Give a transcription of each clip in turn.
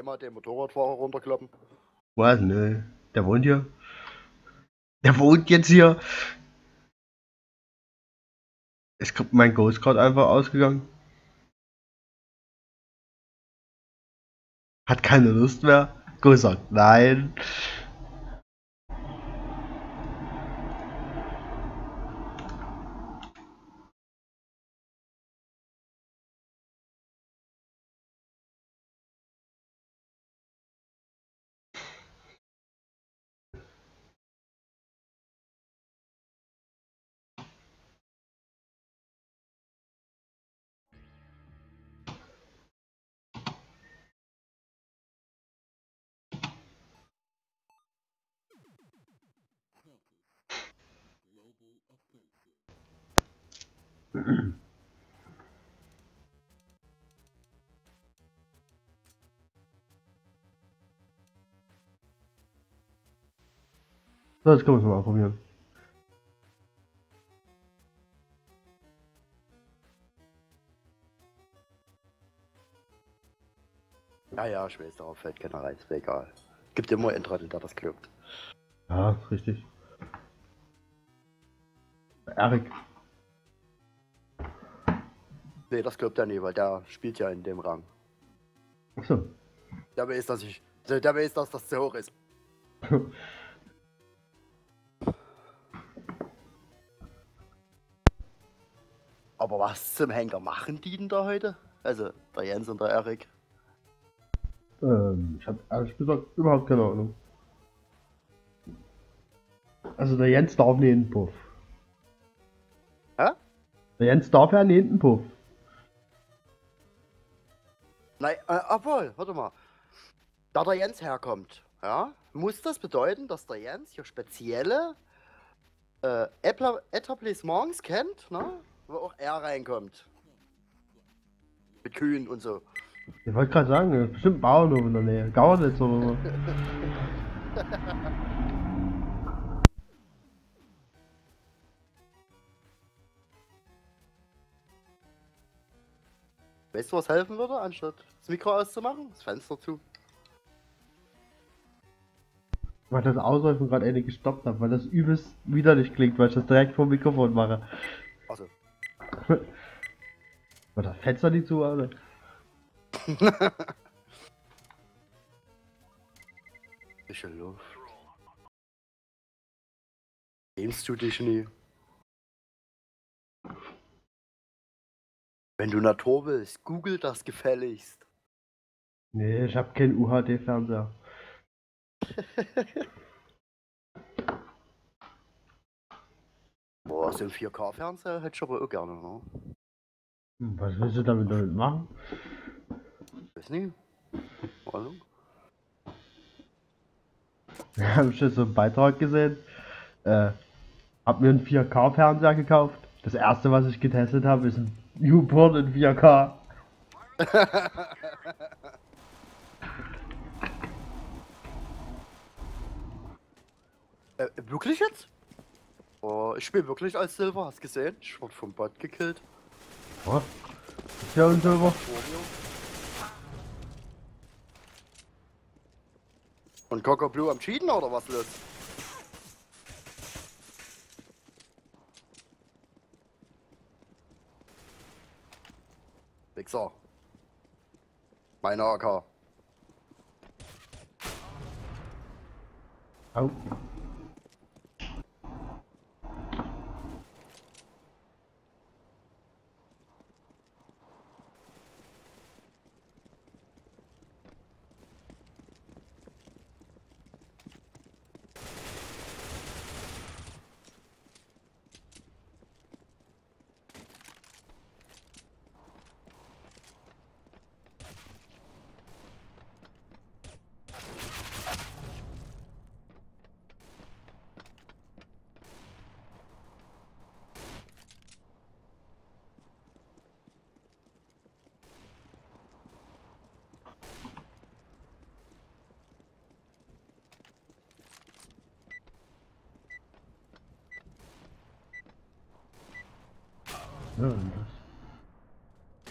eh mal den Motorradfahrer runterkloppen? Was? Nö. Der wohnt hier. Der wohnt jetzt hier. Ist mein Ghostcard einfach ausgegangen? Hat keine Lust mehr. Ghost sagt nein. So, jetzt können wir es mal probieren. Ja, ich weiß, darauf fällt keiner rein, ist egal. Gibt immer einen Trottel, der das klappt. Ja, richtig. Erik. Nee, das klappt ja nie, weil der spielt ja in dem Rang. Achso. Der weiß, dass ich. Der weiß, dass das zu hoch ist. Aber was zum Henker machen die denn da heute? Also, der Jens und der Erik. Ich hab ehrlich gesagt überhaupt keine Ahnung. Also, der Jens darf nicht in den Puff. Hä? Der Jens darf ja nicht in den Puff. Nein, obwohl, warte mal. Da der Jens herkommt, ja, muss das bedeuten, dass der Jens hier spezielle Etablissements kennt, ne? Wo auch er reinkommt. Mit Kühen und so. Ich wollte gerade sagen, das ist bestimmt ein Bauernhof in der Nähe. Gauernitz oder so. Weißt du, was helfen würde, anstatt das Mikro auszumachen? Das Fenster zu. Weil das Ausläufen gerade eine gestoppt habe, weil das übelst widerlich klingt, weil ich das direkt vom Mikrofon mache. Also. Aber da fetzt er nicht zu, Alter. Frische Luft. Nimmst du dich nie? Wenn du Natur willst, google das gefälligst. Nee, ich hab keinen UHD-Fernseher. Boah, so ein 4K-Fernseher hätte ich aber auch gerne, ne? Was willst du damit machen? Weiß nicht. Also. Wir haben schon so einen Beitrag gesehen. Hab mir einen 4K-Fernseher gekauft. Das erste, was ich getestet habe, ist ein Newport in 4K. Wirklich jetzt? Oh, ich spiele wirklich als Silver, hast gesehen? Ich wurde vom Bot gekillt. Was? Ist ja ein Silver. Und Coco Blue am Cheaten oder was los? Wichser. Meine AK. Au.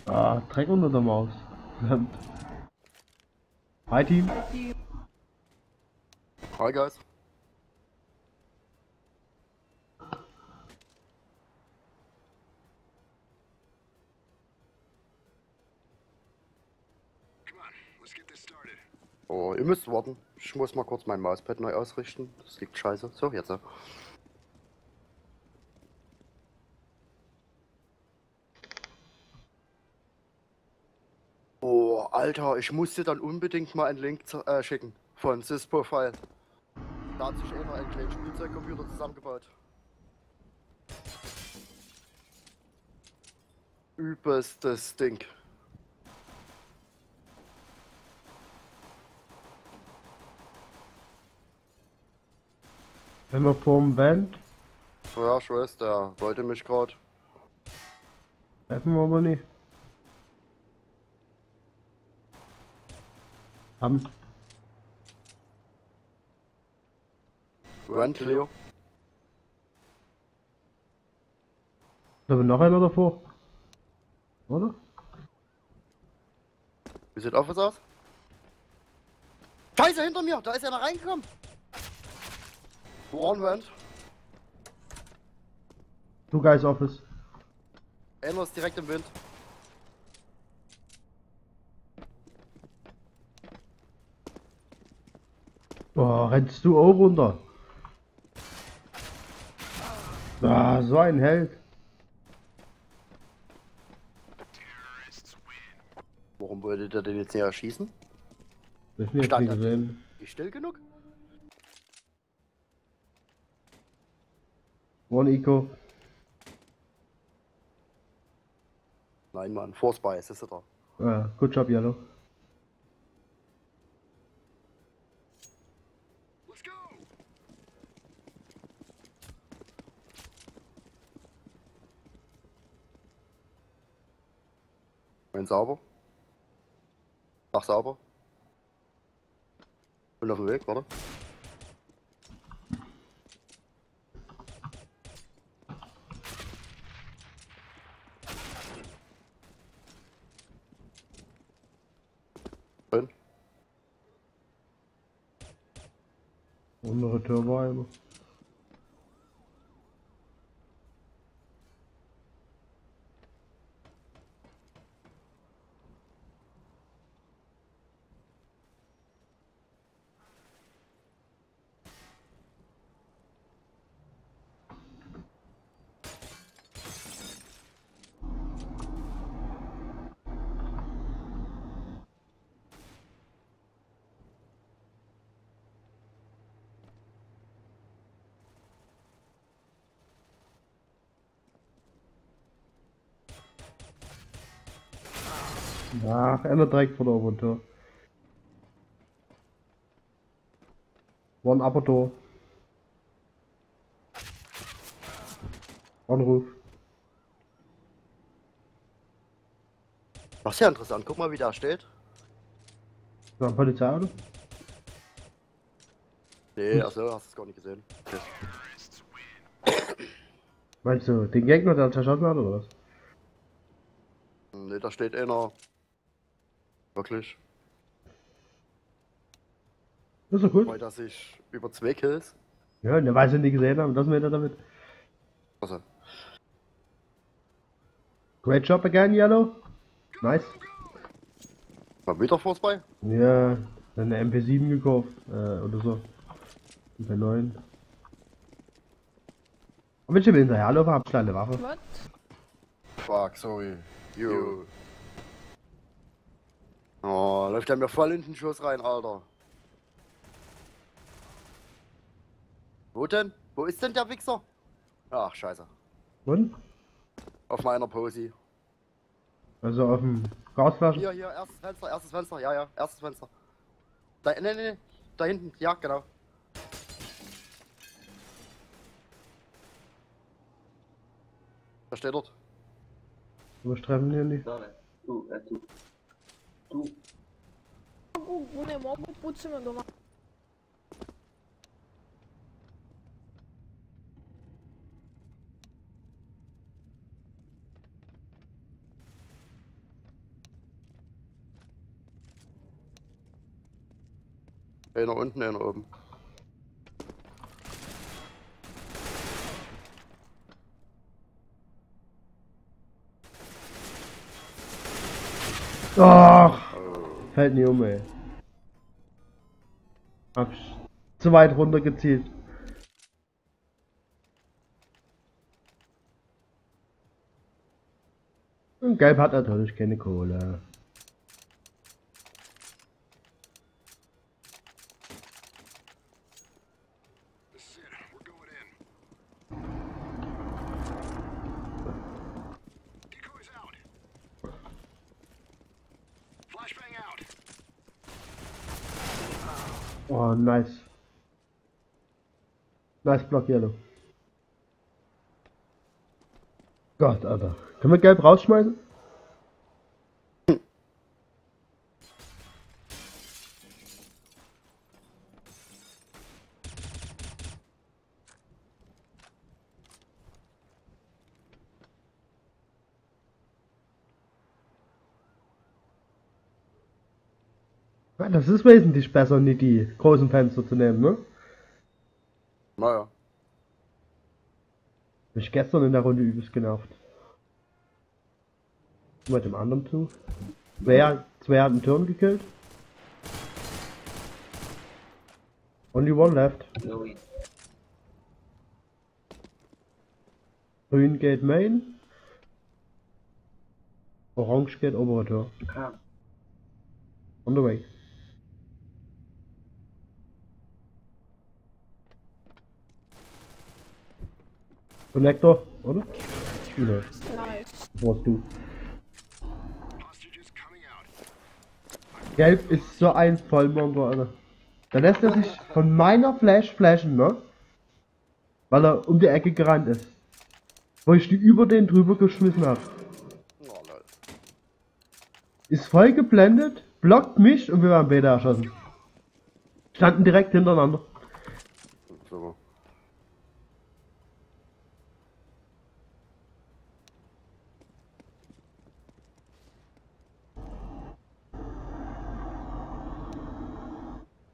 Ah, Dreck unter der Maus. Hi, team. Hi, guys. Oh, ihr müsst warten. Ich muss mal kurz mein Mauspad neu ausrichten. Das liegt scheiße. So, jetzt. Oh, Alter, ich muss dir dann unbedingt mal einen Link schicken von SysProfile. Da hat sich einer einen kleinen Spielzeugcomputer zusammengebaut. Übelstes Ding. Wenn wir vorm Band? Ja, ich weiß, der wollte mich gerade. Treffen wir aber nicht. Abend. Rand, Leo. Da war noch einer davor. Oder? Wie sieht Office aus? Scheiße, hinter mir! Da ist einer reingekommen! One-Wand. Two guys office. Einer ist direkt im Wind. Boah, rennst du auch runter? Ah, so ein Held. Warum wollte der denn jetzt nicht erschießen? Stand er still genug? One Eco. Nein, Mann, Force Bias ist da. Ja, good job, Yellow. Let's go. Mein sauber. Mach sauber. Bin auf dem Weg, warte. Andere Turbine. Ach, einer direkt vor der Obertür. One upper door. Anruf. Das ist ja interessant, guck mal wie der steht. Ist das ein Polizeiauto? Nee, achso, hast du es gar nicht gesehen. Okay. Meinst du, den Gegner, der zerschossen hat oder was? Ne, da steht einer. Wirklich. Das ist doch gut. Weil dass ich über zwei Kills. Ja, der weiß, wenn die gesehen haben, lassen wir da damit. Also. Great job again, Yellow. Nice. War wieder Force bei? Ja, dann eine MP7 gekauft. Oder so. MP9. Und wenn ich mir hinterherlaufe, hab ich eine Waffe. What? Fuck, sorry. You. Oh, läuft er mir voll in den Schuss rein, Alter. Wo denn? Wo ist denn der Wichser? Ach, scheiße. Und? Auf meiner Posi. Also auf dem Gasflaschen? Hier, erstes Fenster, ja, erstes Fenster. Da, ne, da hinten, ja, genau. Da steht dort. Wo treffen wir nicht? Du. Einer unten, einer oben. Doch! Fällt nie um, ey. Hab zu weit runter gezielt. Und Gelb hat natürlich keine Kohle. Oh, nice. Nice block yellow. Gott, Alter. Können wir Gelb rausschmeißen? Das ist wesentlich besser, nicht die großen Fenster zu nehmen, ne? Naja. Mich gestern in der Runde übelst genervt. Mit dem anderen zu. Zwei hat einen Turn gekillt. Only one left. Grün geht Main. Orange geht Operator. On the way. Connector, oder? Nein. Was du? Gelb ist so ein Vollmonster, Alter. Da lässt er sich von meiner Flash flashen, ne? Weil er um die Ecke gerannt ist. Wo ich die über den drüber geschmissen habe. Ist voll geblendet, blockt mich und wir werden beide erschossen. Standen direkt hintereinander. So.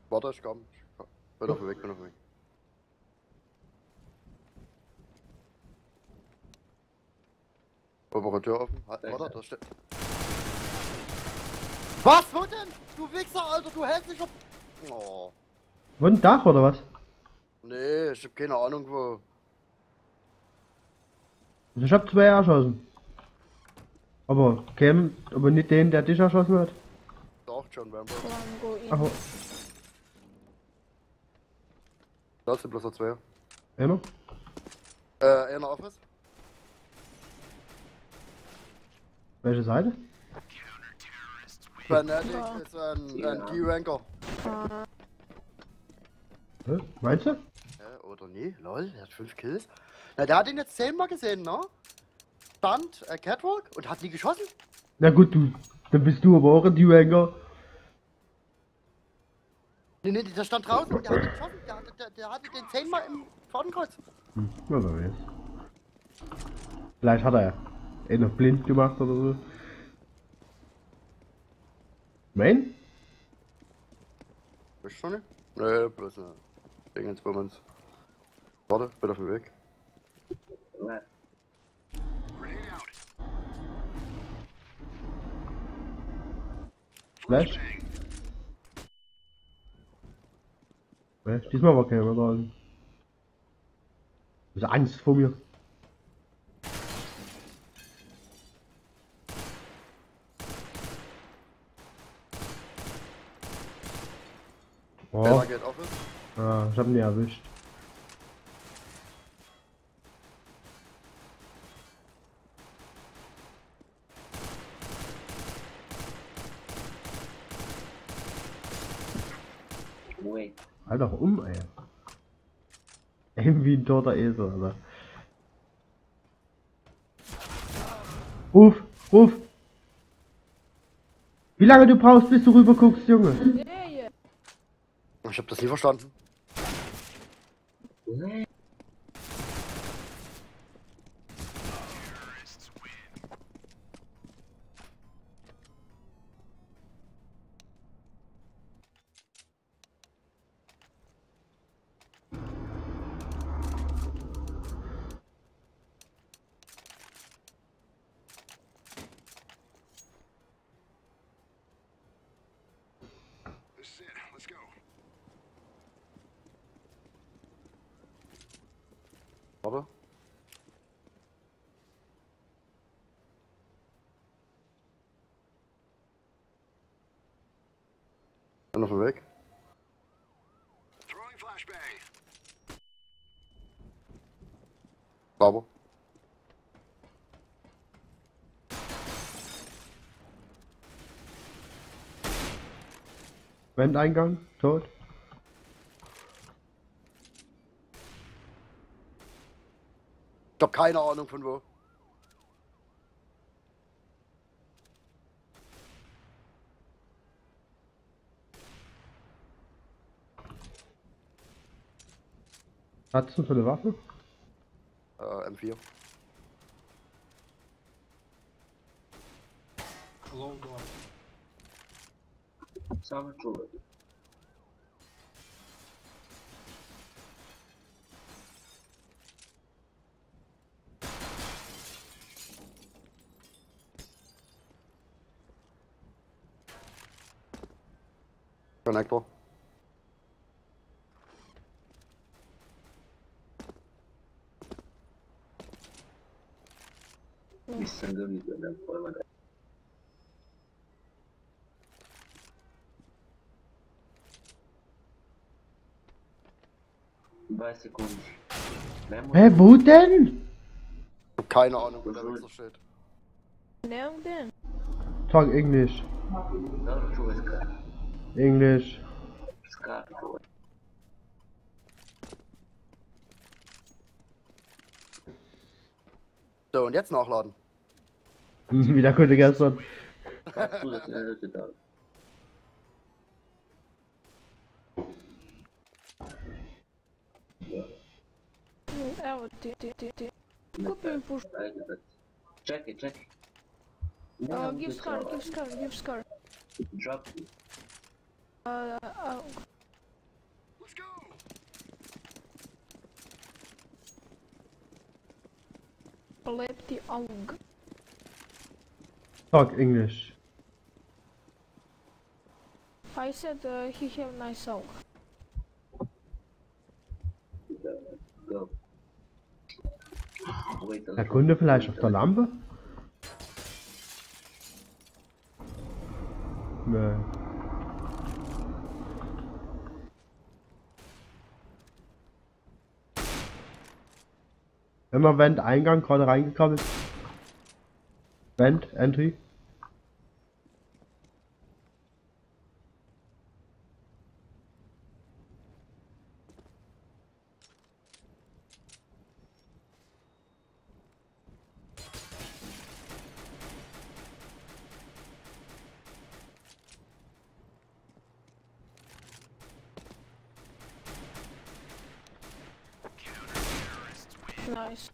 Warte, ich komm. Bin auf dem Weg, bin auf dem Weg. Operateur offen. Warte, da steht. Was? Wo denn? Du Wichser, Alter, du hässlicher. Oh. Wo ein Dach oder was? Nee, ich hab keine Ahnung wo. Also ich hab zwei erschossen. Aber kämen, aber nicht den, der dich erschossen hat. Doch, John Rambo. Da sind bloß noch zwei. Einer? Einer Office. Welche Seite? Fanatic ist ein D-Ranker. Hä? Meinst du? Oder nie? Lol, der hat 5 Kills. Na, der hat ihn jetzt 10 mal gesehen, ne? Stand, Catwalk und hat nie geschossen. Na gut, du. Dann bist du aber auch ein D-Ranker. Nee, der stand draußen und der hat geschossen, der hatte den 10 mal im Vorderkreuz. Hm, was soll ich jetzt? Vielleicht hat er ja eh noch blind gemacht oder so. Main? Bist du schon nicht? Nee, bloß ne. Dingens bei uns. Warte, bin auf dem Weg. Nee. Flash? Ne, diesmal war keiner da. Du hast Angst vor mir. Oh. Geht ah, ich hab ihn ja erwischt. Halt doch um, ey. Irgendwie ein toter Esel, Alter. Ruf, ruf! Wie lange du brauchst, bis du rüber guckst, Junge? Ich hab das nie verstanden. This is it. Let's go. Baba. Dann auf dem Weg. Throwing flashbang. Baba. Wendeingang, tot. Ich hab keine Ahnung von wo. Was hast du für eine Waffe? M4. Hello, Salvatore. Connector. Mi sembra di vedere ancora magari. Sekunden. Hä, wo denn? Ich hab keine Ahnung, wo der Wechsel steht. Nirgend denn? Talk English. English. So, und jetzt nachladen. Wieder könnte gestern. Вот ты. Купим пушку. Check. Give scar. Drop. Let's go. Collect the aug. Talk English. I said he have nice aug. Go. Der Kunde vielleicht auf der Lampe? Nö. Immer Vent Eingang gerade reingekommen. Vent Entry. Nice.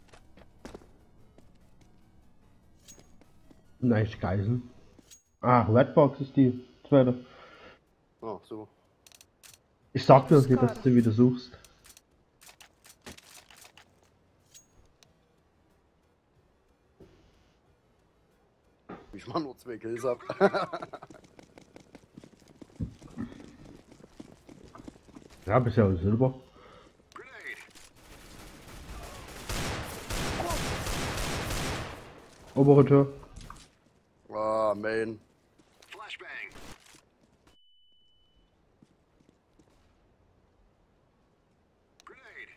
Nice, Geisen. Ah, Redbox ist die zweite. Oh, so. Ich sag dir das nicht, dass du wieder suchst. Ich mach nur 2 Kills ab. Ja, bisher ist Silber. Obere Tür. Ah, Main. Flashbang. Grenade.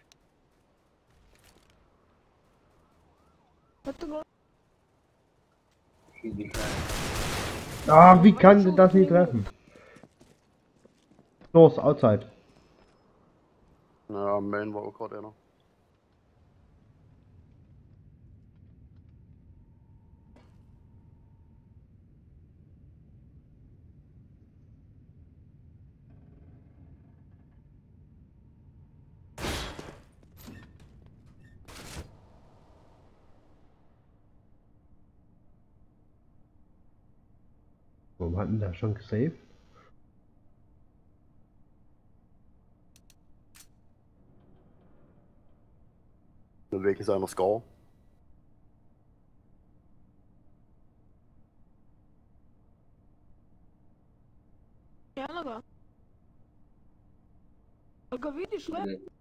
What the fuck? Ah, wie kann sie das nicht treffen? Los, outside. Ja, Main war auch gerade einer. Warum hatten da schon gesaved? Der Weg ist einer Score. Ja, aber. Go vidiš lepo.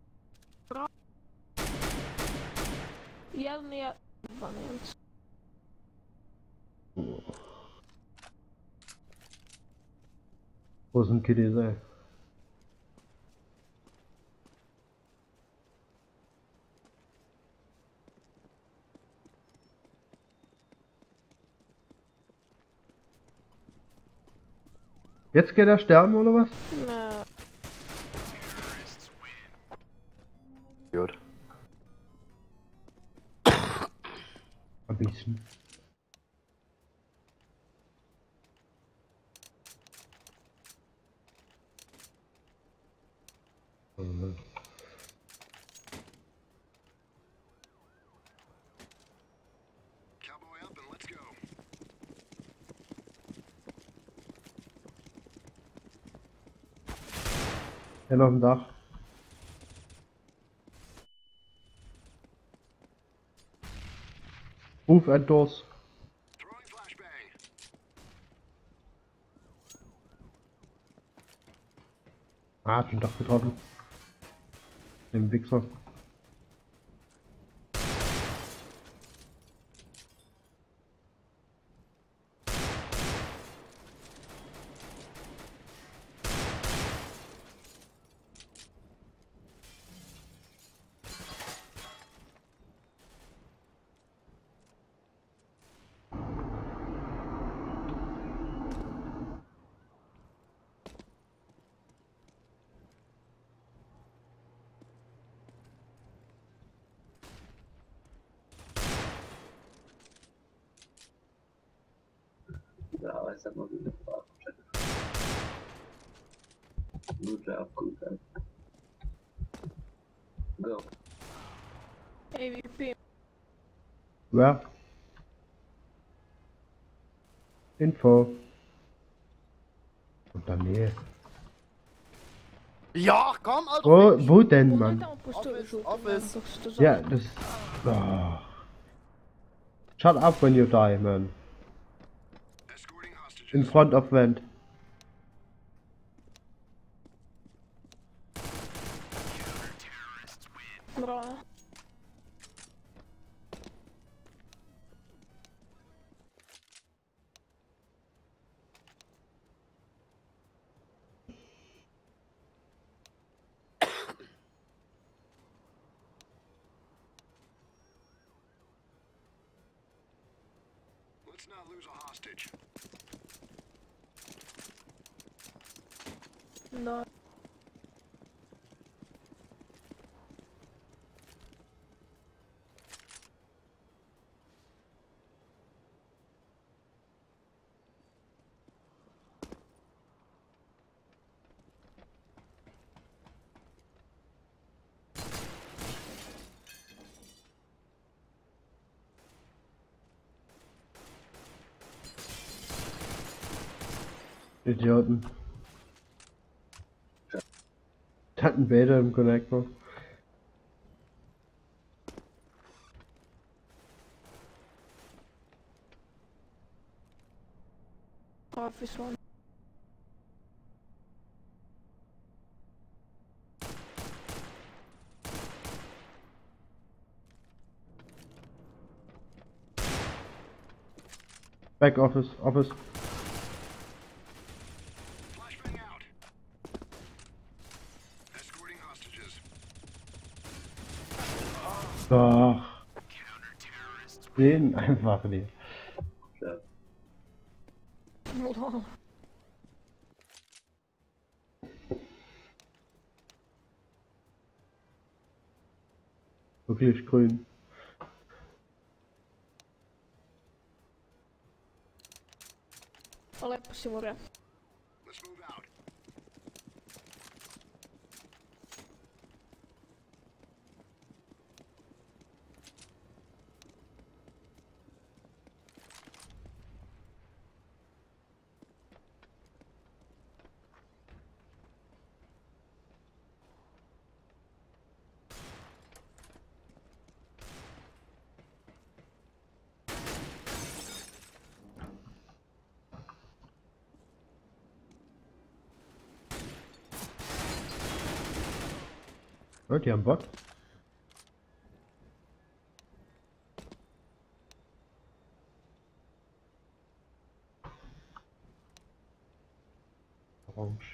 Bravo. Jedan je... Dva Nemca. Oznake dizaj. Jetzt geht er sterben oder was? Nein. Gut. Ein bisschen. Mhm. Er noch im Dach. Ruf Endors. Ah, hat den Dach getroffen. Den Wichser. Ist aber wieder gut, go. AVP. Ja. Info. Und dann Nähe. Ja, komm, Alter! Wo denn, Mann? Office. Ja, das... Oh. Shut up when you die, man. In front of vent. Let's not lose a hostage. No. Idioten. Hatten Bäder im Connector. Office one. Back office, office. Doch. Den einfach nicht. Ja. Wirklich grün. Ale posiłuje. Okay, I'm Bot. Orange.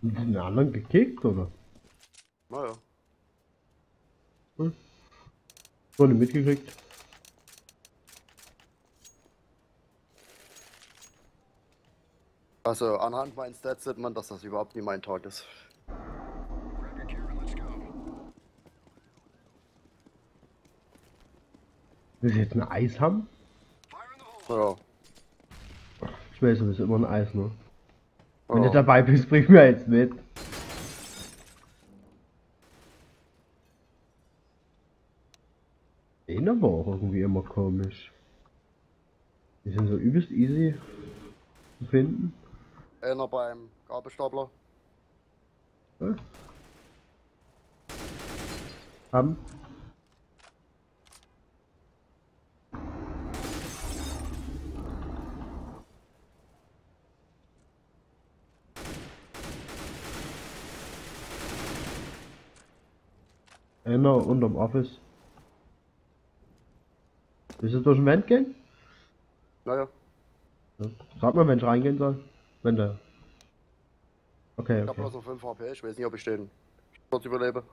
Den anderen gekickt, oder? Naja. Hm. Wurde mitgekriegt. Also anhand meinen Stats sieht man, dass das überhaupt nie mein Tag ist. Will sie jetzt ein Eis haben? Ja. Ich weiß, du bist immer ein Eis, ne? Wenn du dabei bist, bring mir jetzt mit. Den aber auch irgendwie immer komisch. Die sind so übelst easy zu finden. Einer beim Gabelstapler. Ja. Haben. Einer unterm Office. Willst du durch den Wand gehen? Naja. Ja. Sag mal, wenn ich reingehen soll. Wenn der. Okay. Ich hab bloß noch 5 HP, ich weiß nicht, ob ich den kurz überlebe.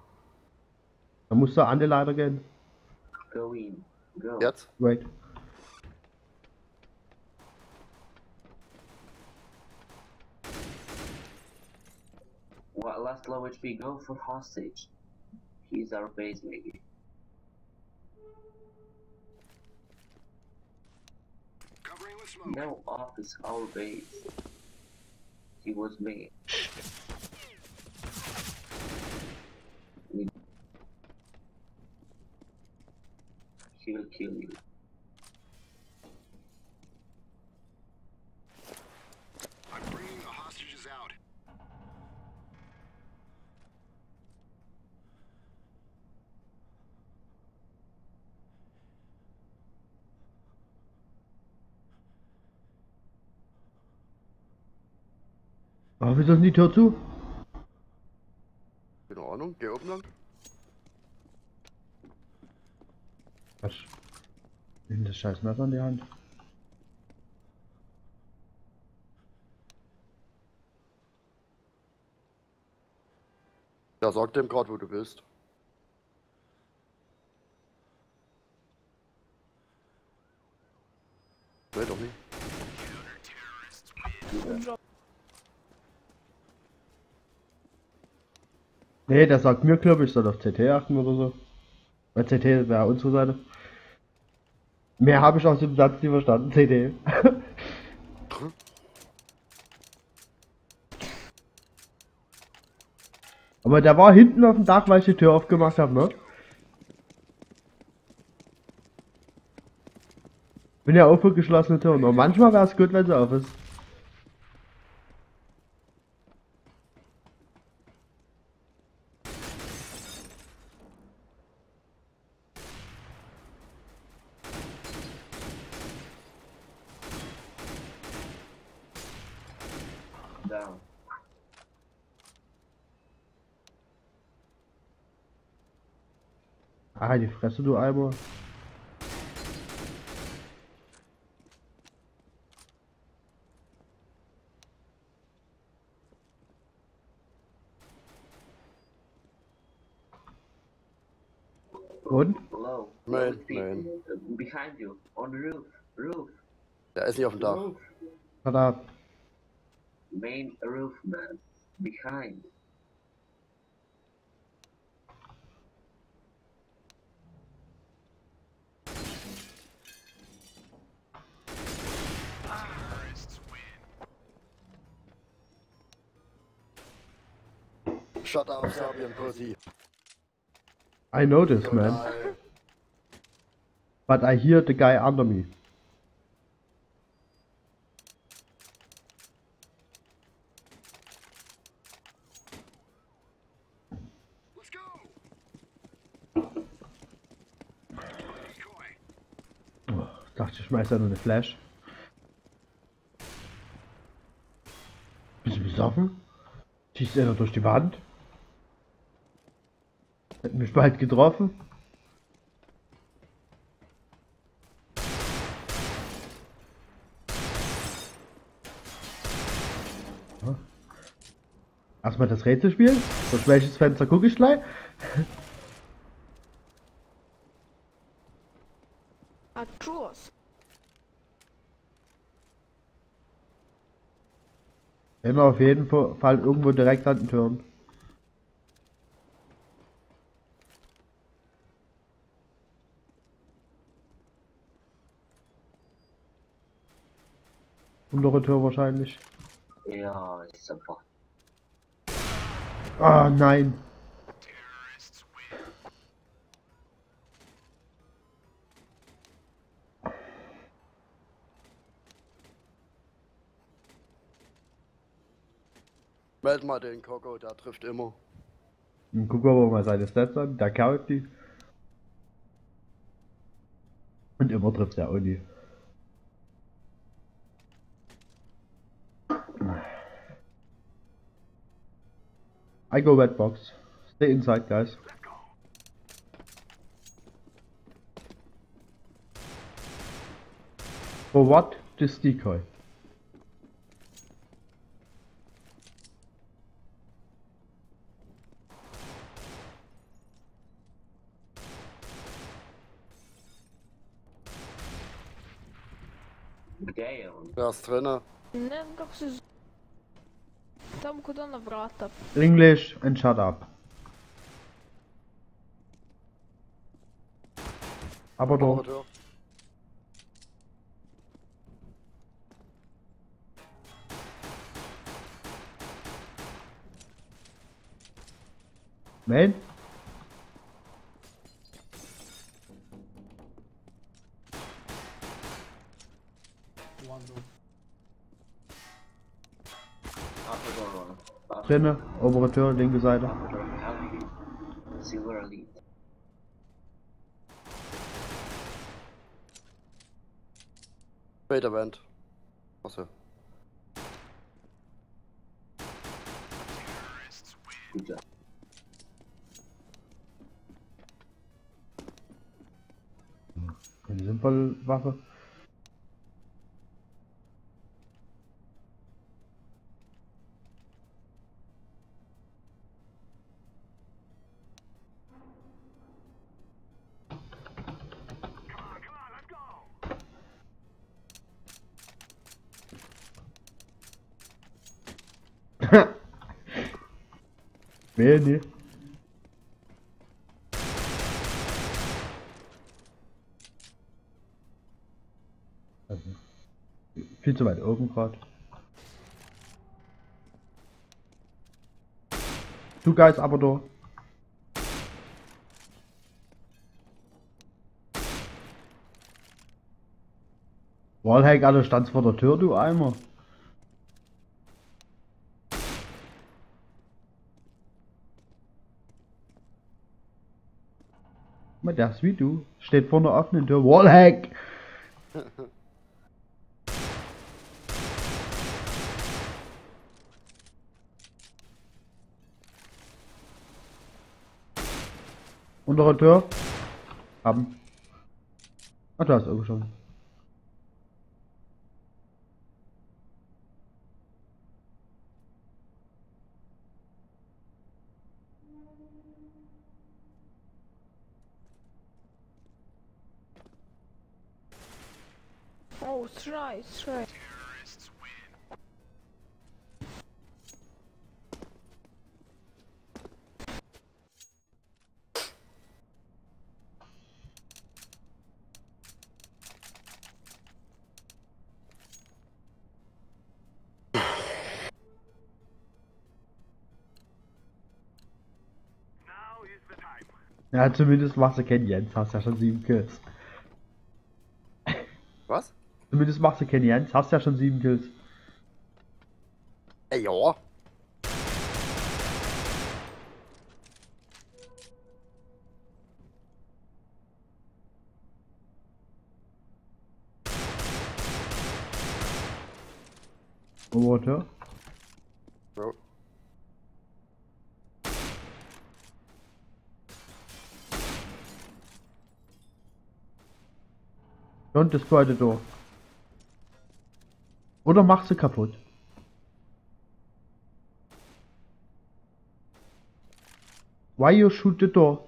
Dann musst du an die Leiter gehen. Go in. Go. Jetzt? Wait. What last low HP go for hostage? He's our base, maybe. Covering with smoke. No, office, our base. He was made. He will kill you. I'm bringing the hostages out. Aber wieso ist die Tür zu? Keine Ahnung, geh oben lang. Quatsch. Nimm das scheiß Messer in die Hand. Ja, sag dem gerade, wo du bist. Will doch nicht. Ja. Nee, der sagt mir, glaube ich, soll auf CT achten oder so. Weil CT wäre unsere Seite. Mehr habe ich aus dem Satz nicht verstanden, CT. Aber der war hinten auf dem Dach, weil ich die Tür aufgemacht habe, ne? Bin ja auch für geschlossene Türen. Und manchmal wäre es gut, wenn sie auf ist. Down. Ah, die Fresse, du Albo. Und? Hello. Nein, nein. Behind you, on the roof, roof. Da ist sie auf dem Dach. Verdammt. Main roof, man. Behind. Shut up, Serbian pussy. I know this, man. But I hear the guy under me. Schmeißt da nur eine Flash. Bist du besoffen? Schießt er durch die Wand? Hat mich bald getroffen. Erstmal das Rätsel spielen. Durch welches Fenster gucke ich gleich? Immer auf jeden Fall irgendwo direkt an den Türen. Untere Tür wahrscheinlich. Ja, ist super. Ah, nein. Meld mal den Koko, der trifft immer. Guck aber mal seine Stats an, der kaut die. Und immer trifft der Uni. I go red box. Stay inside, guys. For what? This decoy. Wer ist drinne? English and shut up. Aber doch. Nein? Drinne, obere Tür, linke Seite. Später Band. Achso. Eine simple Waffe. Beni. Also, viel zu weit oben gerade. Du guys, aber doch. Wallhack, Alter, standst vor der Tür, du Eimer. Der ist wie du. Steht vor einer offenen Tür. Wallhack! Untere Tür. Haben. Ach, da ist irgendwo schon. Right. Ja, zumindest machst du keinen Jens, hast ja schon 7 Kills. Was? Zumindest machst du keine Jens, hast ja schon 7 Kills. Ey, ja. water. Road. Don't destroy the door. Oder mach sie kaputt. Why you shoot the door?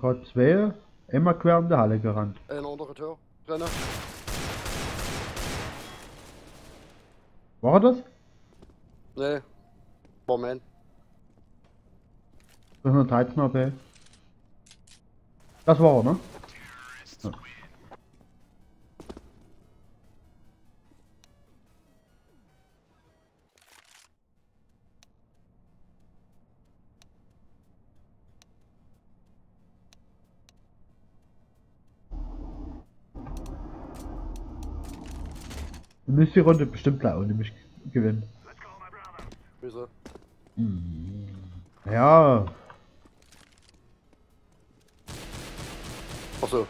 Gerade zwei, immer quer um die Halle gerannt. Eine andere Tür, Renner. War das? Nee. Moment. 213 HP. Das war er, ne? Ja. Du müsst die Runde bestimmt blau und nämlich gewinnen. Wieso? Ja. Achso.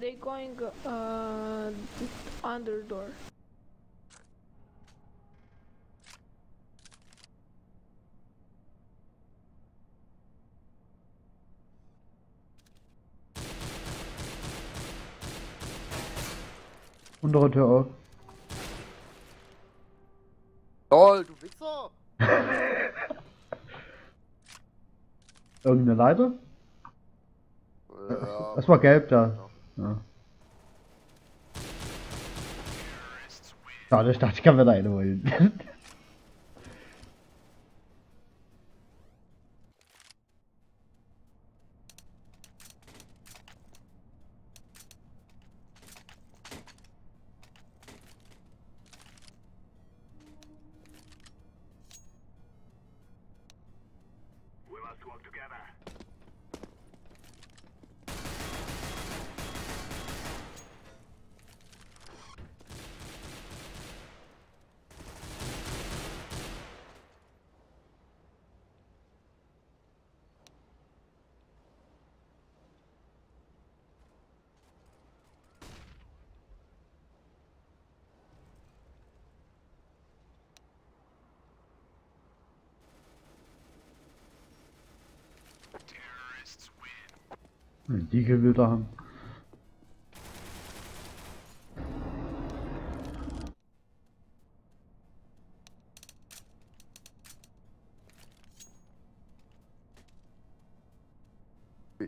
They going under door. Untere Tür auf. LOL, du Wichser! Irgendeine Leiter? Ja, das war gelb da. Ja. Schade, ich dachte, ich kann mir da eine holen. Die Gewilder haben.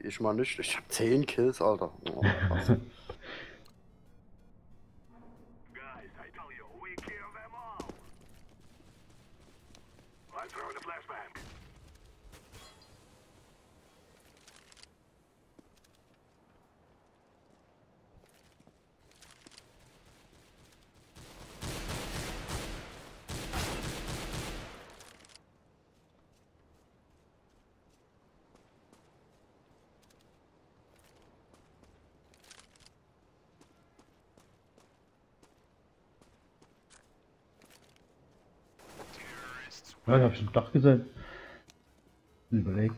Ich mal nicht, ich hab 10 Kills, Alter. Oh, krass. Ja, ich hab schon Dach gesehen. Überlegt.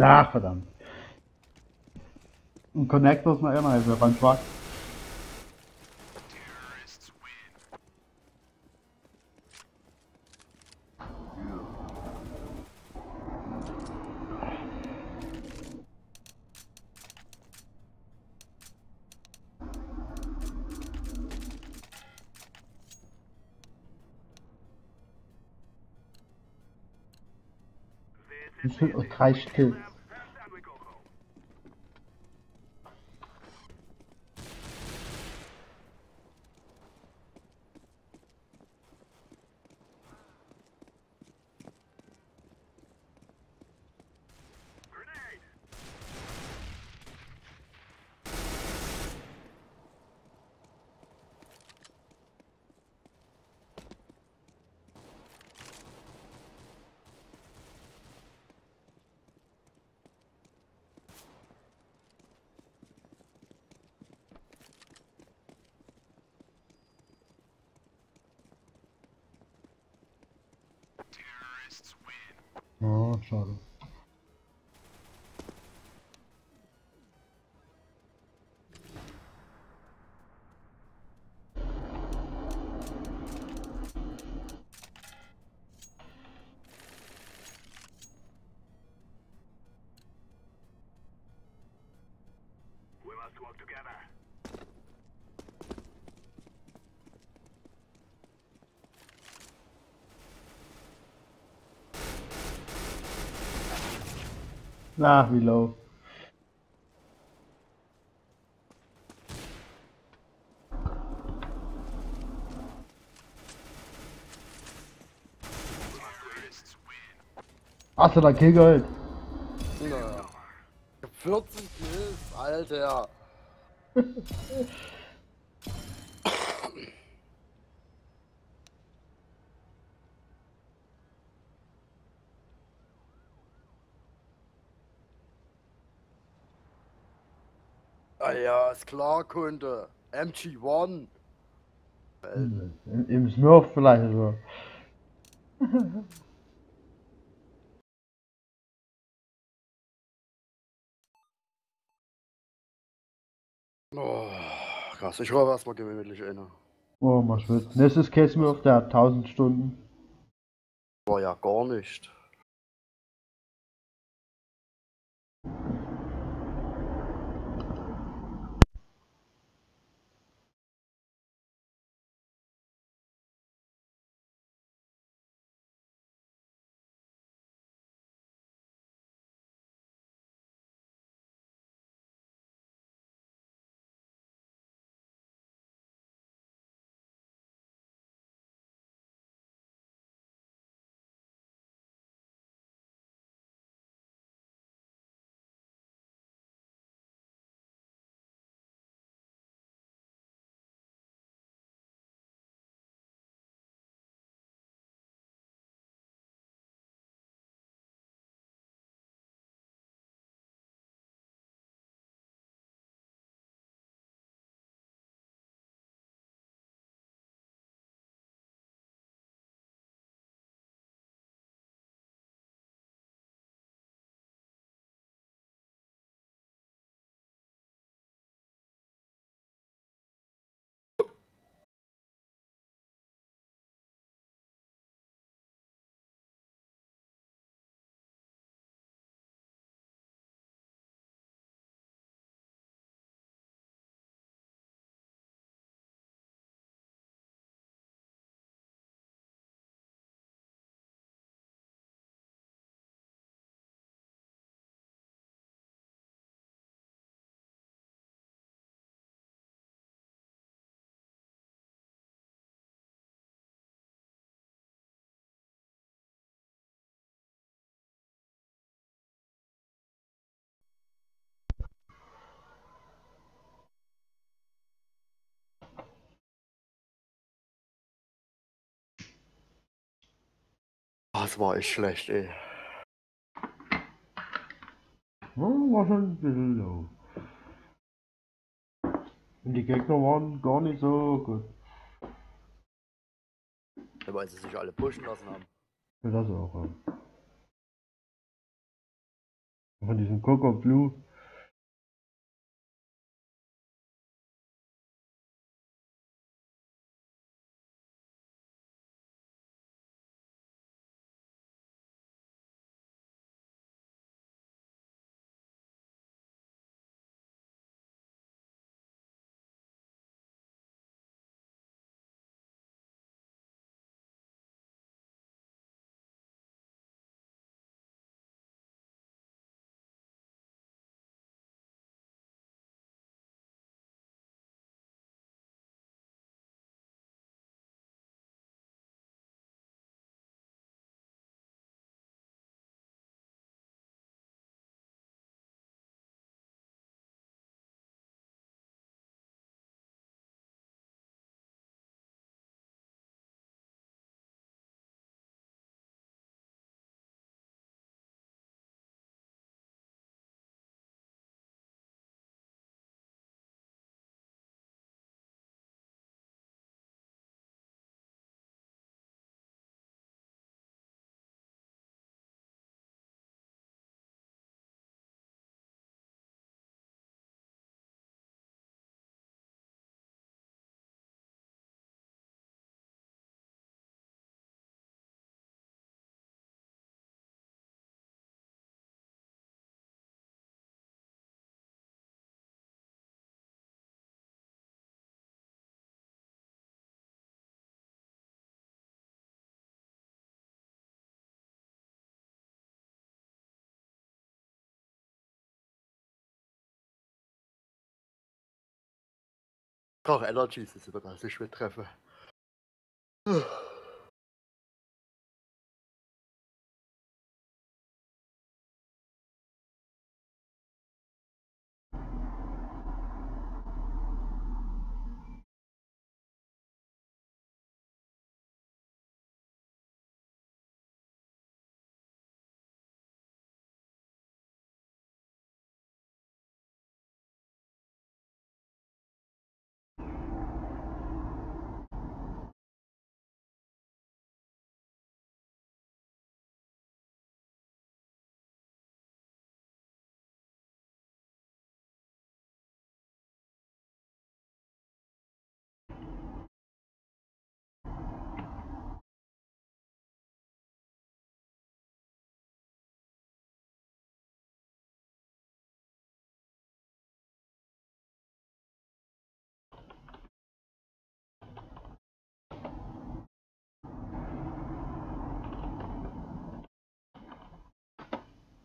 Ach, verdammt. Ein Connector ist noch immer, also beim Schwach. 340. No, schade. We must work together. Nah, wie low. Hast du da Killgold? Naja. 40 Kills, Alter. Ja, ist klar, Kunde. MG1. Im Smurf vielleicht so. Oh, krass, ich hole erstmal gemütlich eine. Oh, man schwitzt. Nächstes Case Smurf, der hat 1000 Stunden. War ja gar nicht. Das war echt schlecht, ey. War schon ein bisschen low. Und die Gegner waren gar nicht so gut. Weil sie sich alle pushen lassen haben. Ja, das auch, ja. Von diesem Coco Blue. Koch Energy ist es, über das ich mich treffe.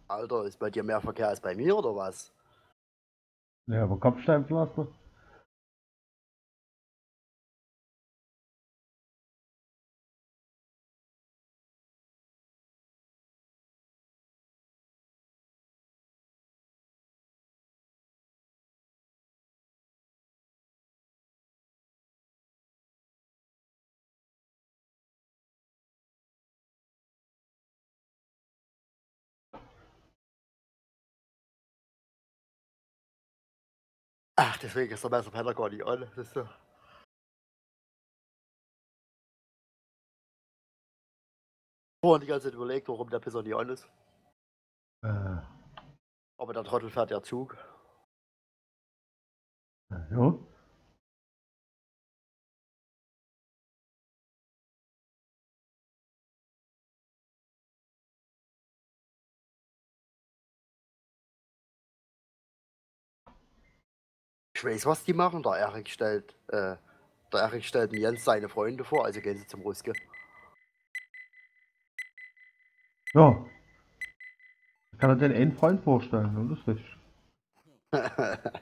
Alter, ist bei dir mehr Verkehr als bei mir, oder was? Ja, aber Kopfsteinpflaster. Ach, deswegen ist der Messerpenner gar nicht an, siehst du? Vorhin die ganze Zeit überlegt, warum der Pisser nicht an ist. Aber der Trottel fährt ja Zug. Ja. Ich weiß, was die machen. Der Erik stellt Jens seine Freunde vor, also gehen sie zum Ruske. Ja. Ich kann er den einen Freund vorstellen, und das ist richtig.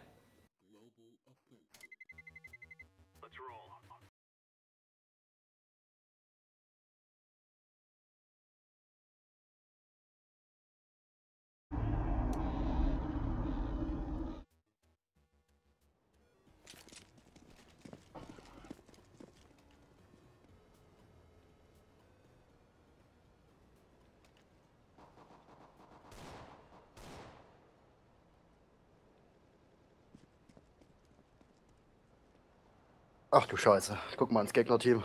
Ach du Scheiße, guck mal ins Gegnerteam.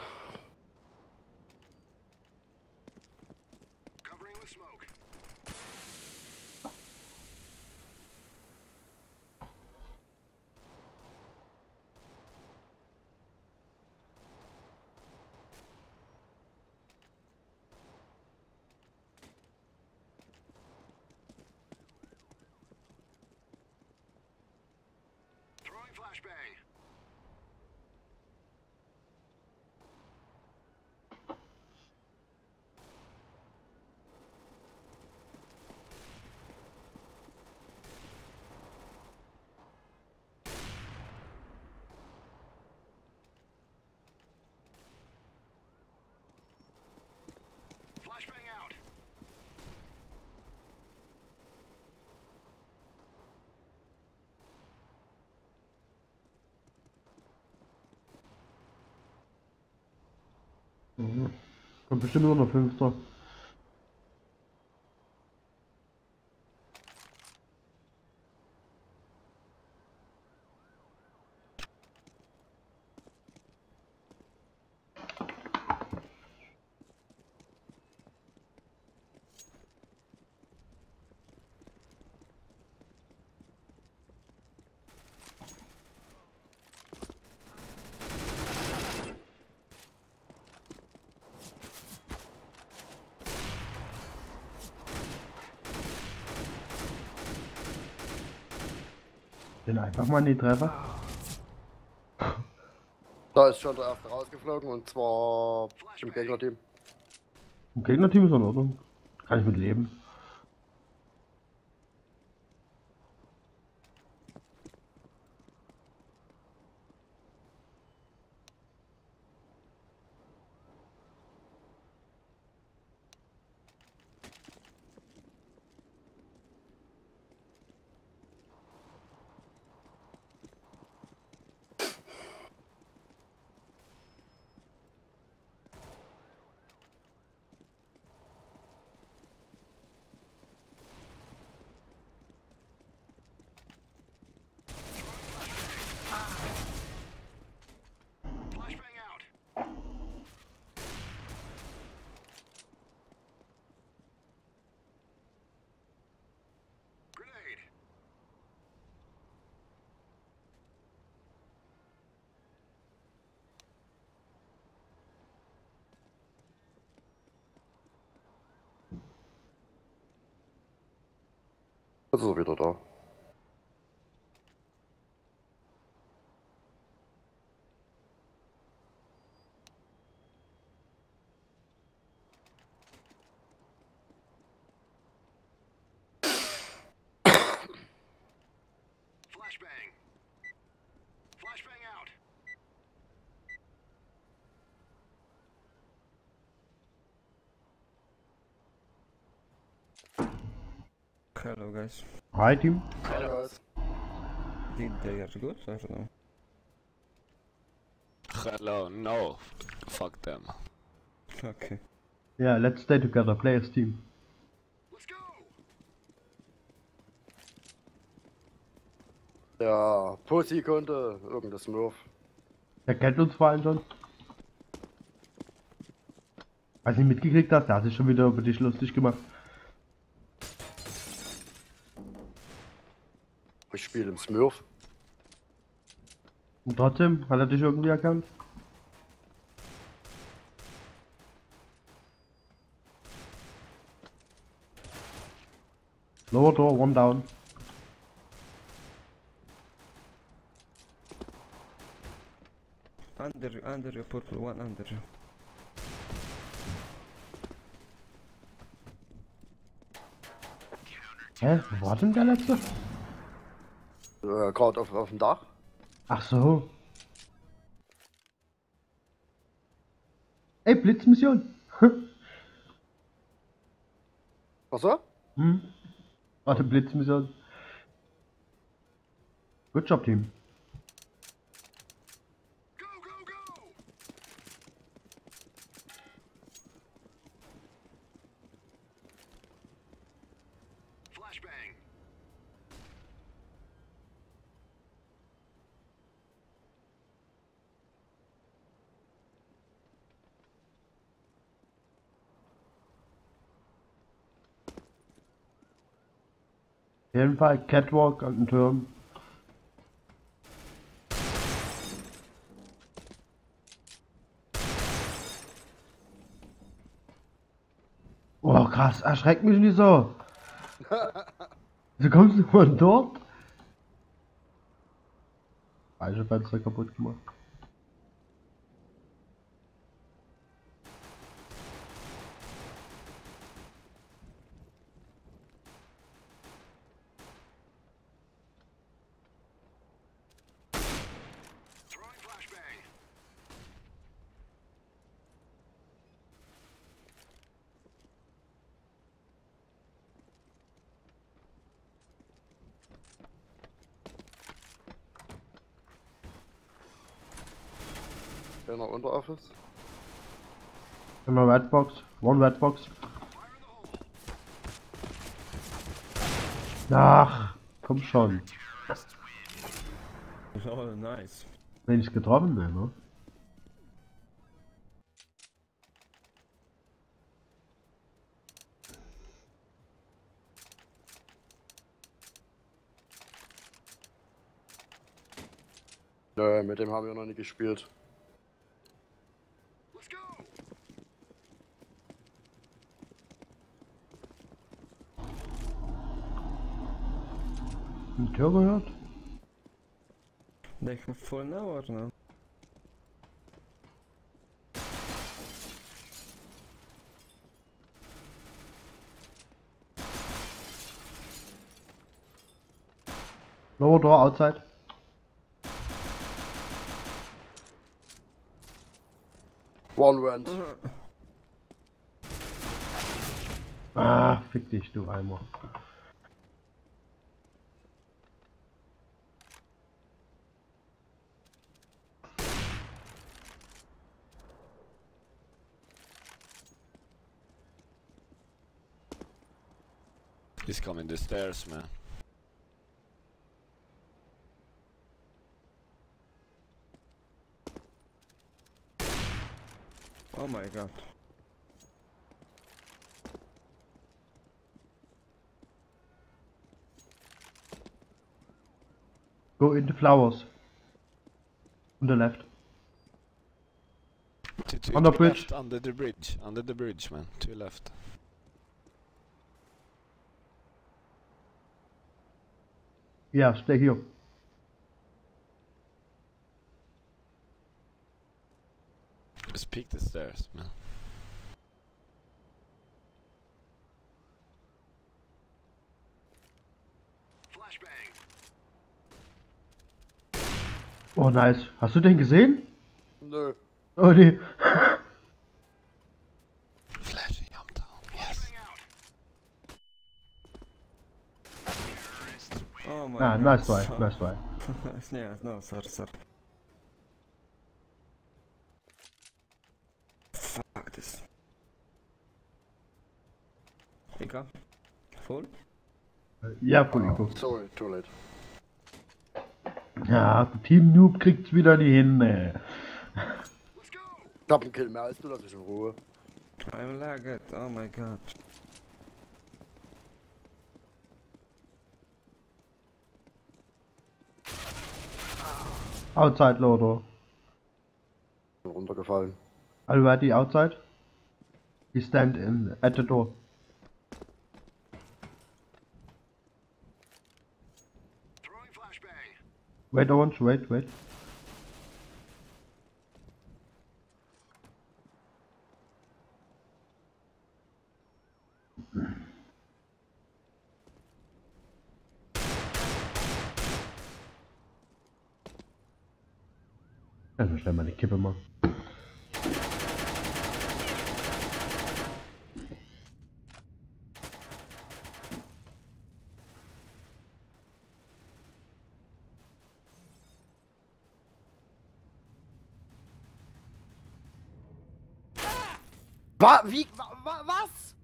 Kommt bestimmt nur noch 5. Einfach mal in die Treffer. Da ist schon der erste rausgeflogen und zwar im Gegnerteam. Im Gegnerteam ist in Ordnung. Kann ich mit leben. To co sobie to da? Hello guys. Hi team. Hello. Did they are good or no? Hello, no. Fuck them. Okay. Yeah, let's stay together, play as team. Let's go. Ja, Pussy konnte irgendein Smurf. Der kennt uns vor allem schon. Als ich mitgekriegt hast, der hat sich schon wieder über dich lustig gemacht. Ich spiele im Smurf. Und trotzdem hat er dich irgendwie erkannt? Lower door, one down. Under you, purple one under you. Hä? Wo war denn der letzte? Gerade auf dem Dach. Ach so. Ey, Blitzmission. Ach so? Hm. Warte, Blitzmission. Good job, Team. Go, go, go. Flashbang. Auf jeden Fall Catwalk an den Türmen. Oh krass, erschreckt mich nicht so. Du kommst nicht von dort? Falsche Fenster kaputt gemacht. In der Unteroffice. In der Red Box. One Red Box. Ach, komm schon. Oh, nice. Wenn ich getroffen bin, ne? Nö, mit dem haben wir noch nicht gespielt. Eine Tür gehört? Der kommt voll nah, oder ne? Lower door outside. One went. Ah, fick dich, du Eimer. He's coming the stairs, man. Oh my god. Go in the flowers. On the left. On the bridge. Left, under the bridge, man. To your left. Yeah, stay here. Just peek the stairs, man. Oh, nice. Hast du den gesehen? Nö. Oh, nee. Flashing downtown, yes. Oh, my God. Nice try, nice try. Yeah, no, sorry, sorry. Fuck this. Pika? Full? Ja, full, oh, sorry, too late. Ja, Team Noob kriegt's wieder die Hände. Double Kill, mehr als du, lass mich in Ruhe. I'm lagged, oh my God. Outside, Lodo. Runtergefallen. Are you ready outside? He stand in, at the door. Wait, Orange, wait, wait. Also schnell meine Kippe mal. Wie? Was?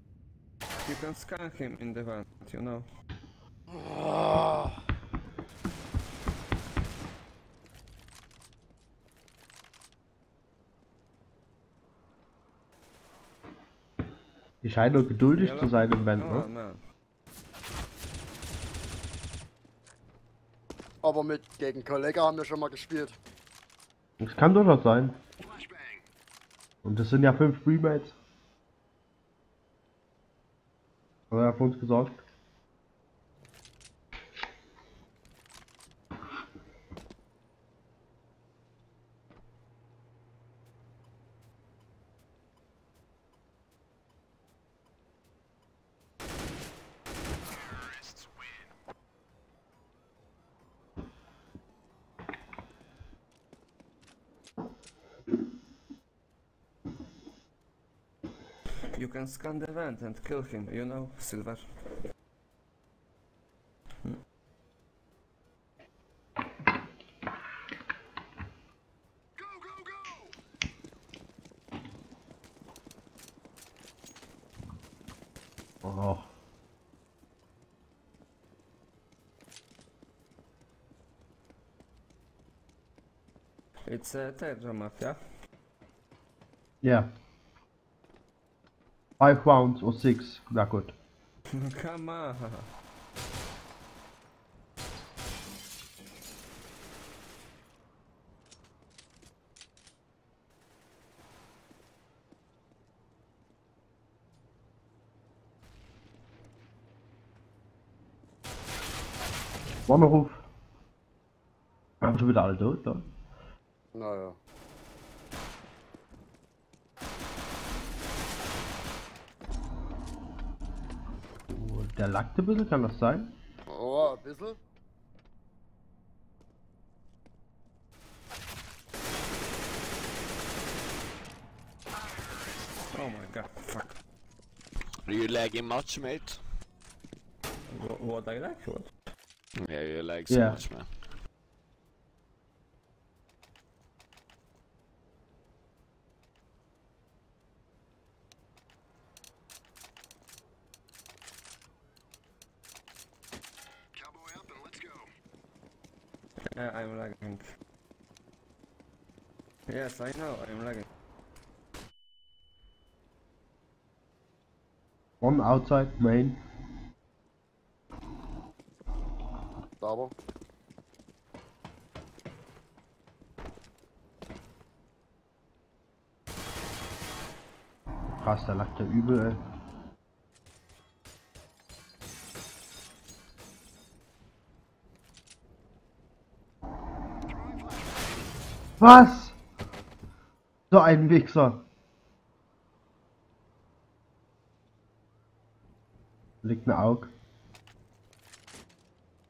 You can scan him in the van, you know. Oh. Die scheinen geduldig zu sein im Van, oh, ne? Aber mit gegen Kollega haben wir schon mal gespielt. Das kann doch noch sein. Und das sind ja 5 Rebates. Hat er für uns gesorgt? You can scan the vent and kill him, you know, Silver. It's a Tetra Mafia. Yeah. 5 rounds or 6, na gut. Come on. Wanderruf. Haben schon wieder alle tot, oder? Naja. Der lackt ein bisschen, kann das sein? Oh, ein bisschen. Oh my God, fuck. Are you lagging much, mate? What I lag? What? Yeah, you lag so much, man. Yeah, I'm lagging. Yes, I know, I'm lagging. One outside main. Double. Krass, da lag der übel, ey. Was? So ein Wichser. Liegt ein Auge.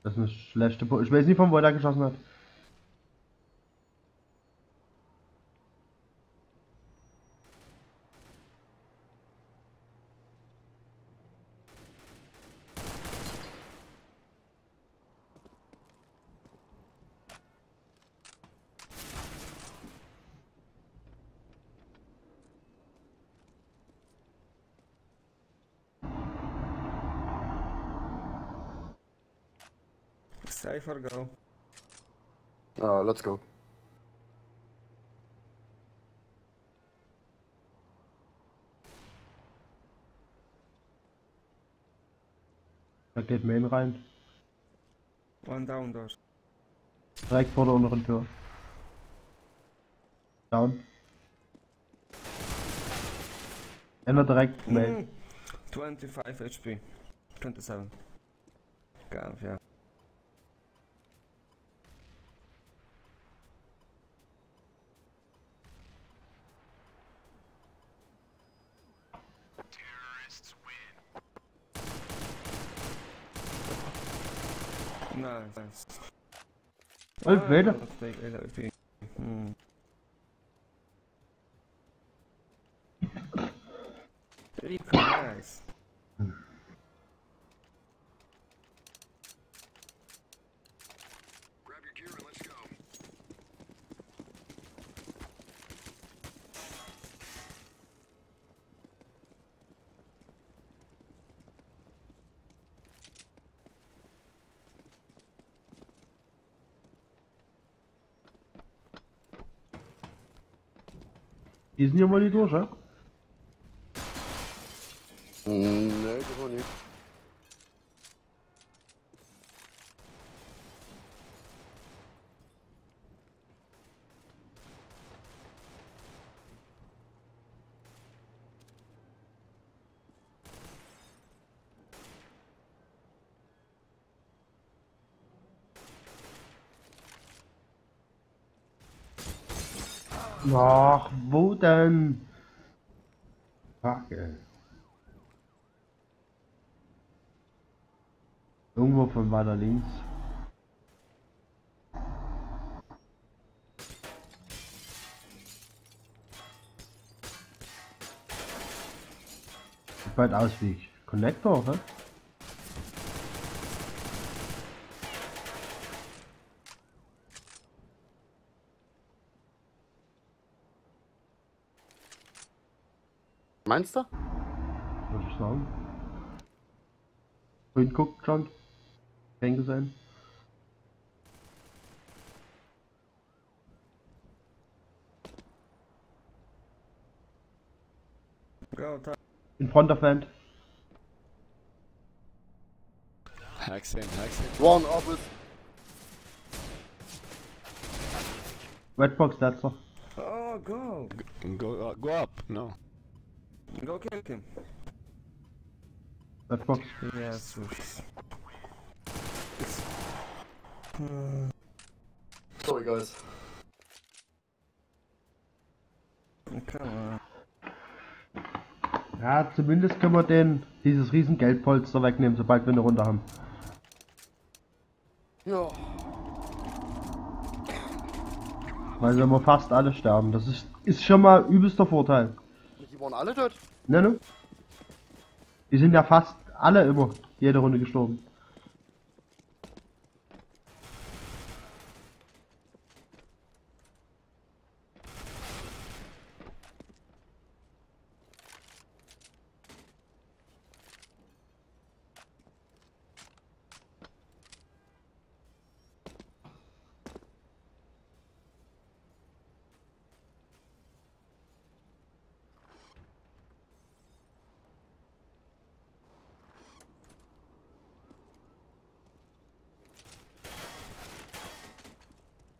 Das ist eine schlechte Punkt. Ich weiß nicht, von wo er geschossen hat. Safe or go? Let's go. Da geht Main rein. One down dort. Direkt vor der unteren Tür. Down. Ändert direkt Main. 25 HP. 27. Gar nicht, ja. Nice. Oh, Vader. Nice. Grab your gear and let's go. Ist nicht mal die durch, ja? Nee, das war nicht. Ach, wo denn? Fuck, ey. Irgendwo von weiter links. Sieht bald aus wie Connector, hä? Meinst du? Würde ich sagen. Grün guckt schon. Denke sein. In front of end. Hacks in, hacks in. One office. Red box, that's all. Oh, go. Go up, no. Go kill him. That box. Yes. Sorry guys. Come on. Ja, zumindest können wir dieses riesen Geldpolster wegnehmen, sobald wir eine Runde haben. Ja. Weil wir fast alle sterben. Das ist schon mal übelster Vorteil. Waren alle tot? Nein, nein. Die sind ja fast alle immer, jede Runde gestorben.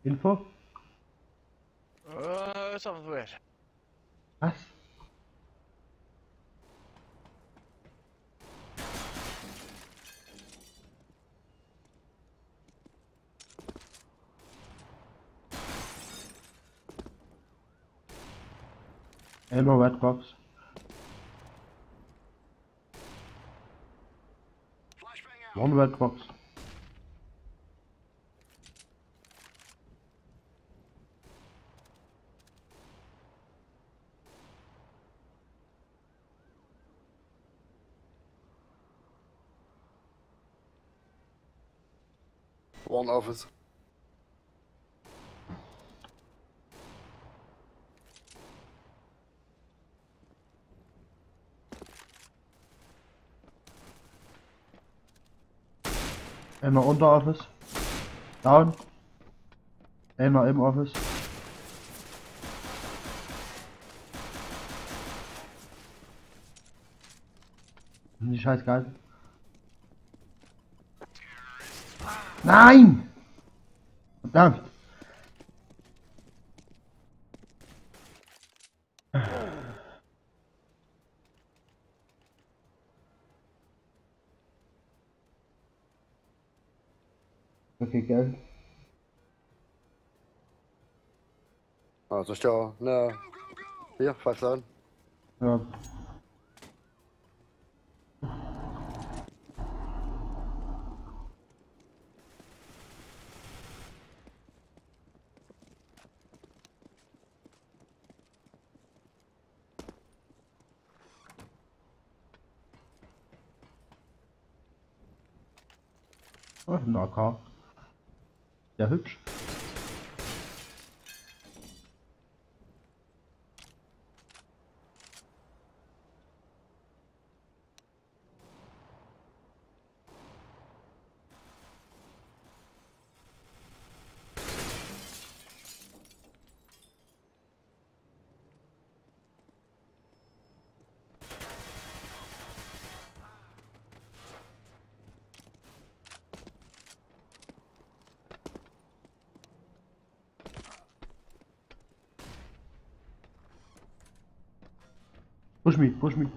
Info? Something's weird. Was? Hello, red box. One red box. One office. Einer unter Office. Down. Einer im Office. Die scheiß geil. Nein! Verdammt! Okay, geil. Also, schau, ne. Hier, fass an. Ja. Oh, ein AK. Sehr hübsch. Push me, push me.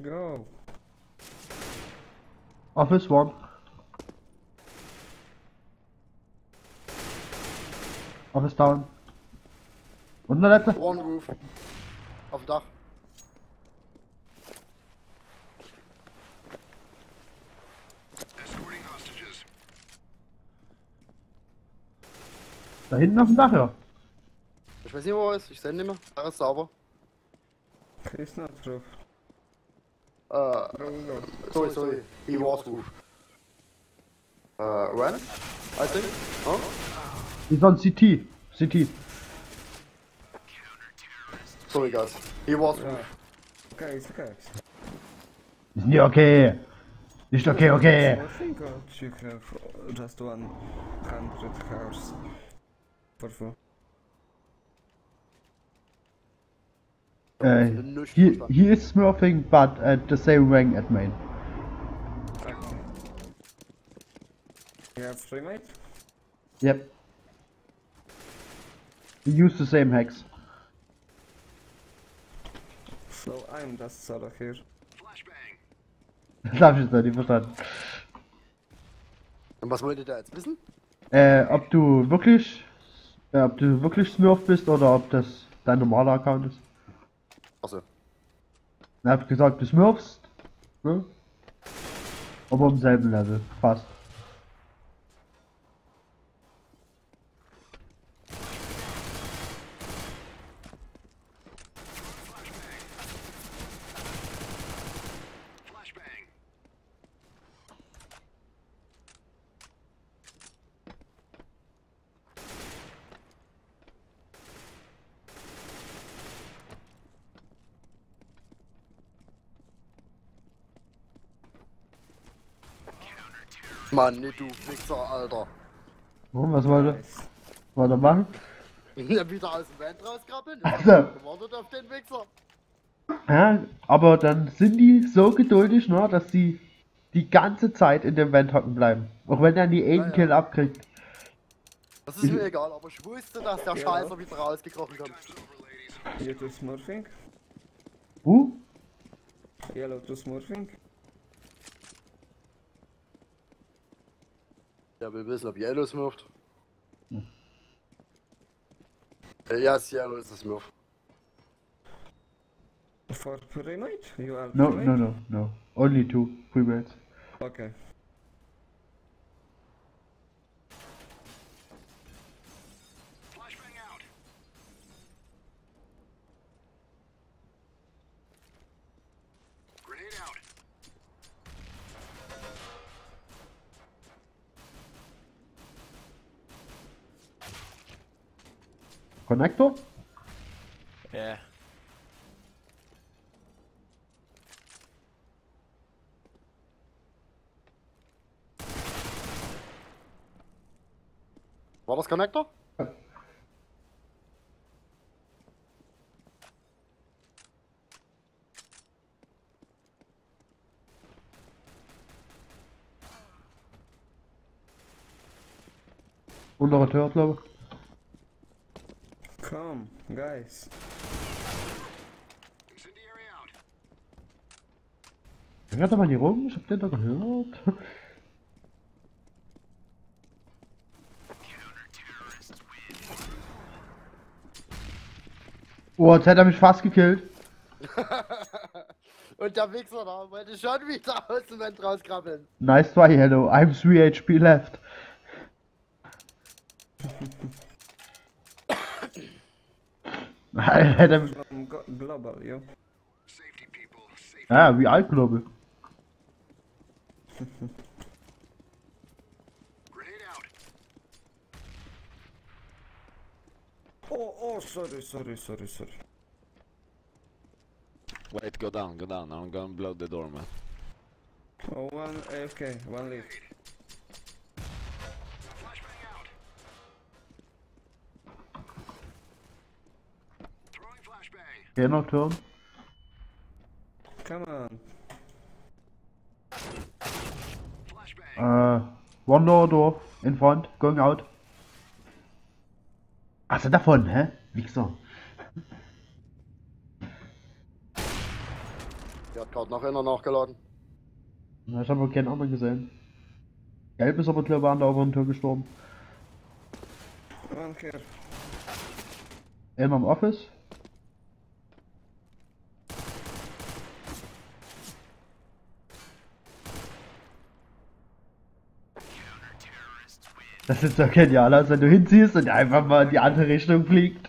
Go. Office one. Office down. Und der letzte. One roof. Auf dem Dach. Da hinten auf dem Dach, ja. Ich weiß nicht, wo er ist. Ich sehe ihn nicht mehr. Da ist sauber. Ist noch drauf. Sorry. He was roof. When? I think. Oh? He's on CT. CT. Sorry, guys. He was roof. Okay, it's okay. Ist nicht okay. Nicht okay, okay. I think you have just 100 cars. He is smurfing, but at the same rank at main. You have three mates? Yep. We use the same hex. So I'm just solo here. Flashbang! Das hab ich nicht verstanden. Und was wollt ihr da jetzt wissen? Ob du wirklich Smurf bist oder ob das dein normaler Account ist. Achso. Ich hab gesagt, du smurfst, ne? Aber im selben Level, fast. Mann, nee, du Fixer, Alter. Warum, was wollte? Was er machen? Ja, wieder aus dem Van rauskrabbeln. Ich hab gewartet auf den Wichser. Ja, aber dann sind die so geduldig, ne, dass die die ganze Zeit in dem Van hocken bleiben. Auch wenn er die Aiden-Kill abkriegt. Das ist mir egal, aber ich wusste, dass der Scheißer wieder rausgekrochen kommt. Hier to Smurfing. Who? Yellow to Smurfing. Ja will wissen, ob Yellow smurft. Hm. Yes, Yellow is a smurf. For pre-mate? You are no, pre-mate? No. Only two pre-mates. Okay. Connector? Yeah. War das Connector? Ja. Unterer Tür, glaube ich. Come, guys. Hört doch mal hier rum, ich hab den da gehört. Oh, jetzt hätte er mich fast gekillt. Und der Wichser da wollte schon wieder aus dem Wind rauskrabbeln. Nice try, Hello. I'm 3 HP left. I had a global, yo. Safety people, safety. Ah, we are global. Grenade out. Oh, sorry. Wait, go down. I'm gonna blow the door, man. Oh, one AFK, one lead. Yeah, no turn. Come on. One door in front, going out. Also davon, hä? Wichser. Der hat gerade noch einer nachgeladen. Na, ich habe wohl keinen anderen gesehen. Gelb ist aber clever an der oberen Tür gestorben. Okay. Einer im Office. Das ist doch genial, als wenn du hinziehst und einfach mal in die andere Richtung fliegt.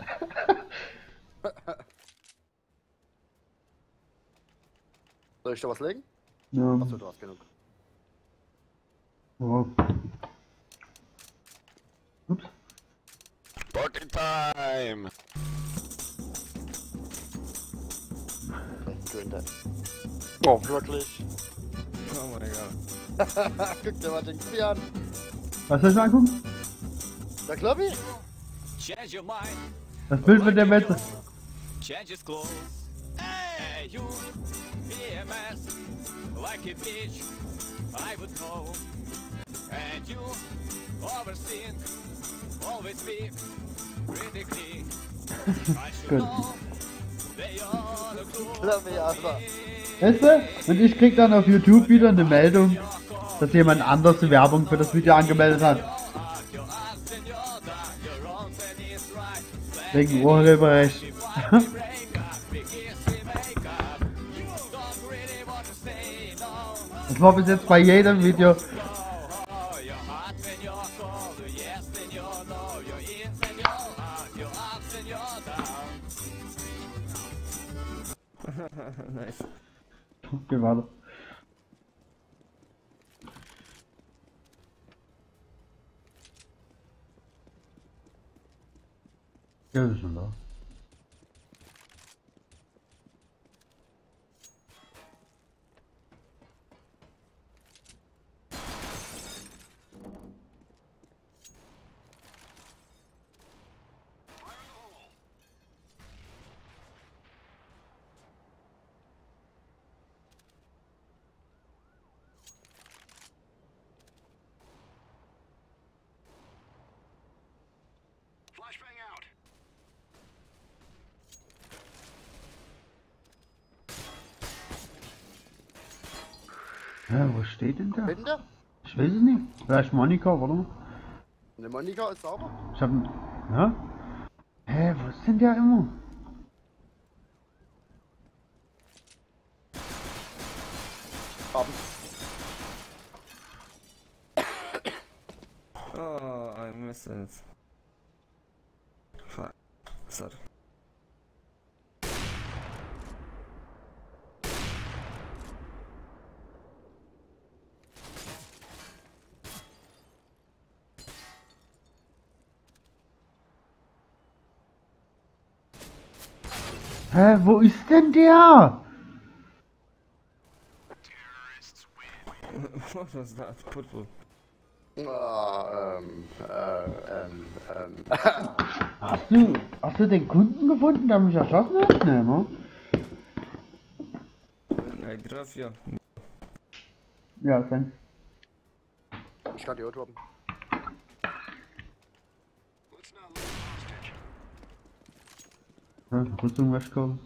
Soll ich da was legen? Ja. Achso, du hast genug. Oh. Ups. Party time! Oh, wirklich? Oh mein Gott. Guck dir mal den Knie an. Was soll ich mal angucken? Der Kloppi? Das Bild mit der Metze. Weißt du? Und ich krieg dann auf YouTube wieder eine Meldung, dass jemand anders die Werbung für das Video angemeldet hat. Wegen Urheberrecht. Das war bis jetzt bei jedem Video. Nice. Okay, warte. Ja, das ist schon da. Ja, wo steht denn da? Bitte? Ich weiß es nicht. Vielleicht Monika, oder? Ne, Monika ist sauber. Ich hab... Ja? Hä, wo ist denn der immer? Oh, I missed it. Fuck. Sorry. Hä, wo ist denn der? What was that? Football. Hast du den Kunden gefunden, der mich erschossen hat? Nee, ne? Nein, drauf, ja. Ja, okay. Ich kann die Auto haben. Rüstung wegkommen.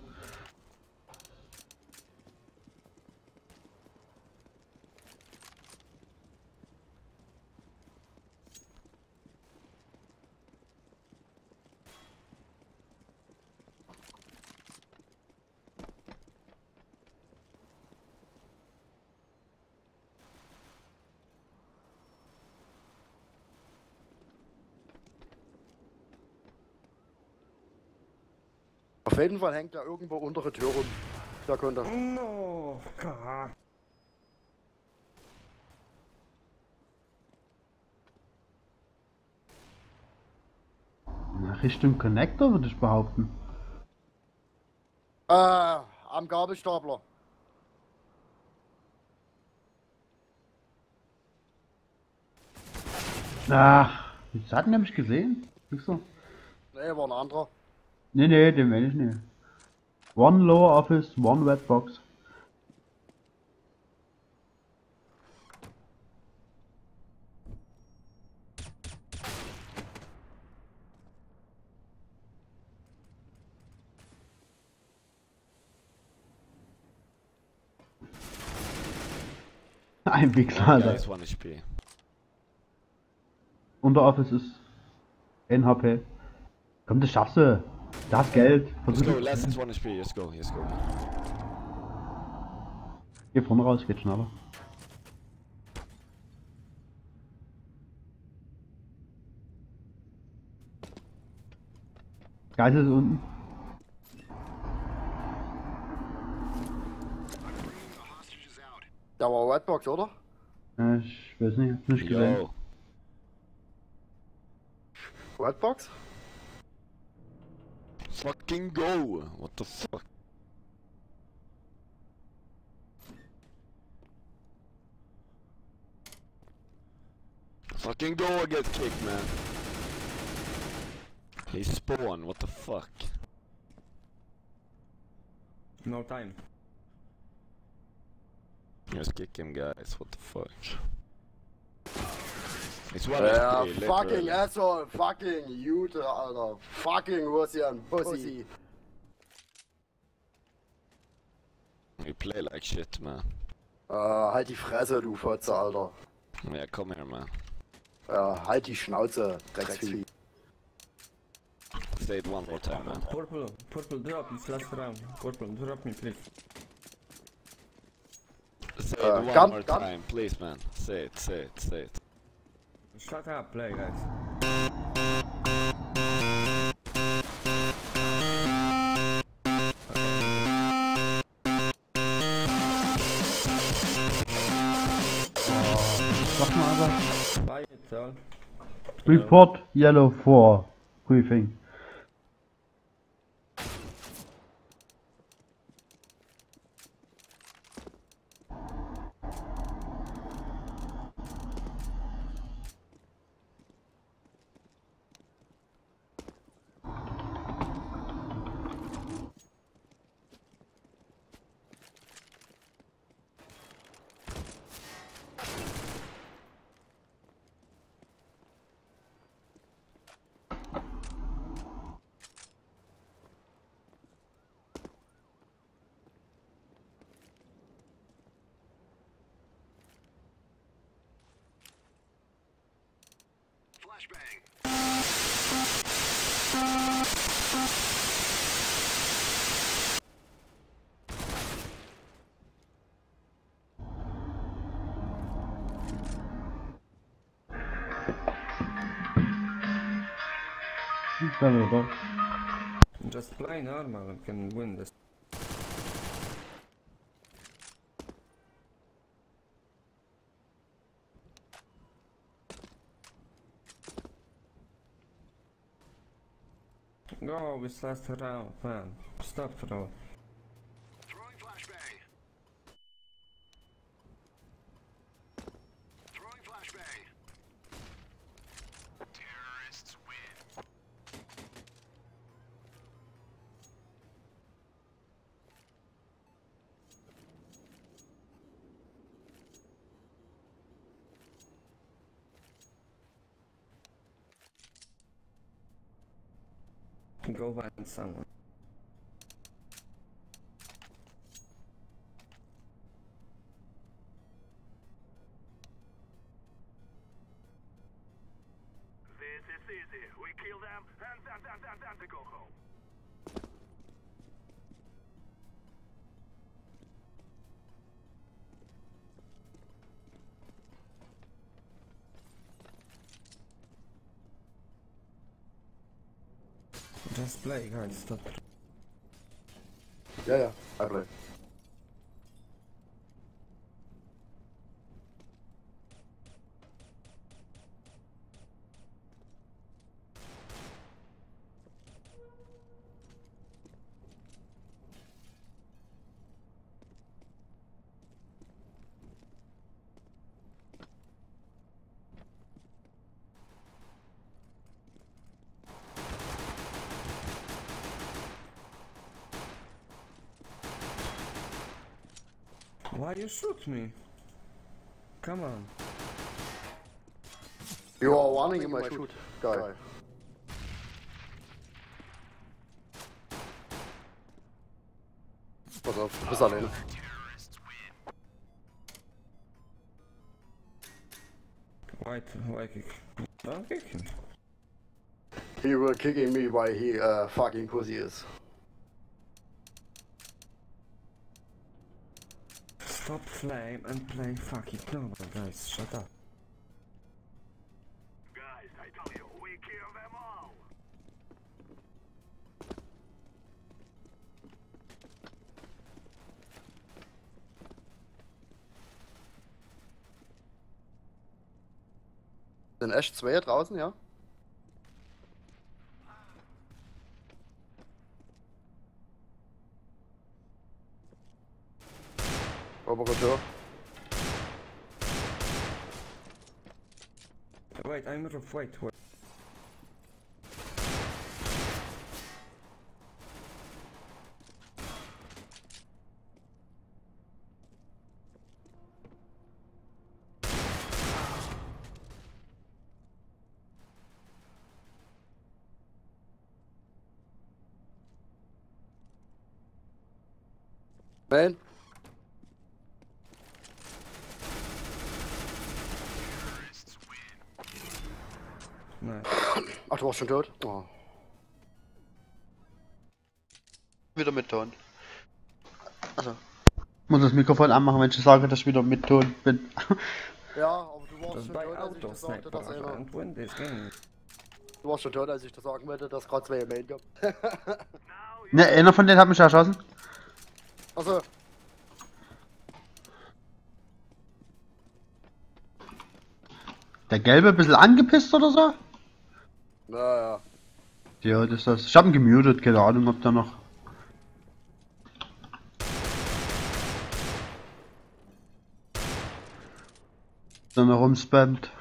Auf jeden Fall hängt da irgendwo unter der Tür rum. Da könnte. No, God. Richtung Connector würde ich behaupten. Am Gabelstapler. Ach, das hat nämlich gesehen. Nicht so. Nee, war ein anderer. Nee, nee, den will ich nicht. One lower office, one wet box. Ein Wichser, Alter. Das war nicht Spiel. Unter Office ist NHP. Komm, das schaffst du. Das Geld. Let's go, last one HP, let's go. Geh vorne raus, geht schneller. Geisel ist unten. Da war Redbox, oder? Ich weiß nicht, hab's nicht gesehen. Redbox? Fucking go! What the fuck? Fucking go or get kicked, man! He spawned, what the fuck? No time. Just kick him, guys, what the fuck? It's one HP, fucking asshole, fucking Jute, Alter, fucking Russian pussy. You play like shit, man. Halt die Fresse, du Fotze, Alter. Ja, komm her, man. Halt die Schnauze, Drecksvieh. Say it one more time, man. Purple, drop this last round. Purple, drop me, please. Say it one more time, please, man. Say it. Shut up, play, guys. Sag mal aber. Report Yellow 4. Briefing. Just play normal and can win this. Go with last round, man. Stop throw. Throwing flashbang. Throwing flashbang. Terrorists win. Go find someone. This is easy. We kill them and they go home. Just play, guys, stop. Yeah, I play. Why you shoot me? Come on. You are warning him, I shoot. Guy. Pass auf, du bist allein. Why kick? Don't kick him. He were kicking me while he fucking pussy is. Stop flame and play fucking normal, guys, shut up. Guys, I tell you, we kill them all! Sind echt zwei draußen, ja? Wait, I'm rough, wait. Man. Nein. Ach, du warst schon tot? Oh. Wieder mit Ton. Also. Ich muss das Mikrofon anmachen, wenn ich sage, dass ich wieder mit Ton bin. Ja, aber du warst schon tot, als ich das sagte, dass einer... Du warst schon tot, als ich das sagen wollte, dass gerade zwei Main gab. Ne, einer von denen hat mich erschossen. Also. Der Gelbe ein bisschen angepisst oder so? Naja. Ja, das ist das. Ich hab ihn gemutet, keine Ahnung, ob der noch. Dann noch rumspammt.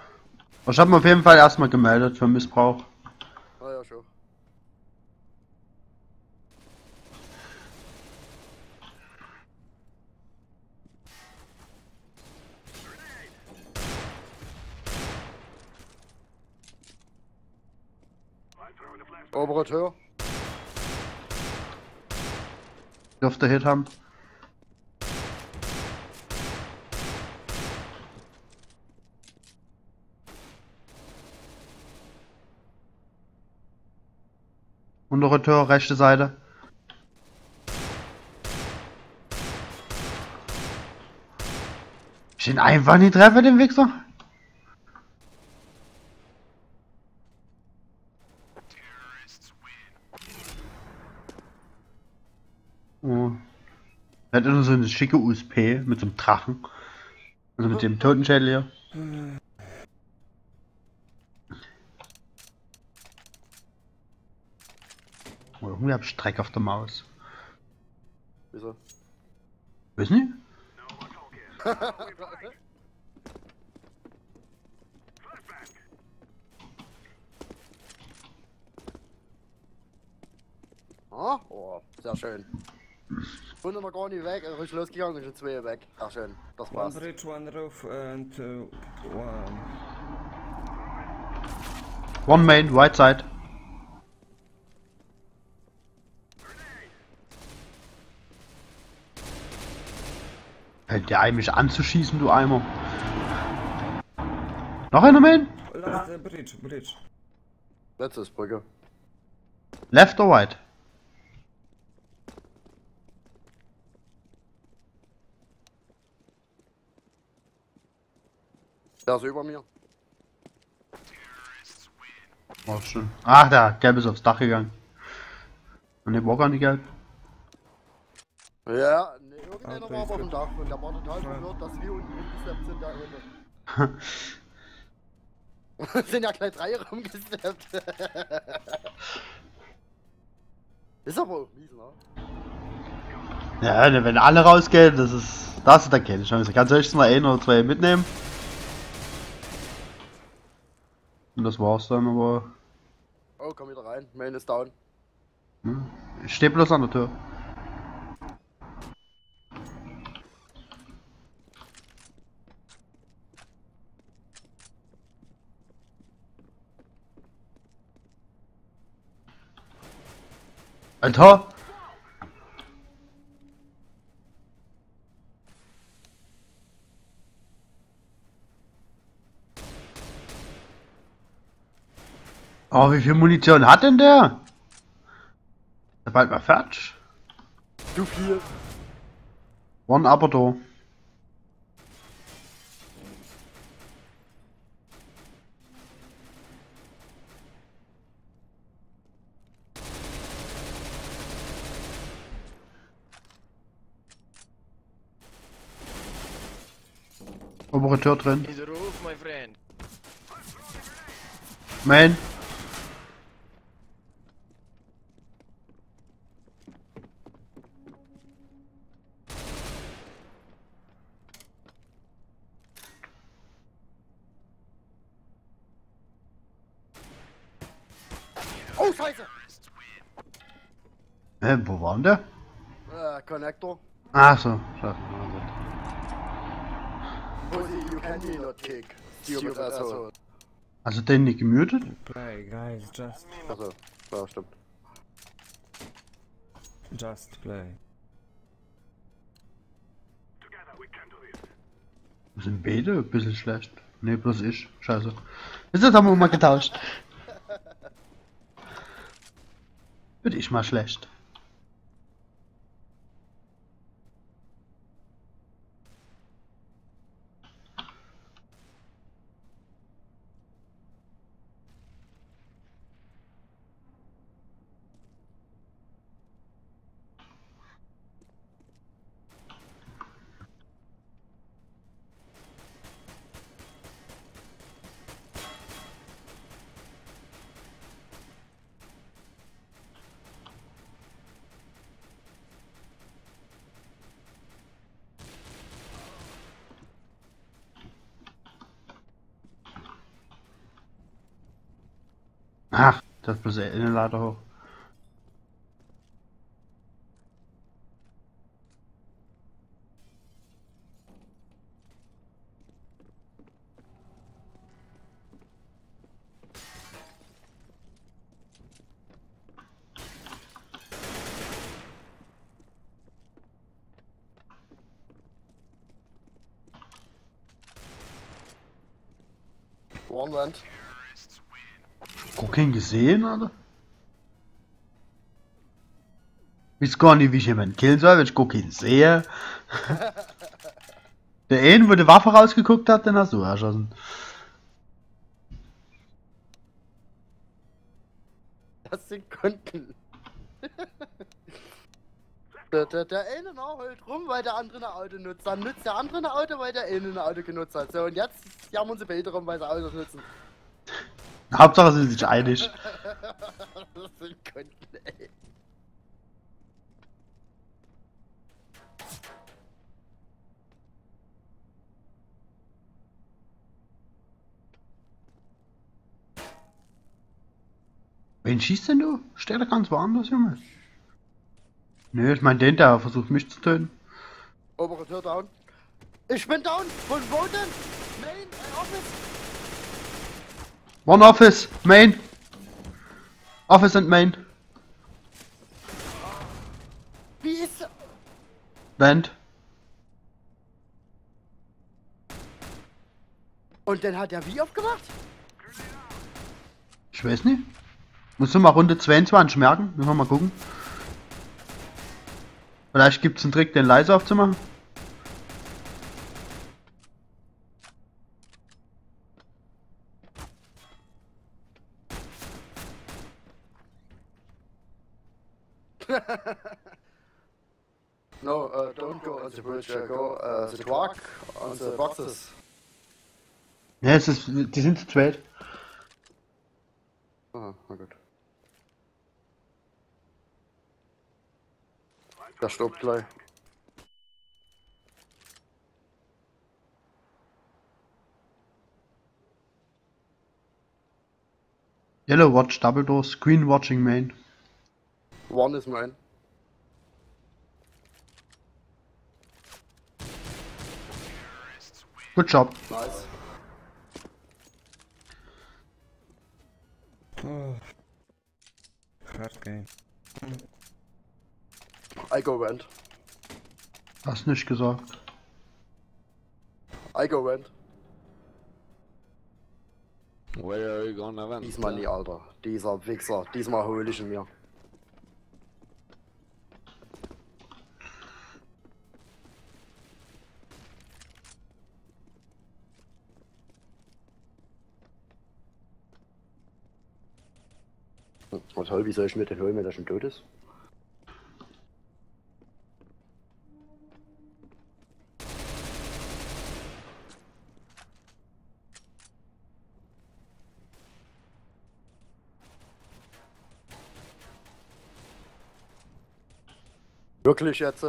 Aber ich hab ihn auf jeden Fall erstmal gemeldet für Missbrauch. Ah ja, schon. Operateur. Dürfte Hit haben. Untere Tür, rechte Seite. Ich den einfach nicht treffe, den Wichser. Oh. Er hat immer so eine schicke USP mit so einem Drachen. Also mit dem Totenschädel hier. Oh, irgendwie hab ich Dreck auf der Maus. Wieso? Weiß nicht. Ah, oh, sehr schön. Bin noch gar nicht weg, also ich losgegangen und schon zwei weg. Sehr schön, das war's. One bridge, one roof and one. One main, right side. Fällt dir ein, mich anzuschießen, du Eimer. Noch einer main? Last bridge, bridge. Letztes Brücke. Left or right? Der ist über mir. Oh, schön. Ach, da, gelb ist aufs Dach gegangen. Und der war gar nicht gelb. Ja, ne, irgendeiner war aber auf dem Dach und der war total verwirrt, dass wir unten hingesteppt sind da unten. Sind ja gleich drei rumgesteppt. Ist aber auch mies, ne? Ja, wenn alle rausgehen, das ist der Kälte. Ich kann höchstens mal ein oder zwei mitnehmen. Und das war's dann, aber... Oh, komm wieder rein. Main ist down. Hm. Ich steh bloß an der Tür. Alter! Oh, wie viel Munition hat denn der? Der bald mal fertig. Zu viel. One upper door. Obere Tür drin. Main. Oh, Scheiße! Wo war denn der? Connector. Ach so, scheiße. Also den nicht gemutet? Play guys, just. Also, ja, stimmt. Just play. Wir sind beide ein bisschen schlecht. Ne, bloß ich. Scheiße. Jetzt haben wir mal getauscht. Bin ich mal schlecht. Ach, das bloß der Innenleiter hoch. One land. Guck ihn gesehen, Alter. Weiß gar nicht, wie ich jemanden killen soll, wenn ich gucke, ihn sehe. Der einen, wo die Waffe rausgeguckt hat, den hast du erschossen. Das sind Kunden. Der eine heult rum, weil der andere eine Auto nutzt. Dann nutzt der andere eine Auto, weil der eine Auto genutzt hat. So, und jetzt haben unsere Bilder rum, weil sie Autos nutzen. Hauptsache sind sie sich einig. Das sind Kunden, ey. Wen schießt denn du? Stell doch ganz woanders, Junge. Nö, ich mein den da, versucht mich zu töten. Operateur down. Ich bin down! Von wo denn? Main, Office! One Office, Main! Office and Main. Wie ist... Band. Und dann hat er wie aufgemacht? Ich weiß nicht. Musst du mal Runde 22 merken? Müssen wir mal gucken. Vielleicht gibt's einen Trick, den leise aufzumachen. No, don't go on the bridge, go the truck on the boxes. Ne, es ist, die sind zu zweit. Ah, na gut. Das stoppt gleich. Yellow watch, double doors, green watching main. One is main. Good job. Nice. Oh. Hard game. I go vent. Hast nicht gesagt. I go vent. Where are you gonna vent? Diesmal nie, Alter. Dieser Wichser. Diesmal hol ich ihn mir. Was soll, wie soll ich mir den holen, wenn er schon tot ist? Wirklich jetzt?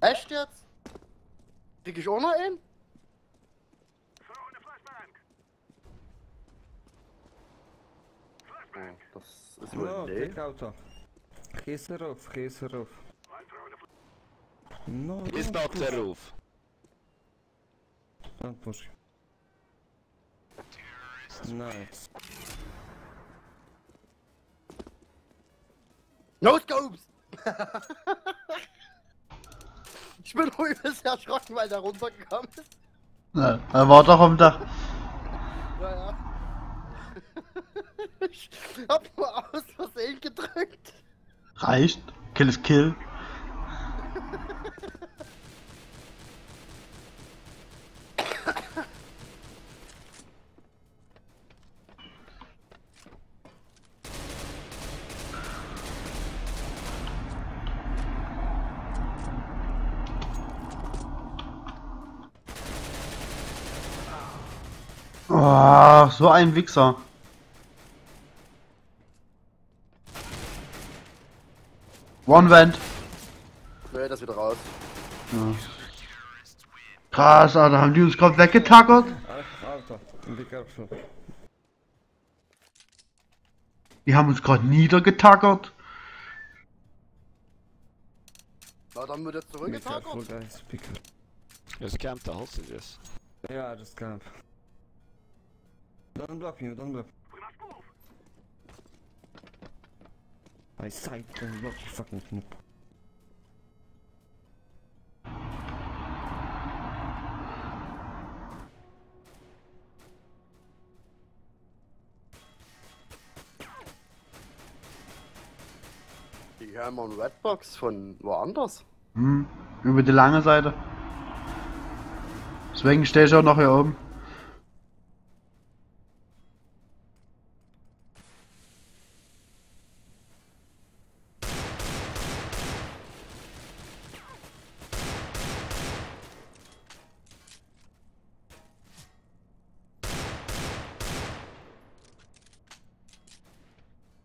Echt jetzt? Krieg ich auch noch einen? Oh, das ist wohl ein Deck Auto. Geh's rauf. No, ist doch der Ruf. Nice. No Scopes! Ich bin ruhig bisher erschrocken, weil der runtergekommen ist. Na, er war doch am Dach. Naja. Ich hab nur aus Versehen gedrückt. Reicht. Kill is kill. Oh, so ein Wichser. One Vent. Nee, das wieder raus. Ja. Krass, Alter, haben die uns gerade weggetackert? Die haben uns gerade niedergetackert. Na, dann wird jetzt zurückgetackert. Das camp der Hostages. Ja, das camp. Don't block me, don't block. I sight, don't block you fucking knip. Die haben wir eine Redbox von woanders. Hm, über die lange Seite. Deswegen stehe ich auch noch hier oben.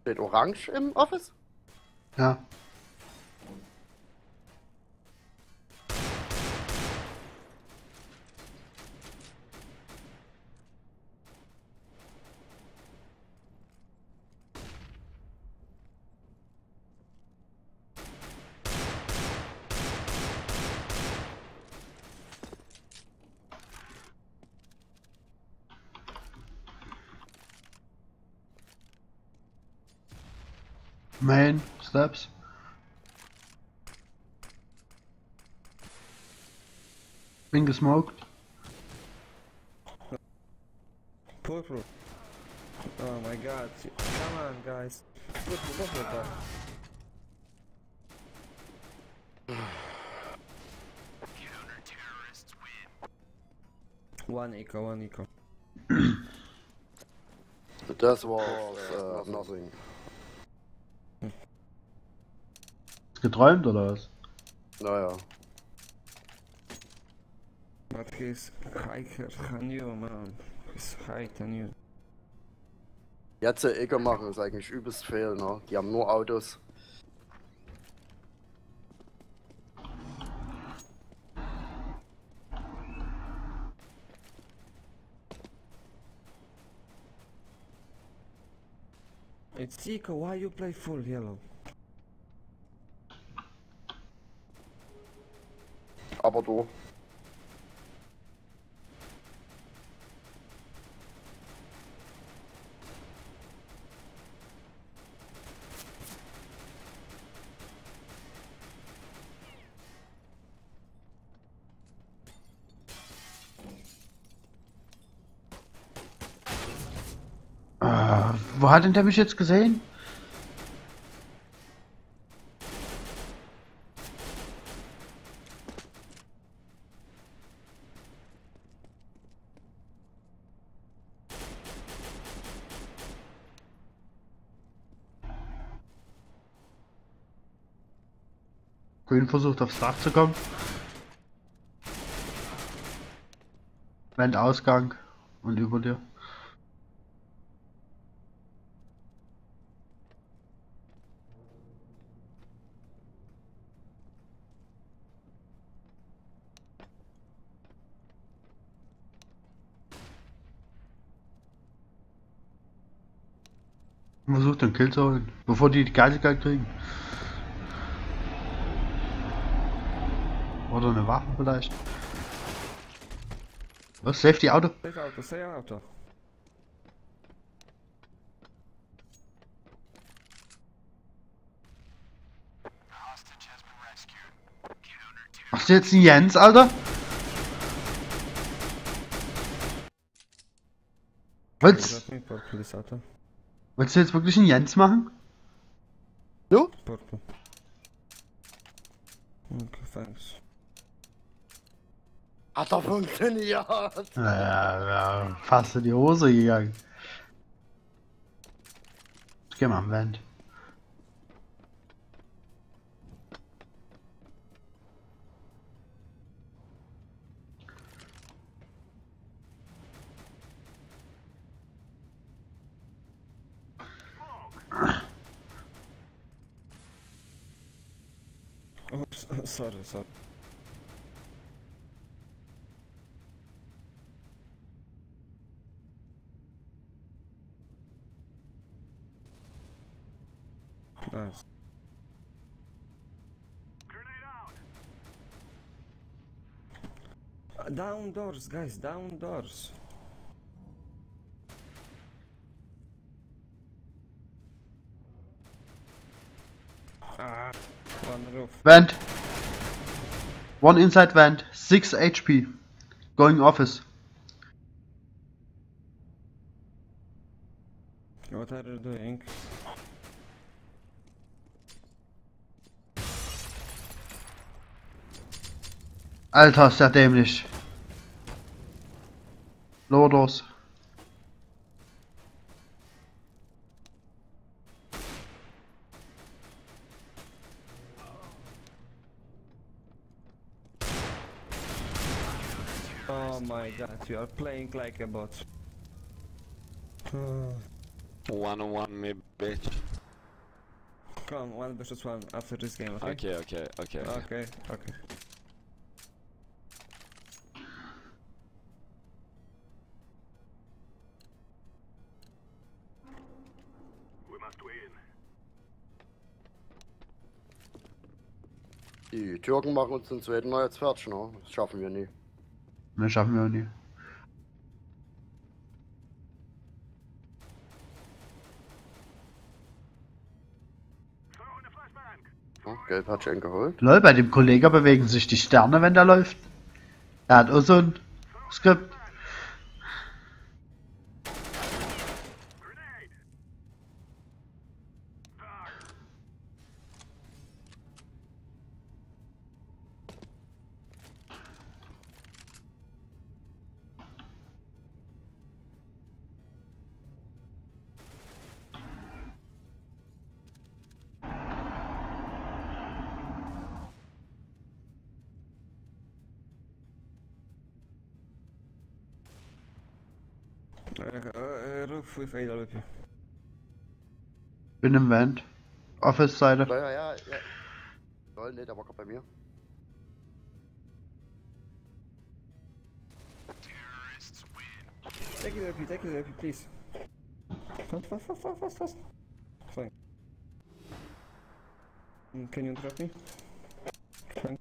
Steht orange im Office? Ja. Main steps. Bin gesmoked. Pull through. Oh my god. Come on guys. Pull through, pull through. Counter-terrorists win. One eco. That was nothing. Geträumt oder was? Naja. But he's hiker on you, man. He's hiker on you. Jetzt Eker machen ist eigentlich übelst fehl, ne? Die haben nur Autos. It's Eker, why you play full yellow? Aber du. Wo hat denn der mich jetzt gesehen? Grün versucht aufs Dach zu kommen. Wendausgang und über dir. Versucht den Kill zu holen, bevor die Geiselkeit kriegen. Oder eine Waffe vielleicht. Was? Safety Auto? Safe Auto, safe Auto. Ach, ist jetzt ein Jens, Alter? Willst du jetzt wirklich einen Jens machen? Du? Purple. Okay, thanks. Hat doch funktioniert! Ja, fast in die Hose gegangen. Ich geh mal am Wand. Ups, sorry. Nice. Down doors, guys, down doors. Ah, one roof. Vent. One inside vent. 6 HP. Going office. What are you doing? Alter, ist der dämlich. Lodos. Oh my god, you are playing like a bot. 1-1 me, bitch. Come, 1v1 after this game, okay? Okay. We must win. Die Türken machen uns den zweiten Mal jetzt fertig, ne? Das schaffen wir nie. Ne, schaffen wir auch nie. Gelb hat schon geholt. Lol, bei dem Kollegen bewegen sich die Sterne, wenn der läuft. Er hat auch so ein Skript. Ruf with AWP. Bin im Vent. Office-Seite. Ja. Lol, ne, der war grad bei mir. Take AWP, please. Fast. Fine. Can you interrupt me? Fine.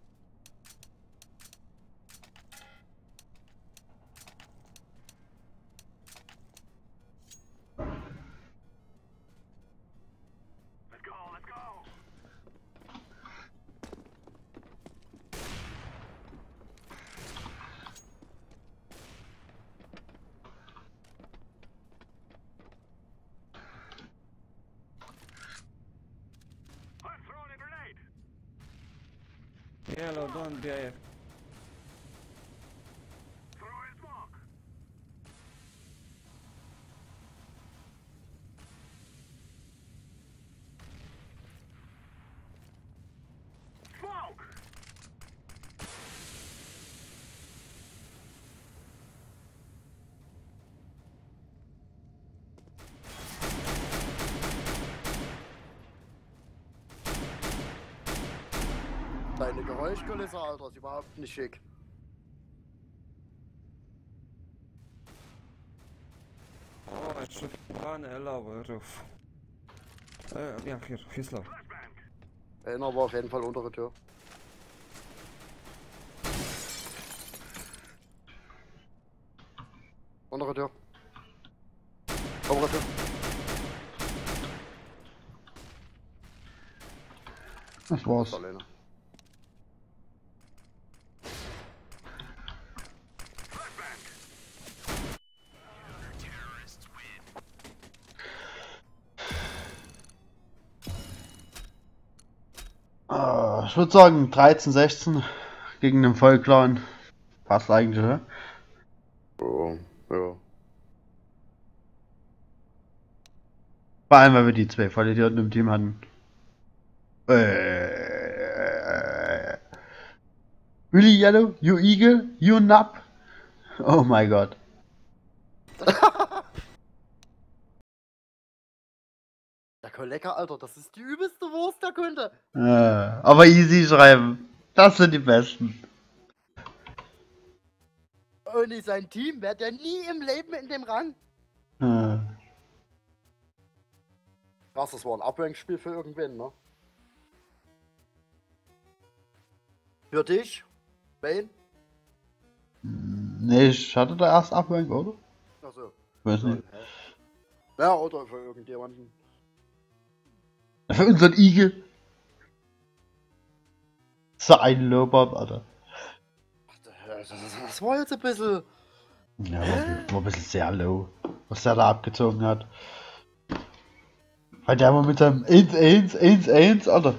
Yellow, don't be AF. Throw his mark. Smoke! Deine Geräuschkulisse, Alter, ist überhaupt nicht schick. Oh, I should run allow a roof. Ja, hier ist low. Einer war auf jeden Fall untere Tür. Untere Tür. Obere Tür. Das war's. Ich würde sagen 13-16 gegen den Vollclan. Passt eigentlich, oder? Oh, ja. Vor allem, weil wir die zwei Vollidioten im Team hatten. Really Yellow? You Eagle? You Nub? Oh my god. Lecker, Alter, das ist die übelste Wurst der Kunde. Aber easy schreiben. Das sind die besten. Ohne sein Team wäre der nie im Leben in dem Rang. Krass, das war ein Ablenkspiel für irgendwen, ne? Für dich? Bane? Nee, ich hatte da erst Ablenk, oder? Achso. Weiß nicht. Ja, oder für irgendjemanden. Für unseren Igel. So ein Lob-Up, Alter. Das war jetzt ein bisschen. Ja, war ein bisschen sehr low. Was der da abgezogen hat. Weil der mal mit seinem 1-1, Alter.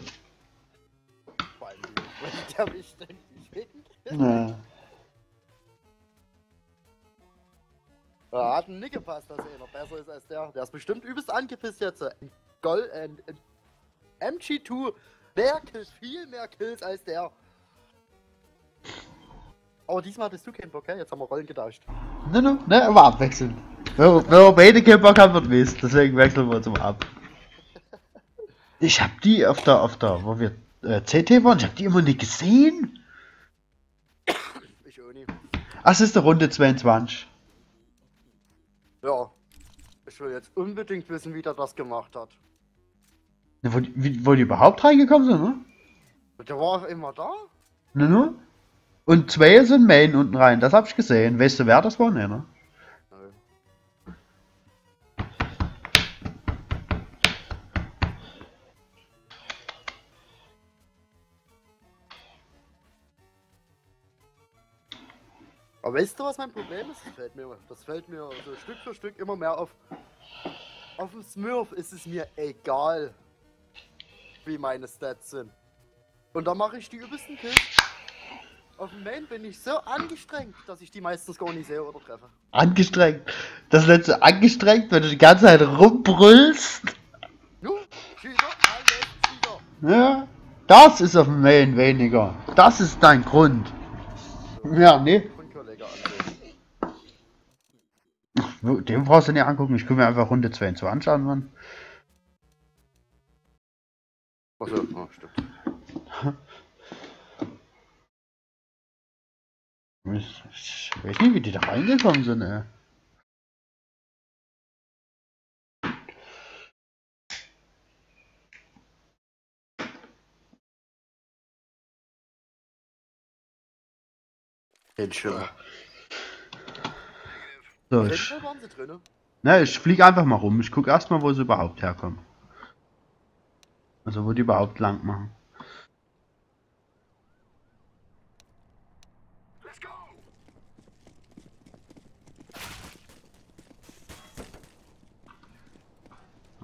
Weil der mich ständig winkt. Ja, hat nicht gepasst, dass er noch besser ist als der. Der ist bestimmt übelst angepisst jetzt. MG2, mehr Kills, viel mehr Kills als der. Aber diesmal hattest du keinen Bock, okay? Jetzt haben wir Rollen getauscht. Ne, ne, ne, aber abwechseln. Wenn wir beide keinen Bock haben, wird Mist. Deswegen wechseln wir uns mal ab. Ich hab die auf der, wo wir CT waren, ich hab die immer nicht gesehen. Ich auch nicht. Ach, es ist der Runde 22. Ja. Ich will jetzt unbedingt wissen, wie der das gemacht hat. Ne, wo die überhaupt reingekommen sind, ne? Der war auch immer da? Ne, ne? Und zwei sind Main unten rein, das hab ich gesehen. Weißt du, wer das war? Ne, ne? Aber weißt du, was mein Problem ist? Das fällt mir so Stück für Stück immer mehr auf. Auf dem Smurf ist es mir egal, wie meine Stats sind. Und da mache ich die übelsten Kills. Auf dem Main bin ich so angestrengt, dass ich die meistens gar nicht sehe oder treffe. Angestrengt? Das letzte so angestrengt, wenn du die ganze Zeit rumbrüllst? Nun, Schießer, alles Schießer. Ja, das ist auf dem Main weniger. Das ist dein Grund. Ja, ne? Den brauchst du nicht angucken, ich gucke mir einfach Runde 22 an, Mann. Achso, oh, stimmt. Ich weiß nicht, wie die da reingekommen sind, ey. Den Schirr. So, ich flieg einfach mal rum. Ich guck erstmal, wo sie überhaupt herkommen. Also, wo die überhaupt lang machen. Let's go.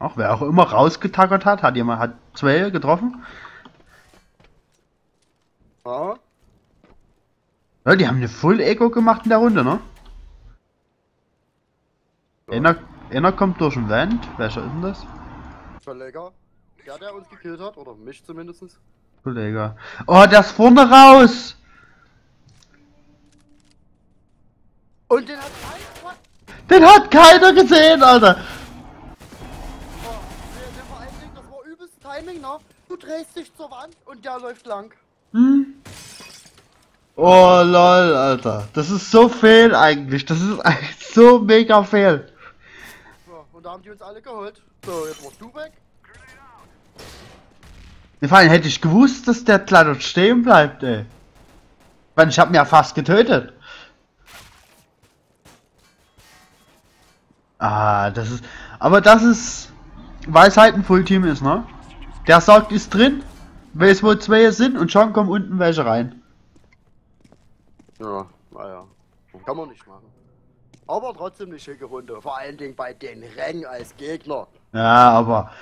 Auch wer auch immer rausgetackert hat, hat zwei getroffen. Ja. Ja, die haben eine Full Echo gemacht in der Runde, ne? Einer kommt durch den Wand. Welcher ist denn das? Kollege. Ja, der uns gekillt hat, oder mich zumindest. Kollege. Oh, der ist vorne raus! Und den hat keiner... Den hat keiner gesehen, Alter! Oh, der vor allen Dingen, das war übelst Timing, ne? Du drehst dich zur Wand und der läuft lang. Hm? Oh lol, Alter. Das ist so fehl eigentlich. Das ist eigentlich so mega fehl. Da haben die uns alle geholt. So, jetzt musst du weg. Vor allem hätte ich gewusst, dass der klein und stehen bleibt, ey. Ich hab ihn ja fast getötet. Ah, das ist... Aber das ist... Weil es halt ein Fullteam ist, ne? Der sagt, ist drin. Weiß, wo zwei sind und schon kommen unten welche rein. Ja, naja. Kann man nicht machen. Aber trotzdem eine schicke Runde, vor allen Dingen bei den Rängen als Gegner. Ja, aber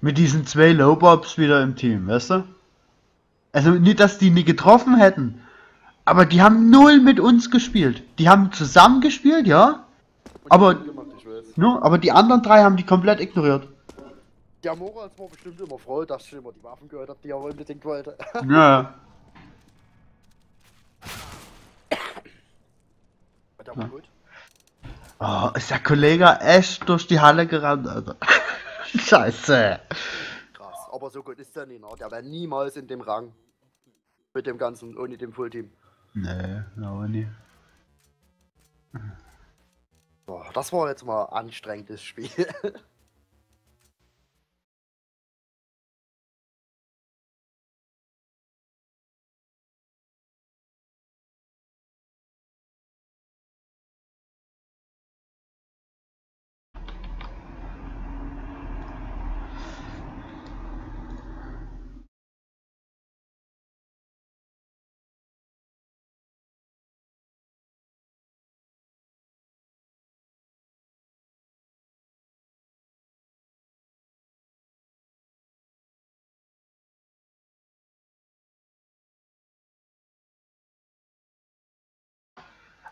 mit diesen zwei Lowbobs wieder im Team, weißt du? Also nicht, dass die nie getroffen hätten, aber die haben null mit uns gespielt. Die haben zusammen gespielt, ja, aber die anderen drei haben die komplett ignoriert. Der Moritz war bestimmt immer froh, dass ich immer die Waffen gehört habe, die er unbedingt wollte. Ja. Der war gut. Oh, ist der Kollege echt durch die Halle gerannt, Alter. Scheiße. Krass, aber so gut ist der nicht, ne? Der wäre niemals in dem Rang. Mit dem ganzen, ohne dem Fullteam. Nee, aber nie. Boah, das war jetzt mal ein anstrengendes Spiel.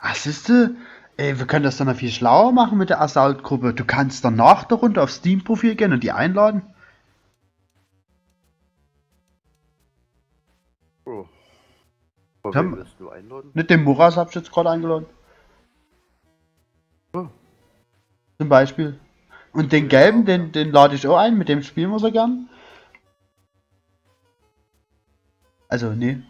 Ach, siehste, ey, wir können das dann noch viel schlauer machen mit der Assault-Gruppe. Du kannst danach der Runde auf Steam-Profil gehen und die einladen. Oh. Wen willst du einladen? Nicht den Muras hab ich jetzt gerade eingeladen. Oh. Zum Beispiel. Und den gelben, den lade ich auch ein, mit dem spielen wir so gern. Also, nee.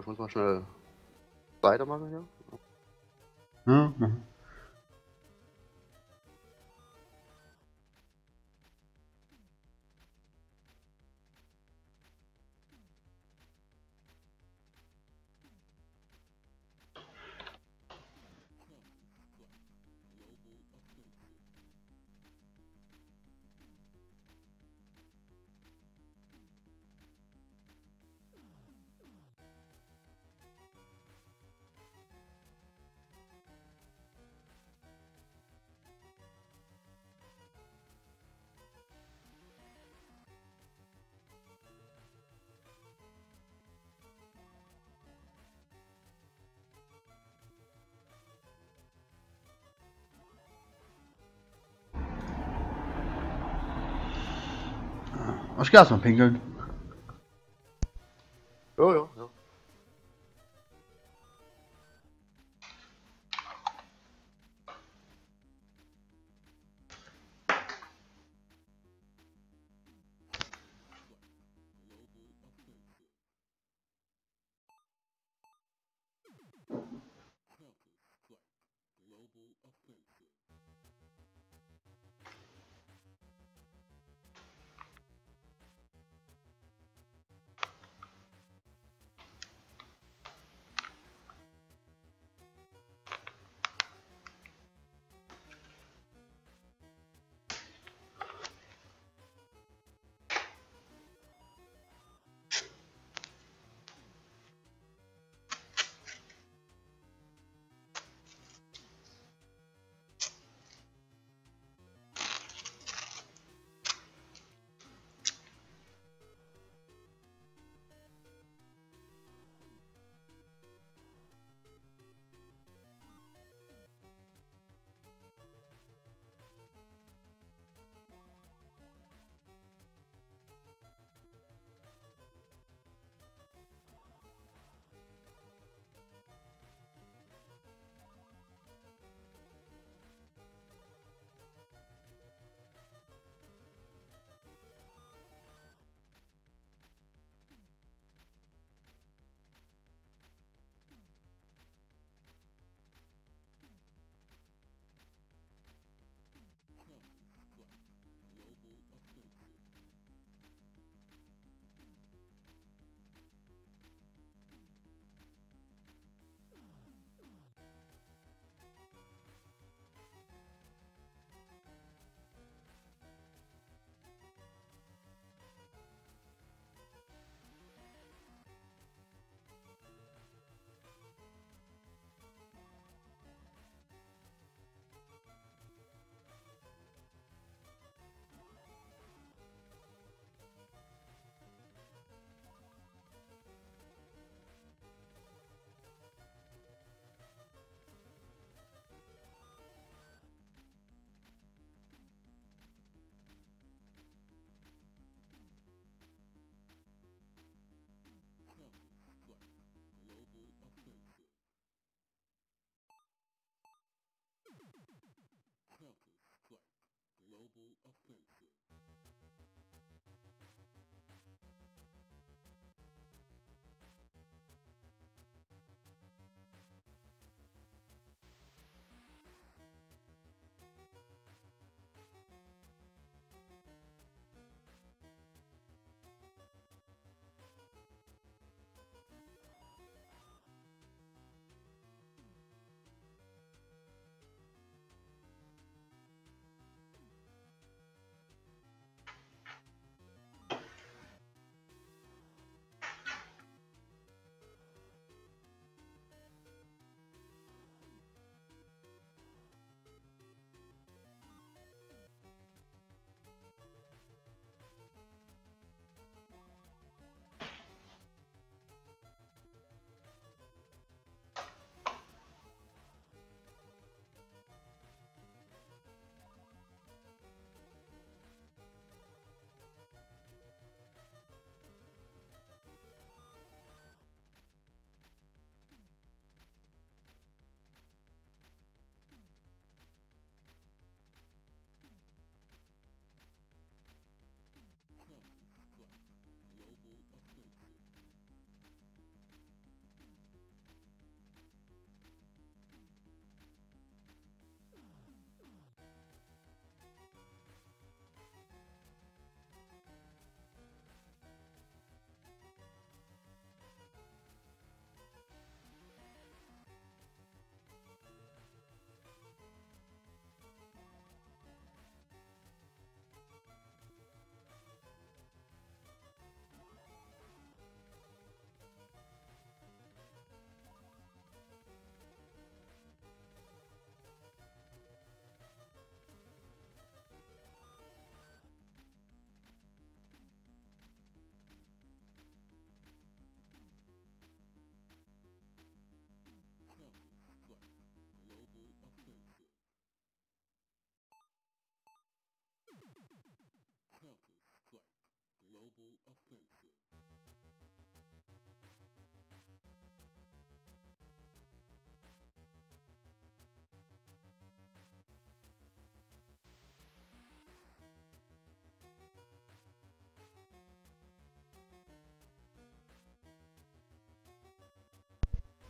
Ich muss mal schnell weitermachen hier. Ja, machen. Ich geh erstmal pinkeln. Oh, ja, ja.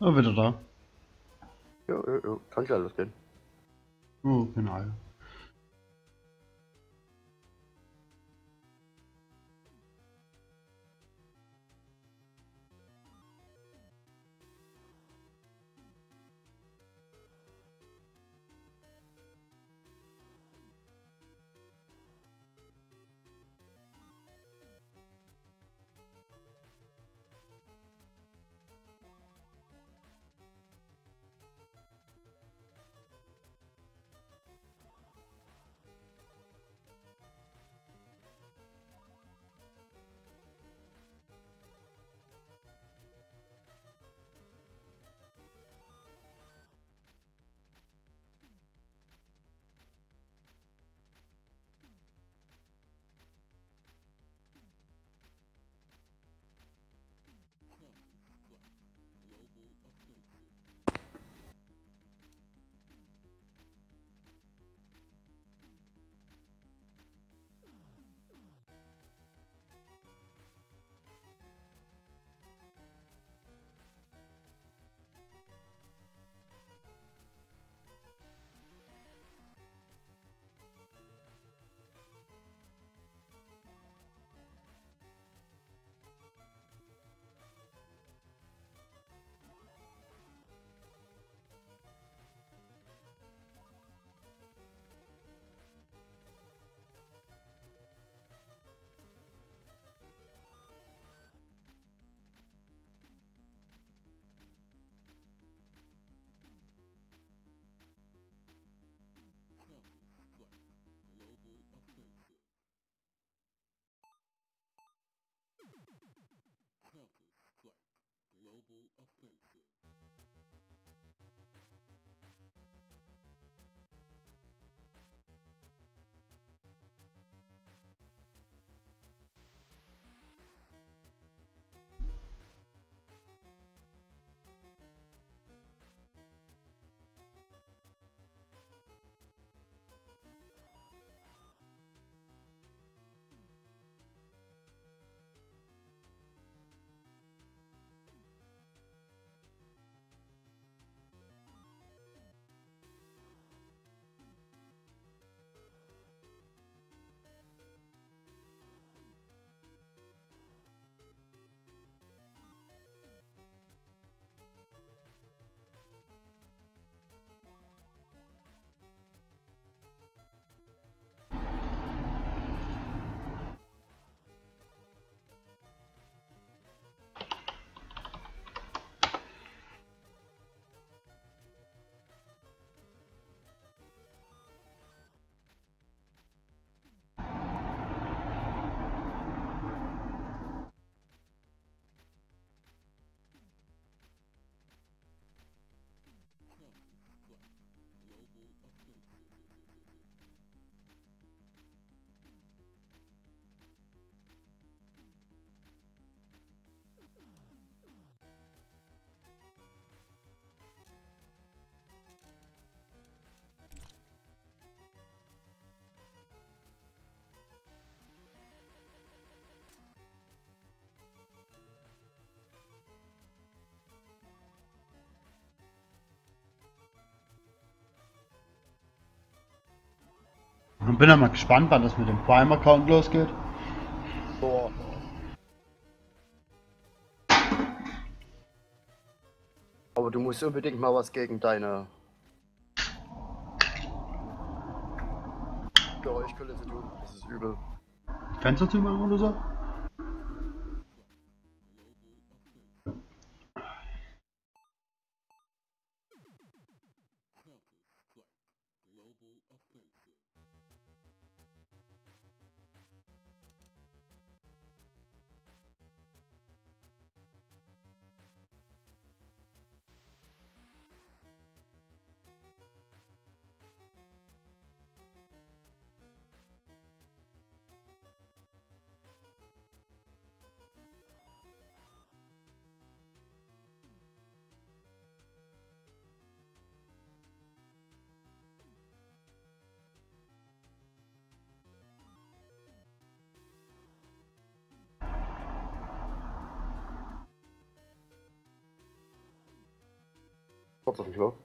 Oh, wieder da. Jo, kann schon losgehen. Oh, genau. Ich bin ja mal gespannt, wann das mit dem Prime-Account losgeht. Boah. Aber du musst unbedingt mal was gegen deine Geräuschkulisse tun. Das ist übel. Fenster zu machen oder so? Po co to?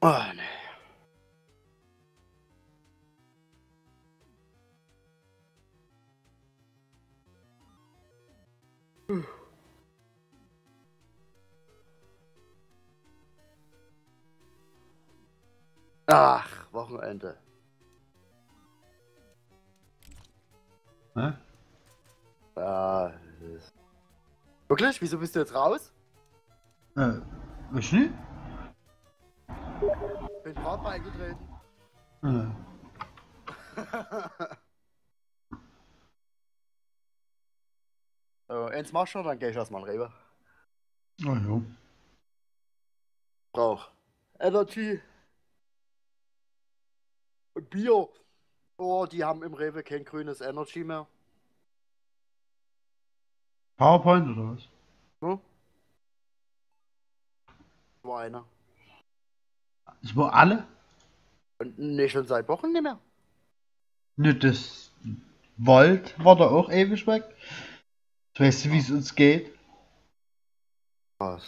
Oh, no. Ach, Wochenende. Hä? Ah, wirklich? Wieso bist du jetzt raus? Was nicht? Ich bin gerade mal eingetreten. So, eins machst du, dann geh ich erstmal in Rewe. Oh ja. Brauch Energy und Bier. Oh, die haben im Rewe kein grünes Energy mehr. PowerPoint oder was? Hm? War einer. Das war alle? Und nicht schon seit Wochen nicht mehr. Ne, das Volt war da auch ewig weg. Du weißt, wie es uns geht. Was?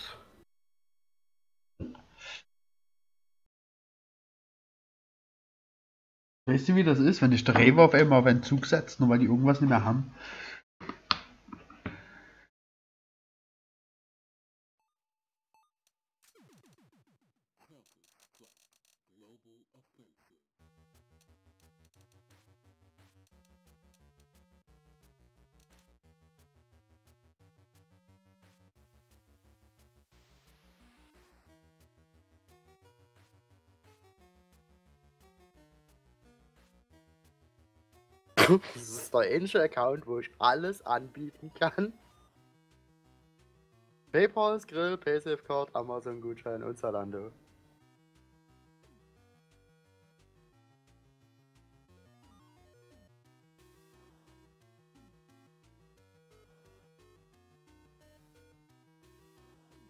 Weißt du, wie das ist, wenn dich der Rewe auf einmal auf einen Zug setzt, nur weil die irgendwas nicht mehr haben? Das ist der ähnliche Account, wo ich alles anbieten kann. PayPal, Skrill, PaySafeCard, Amazon-Gutschein und Zalando.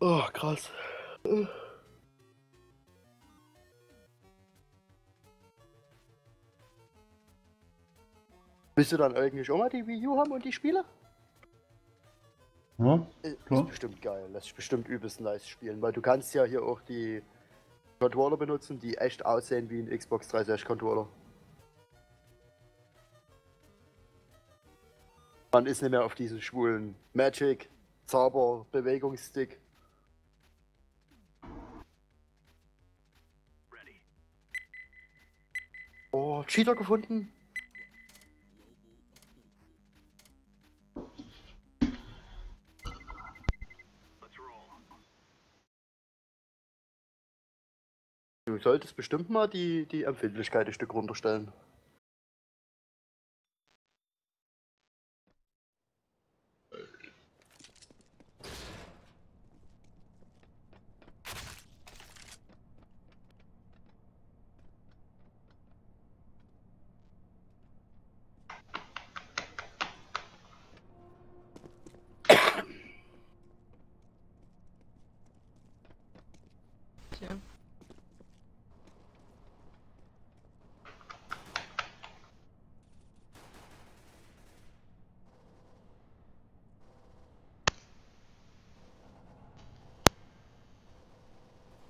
Oh, krass. Willst du dann eigentlich auch mal die Wii U haben und die Spiele? Ja, klar. Ist bestimmt geil, das ist bestimmt übelst nice spielen, weil du kannst ja hier auch die Controller benutzen, die echt aussehen wie ein Xbox 360 Controller. Man ist nicht mehr auf diesen schwulen Magic, Zauber, Bewegungsstick. Oh, Cheater gefunden. solltest bestimmt mal die Empfindlichkeit ein Stück runterstellen.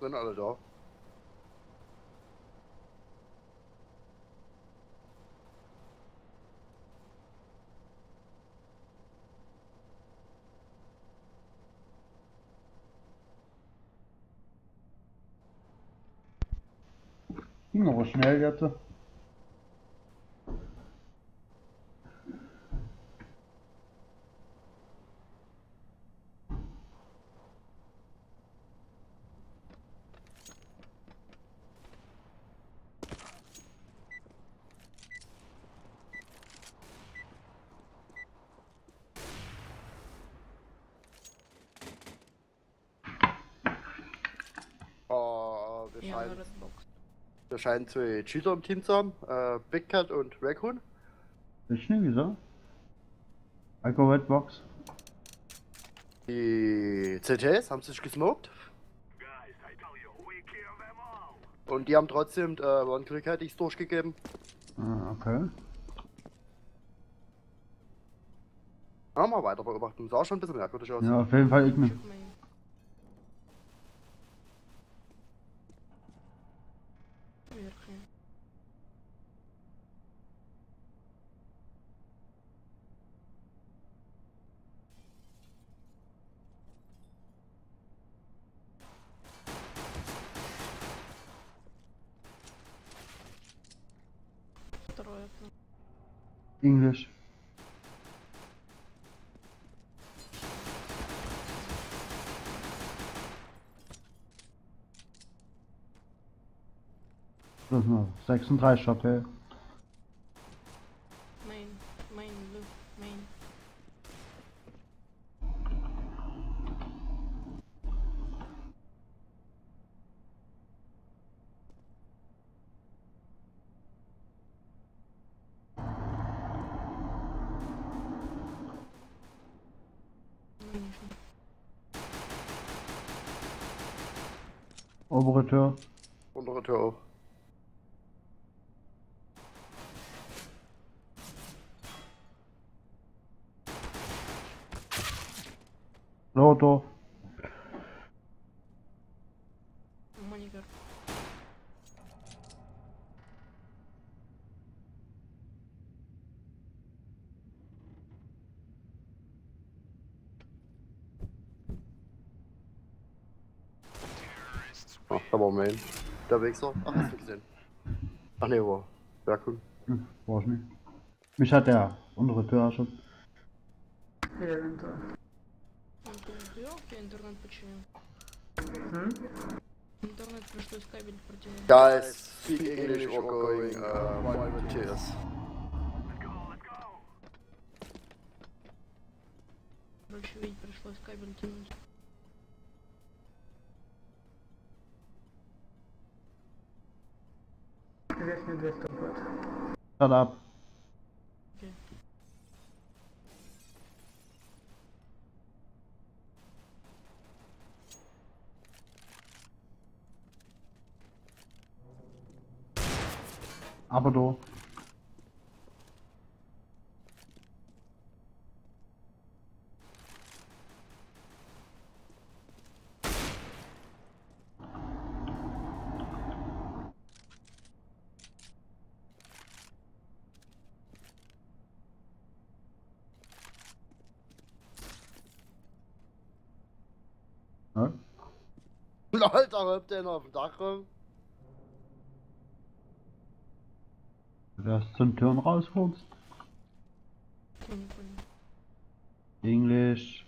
Sind alle da? Noch schnell jetzt. Da scheinen zwei Cheater im Team zu haben, Big Cat und Raccoon. Das ist nicht wieso? Alko Red Box. Die CTs haben sich gesmoked. Und die haben trotzdem One-Click-Headigs durchgegeben. Ah, okay. Ja, mal weiter beobachten, sah schon ein bisschen merkwürdig aus. Ja, auf jeden Fall ich nicht. English. Das noch 36 Shot, hey. Main. Obere Tür. Untere Tür auch. Lauter. Moniker. Ach, da war Main. Der Wechsel. Ach, hast du gesehen. Ach ne, war. Ja, cool. Hm, war ich nicht. Mich hat der untere Tür erschossen. Ja, hinter. Интернет починил. Интернет пришлось кабель протянуть. Guys, speak English or going volunteers. Короче, ведь пришлось кабель тянуть. Верхний дверь топает. Shut up. Aber du. Hä? Alter, habt ihr noch auf dem Dach rum? Du hast zum Türen rausholst. Englisch.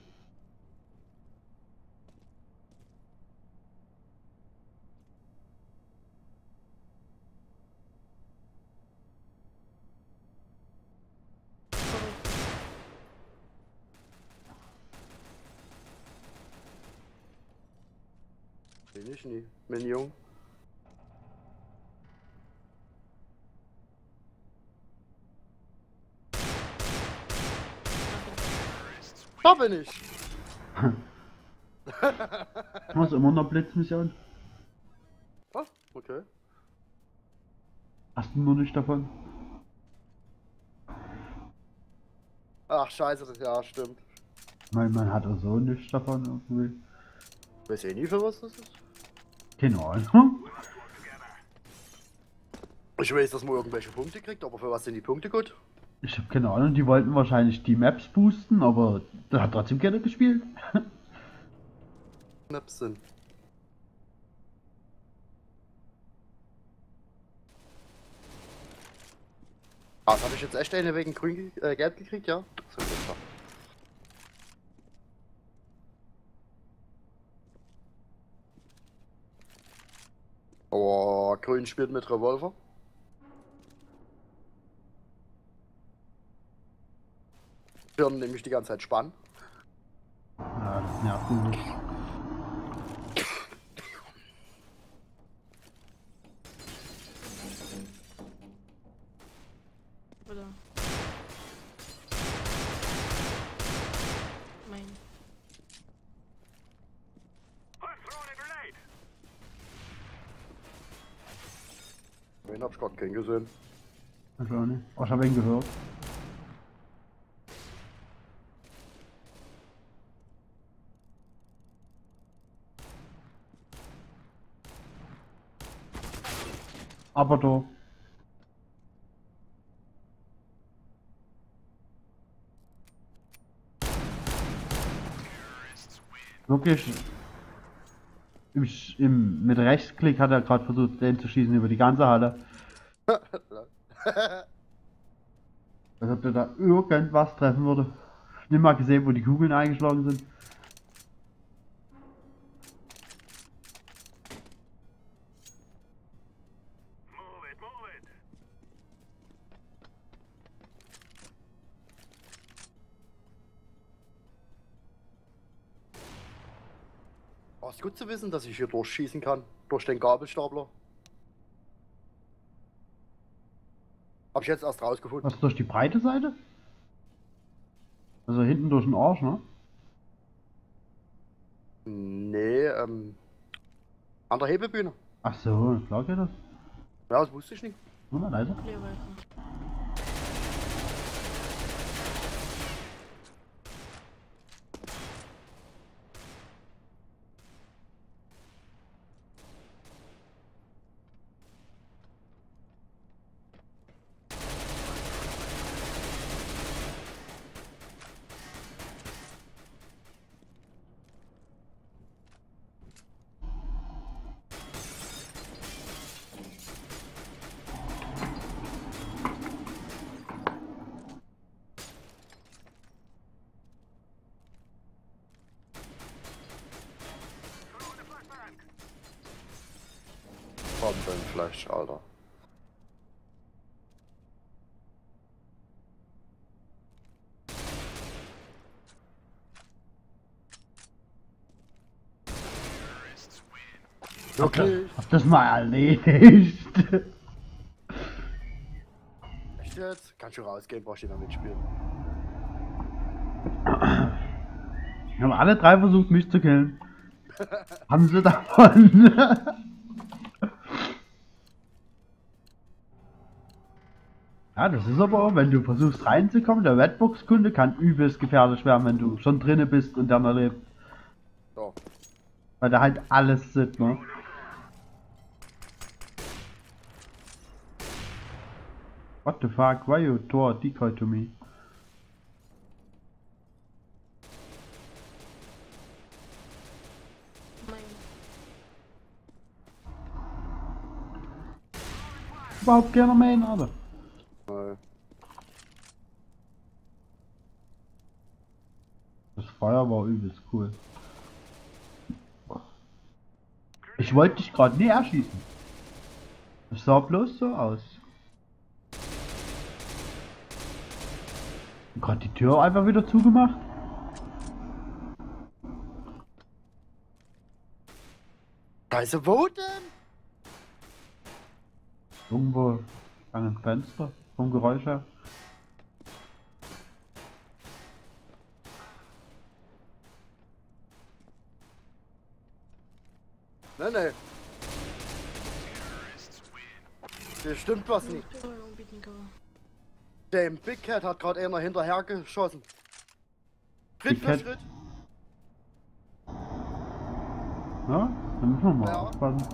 Definition menu. Da bin ich! Was, immer noch Blitzmission? Ah, okay. Hast du noch nicht davon? Ach, scheiße, das ja, stimmt. Man hat auch so nichts davon irgendwie. Weiß ich nie, für was das ist? Keine Ahnung. Ich weiß, dass man irgendwelche Punkte kriegt, aber für was sind die Punkte gut? Ich hab keine Ahnung, die wollten wahrscheinlich die Maps boosten, aber da hat trotzdem keiner gespielt. Maps sind. Ah, da hab ich jetzt echt eine wegen grün, gelb gekriegt, ja? So, oh, grün spielt mit Revolver. Birnen nämlich die ganze Zeit spannen. Ja, das nervt mich. Oder? Mein. Wen hab ich grad keinen gesehen? Ich auch nicht. Oh, ich hab ihn gehört. Aber doch. Wirklich. Mit Rechtsklick hat er gerade versucht, den zu schießen über die ganze Halle. Als ob der da irgendwas treffen würde. Ich hab nicht mal gesehen, wo die Kugeln eingeschlagen sind. Gut zu wissen, dass ich hier durchschießen kann, durch den Gabelstapler. Hab ich jetzt erst rausgefunden. Was, durch die breite Seite? Also hinten durch den Arsch, ne? Nee, an der Hebebühne. Ach so, klar geht das. Ja, das wusste ich nicht. Nur mal leiser. Fleisch, Alter. Okay. Hab das mal erledigt. Echt jetzt? Kannst du rausgehen, brauchst du nicht mehr mitspielen. Wir haben alle drei versucht, mich zu killen. Haben sie davon? Ja, das ist aber auch, wenn du versuchst reinzukommen, der Redbox-Kunde kann übelst gefährlich werden, wenn du schon drinnen bist und dann erlebt. So. Weil da halt alles sitzt, ne? What the fuck, why you door decoy to me? Überhaupt gerne main, aber. Das Feuer war übelst cool. Ich wollte dich gerade nie erschießen. Es sah bloß so aus. Gerade die Tür einfach wieder zugemacht. Scheiße, wo denn? Irgendwo an einem Fenster, vom Geräusch her. Ne, ne. Hier stimmt was nicht. Dem Big Cat hat gerade einer hinterher geschossen. Schritt für Schritt. Ja, dann müssen wir mal aufpassen.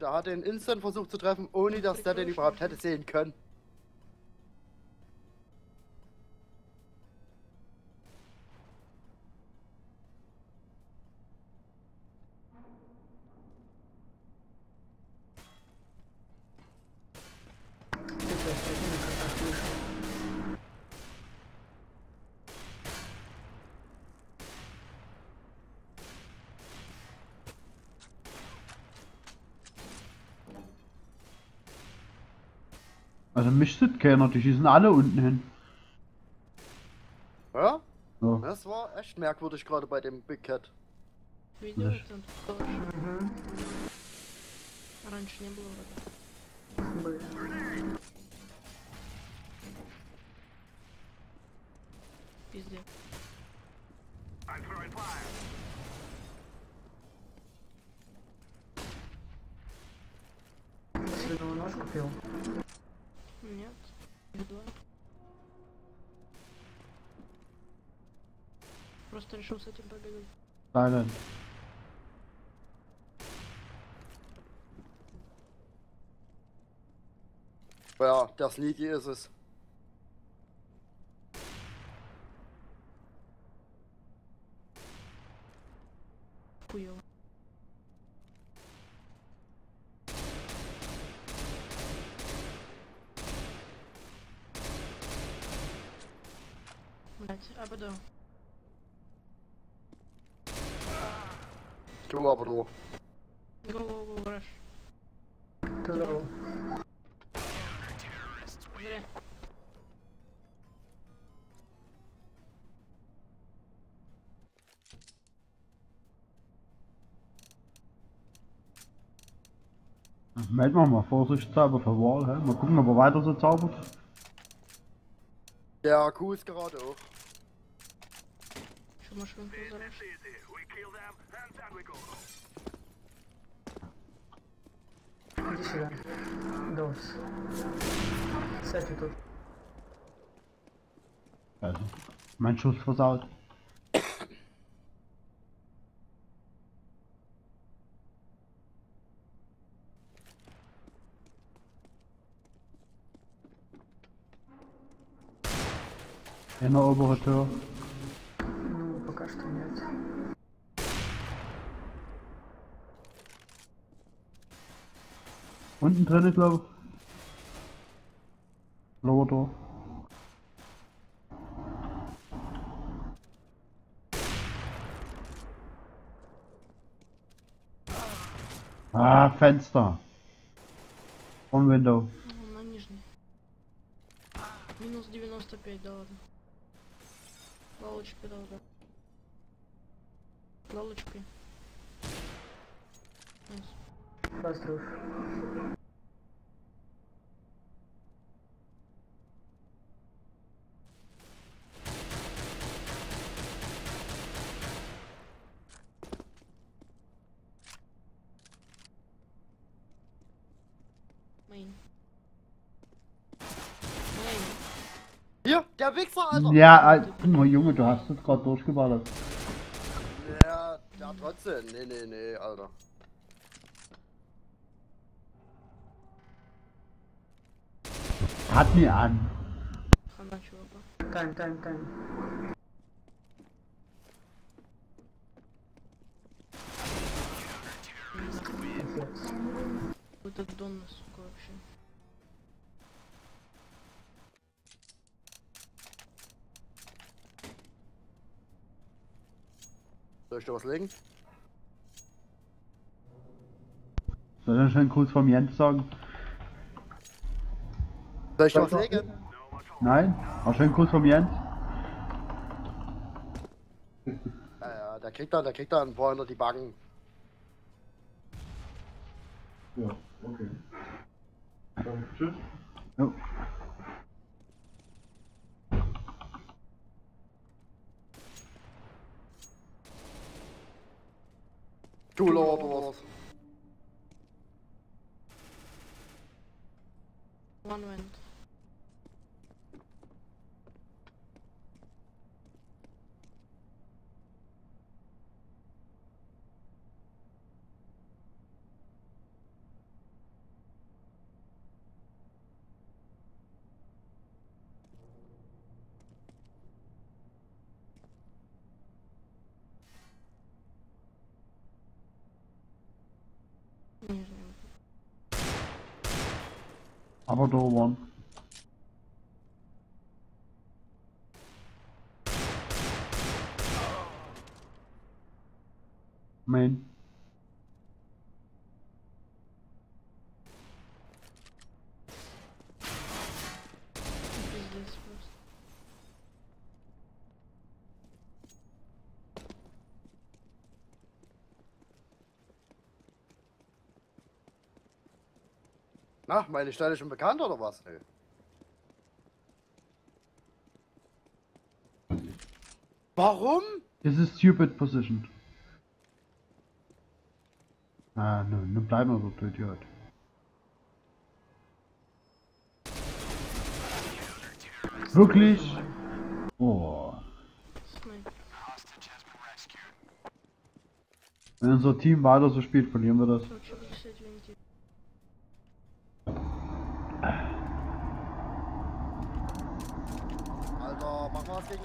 Da hat er einen Instant versucht zu treffen, ohne dass der den überhaupt hätte sehen können. Also mich sieht keiner, die schießen alle unten hin. Ja? Ja. Das war echt merkwürdig gerade bei dem Big Cat. Нет, едва. Просто решил с этим побегать. Да. Ja, der Sneaky ist es. Хуёво. Aber da. Du aber da. Go, rush. Go. Melden wir mal vorsichtshalber für Wall, hä? Mal gucken, ob er weiter so zaubert. Der Kuh ist gerade auch. Иди сюда. Дос. Сядь тут. Mein Schuss versaut. In der oberen Tür. Unten drin, ich glaube. Lower Door. Ah, Fenster. On Window. На нижней. Минус 95, да ладно. Лалочки, да ладно. Лалочки. Построй. Hier, der Wichser, Alter! Ja, oh Junge, du hast das gerade durchgeballert. Ja, trotzdem. Nee, Alter. Hat mir an. Kein. Какой-то дом, сука, вообще. Soll ich da was legen? Soll ich dann schon kurz vom Jens sagen? Soll ich da was legen? Nein? Auch schön Kuss vom Jens. Naja, der kriegt dann ein paar unter die Backen. Ja, okay. Dann tschüss. Jo. Du Lord. One wind. Upper door one. Main. Ach, meine Stelle schon bekannt oder was? Hey. Warum? Das ist stupid position. Ah, nun bleiben wir so blöd hier heute. Wirklich? Oh. Wenn unser Team weiter so spielt, verlieren wir das. Gegen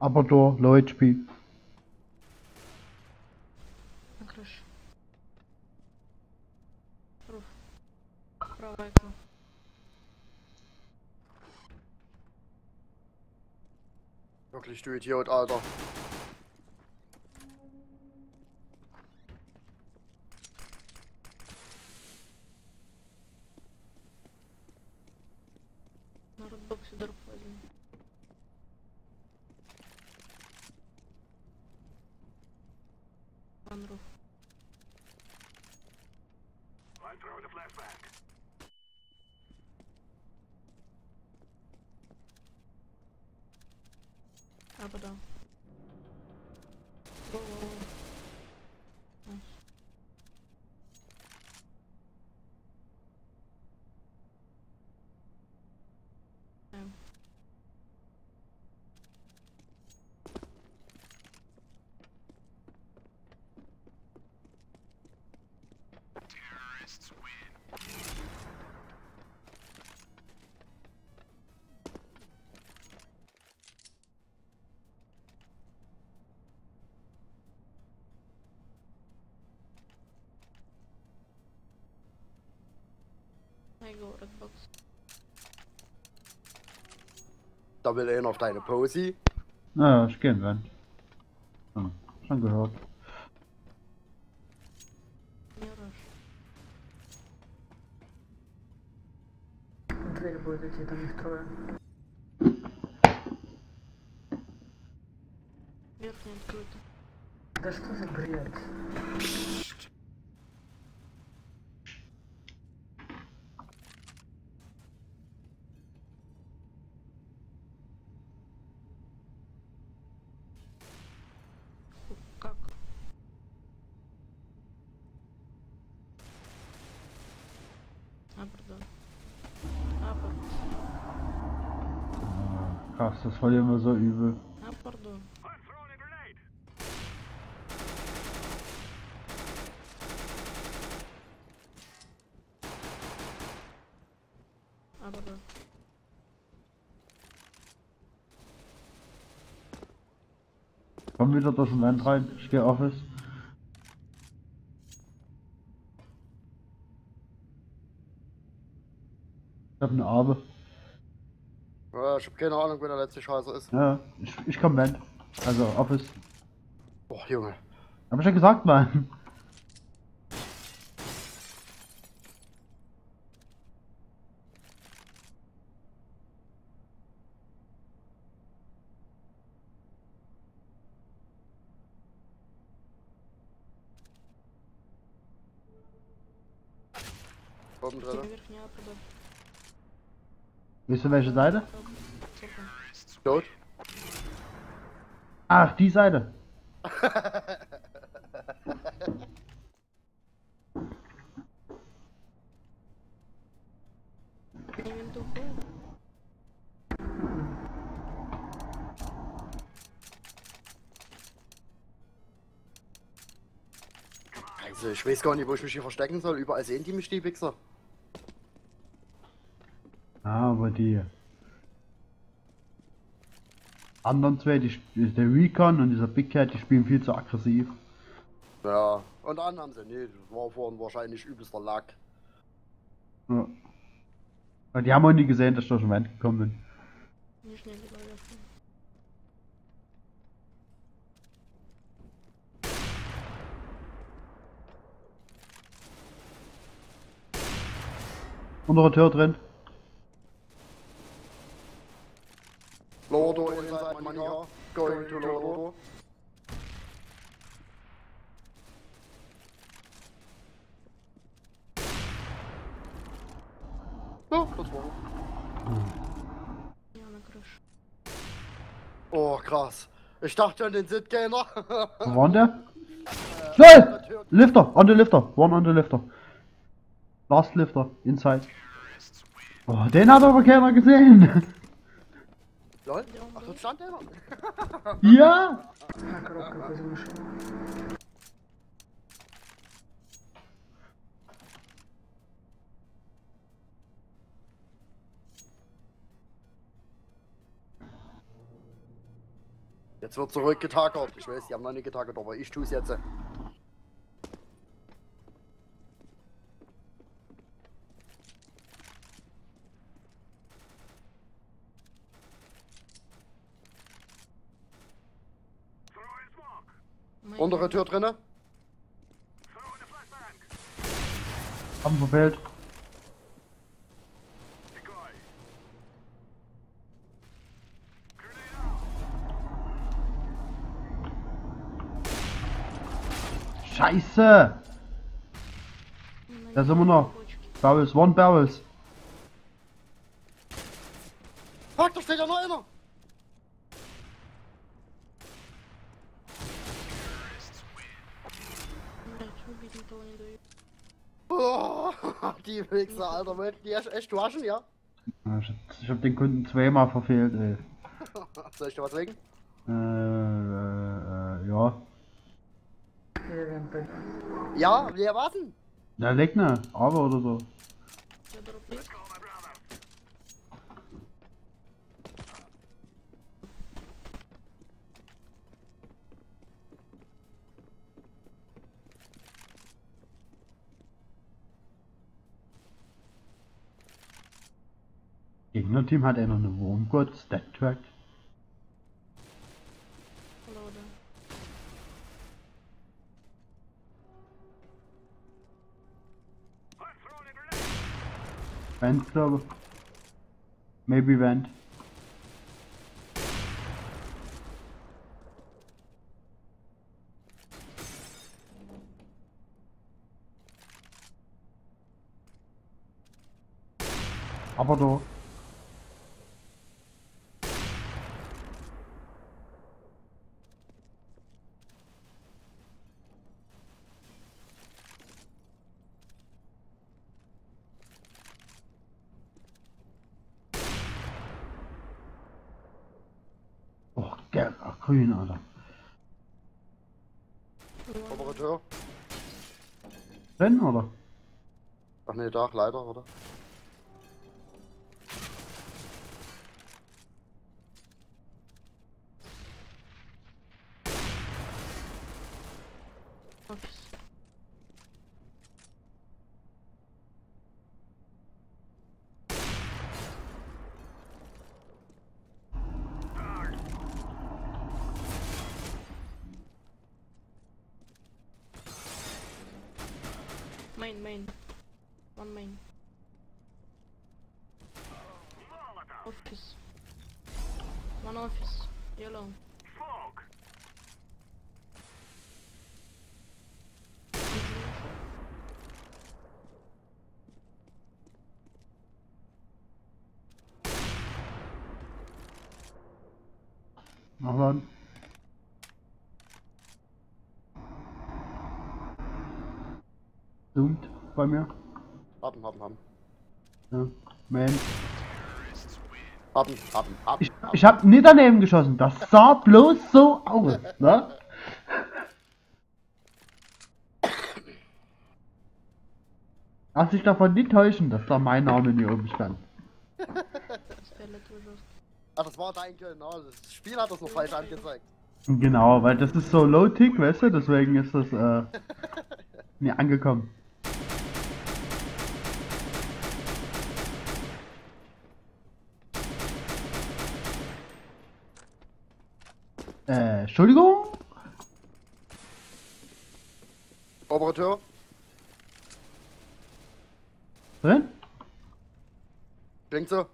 Upper door, low HP. Wirklich, du Idiot, Alter. Da will er noch deine Posi. Naja, ich gehen werden. Hm, schon gehört. Krass, das war ja immer so übel. Ah, pardon. Aber... Komm wieder durch den Land rein, ich geh Office. Ich hab eine Arme. Ja, ich hab keine Ahnung, wer der letzte Scheiße ist. Ja, ich komm Land. Also Office. Boah, Junge. Hab ich ja gesagt, Mann. Oben drin. Weißt du welche Seite? Tot. Ach, die Seite. Also ich weiß gar nicht, wo ich mich hier verstecken soll. Überall sehen die mich, die Wichser. Aber die anderen zwei, der Recon und dieser Big Cat, die spielen viel zu aggressiv. Ja, und anderen sind nicht. Das war vorhin wahrscheinlich übelster Lack. Ja. Aber die haben auch nie gesehen, dass ich durch den Wand gekommen bin. Nicht schnell wieder lassen. Untere Tür drin. Lodo inside my car, going to Lodo. Oh, das war oh, krass. Ich dachte an den Sit-Gainer. Wo war der? Schnell! Lifter, on the Lifter, one on the Lifter. Last Lifter, inside. Oh, den hat aber keiner gesehen. Lol? Ach, dort stand der noch? Ja! Jetzt wird zurück getakert. Ich weiß, die haben noch nicht getakert, aber ich tue es jetzt. Untere Tür drinne. Haben verfehlt. Scheiße! Da sind wir noch. Barrels, one Barrels. Fuck, da steht ja noch einer! Oh, die Wichser, Alter, wollt die echt waschen, ja? Ich hab den Kunden zweimal verfehlt, ey. Soll ich dir was legen? Ja. Ja, wer war's denn? Na, leg ne, aber oder so. Gegnerteam hat er noch eine Wurmgott, StatTrak. Vent, glaube ich. Maybe Vent. Aber doch. Gel koyun adam. Operateur? Rennen oder? Ach ne, da leider, oder? Main. One main. Office. One office. Yellow. Mach mal. Zoomt bei mir. Haben. Ja, man. Haben. Ich hab nie daneben geschossen. Das sah bloß so aus, ne? Lass dich davon nicht täuschen, dass da mein Name nie oben stand. Ach, das war dein, genau. Das Spiel hat das noch falsch angezeigt. Genau, weil das ist so low-tick, weißt du? Deswegen ist das, nie angekommen. Entschuldigung? Operateur? Drin? Klingt so.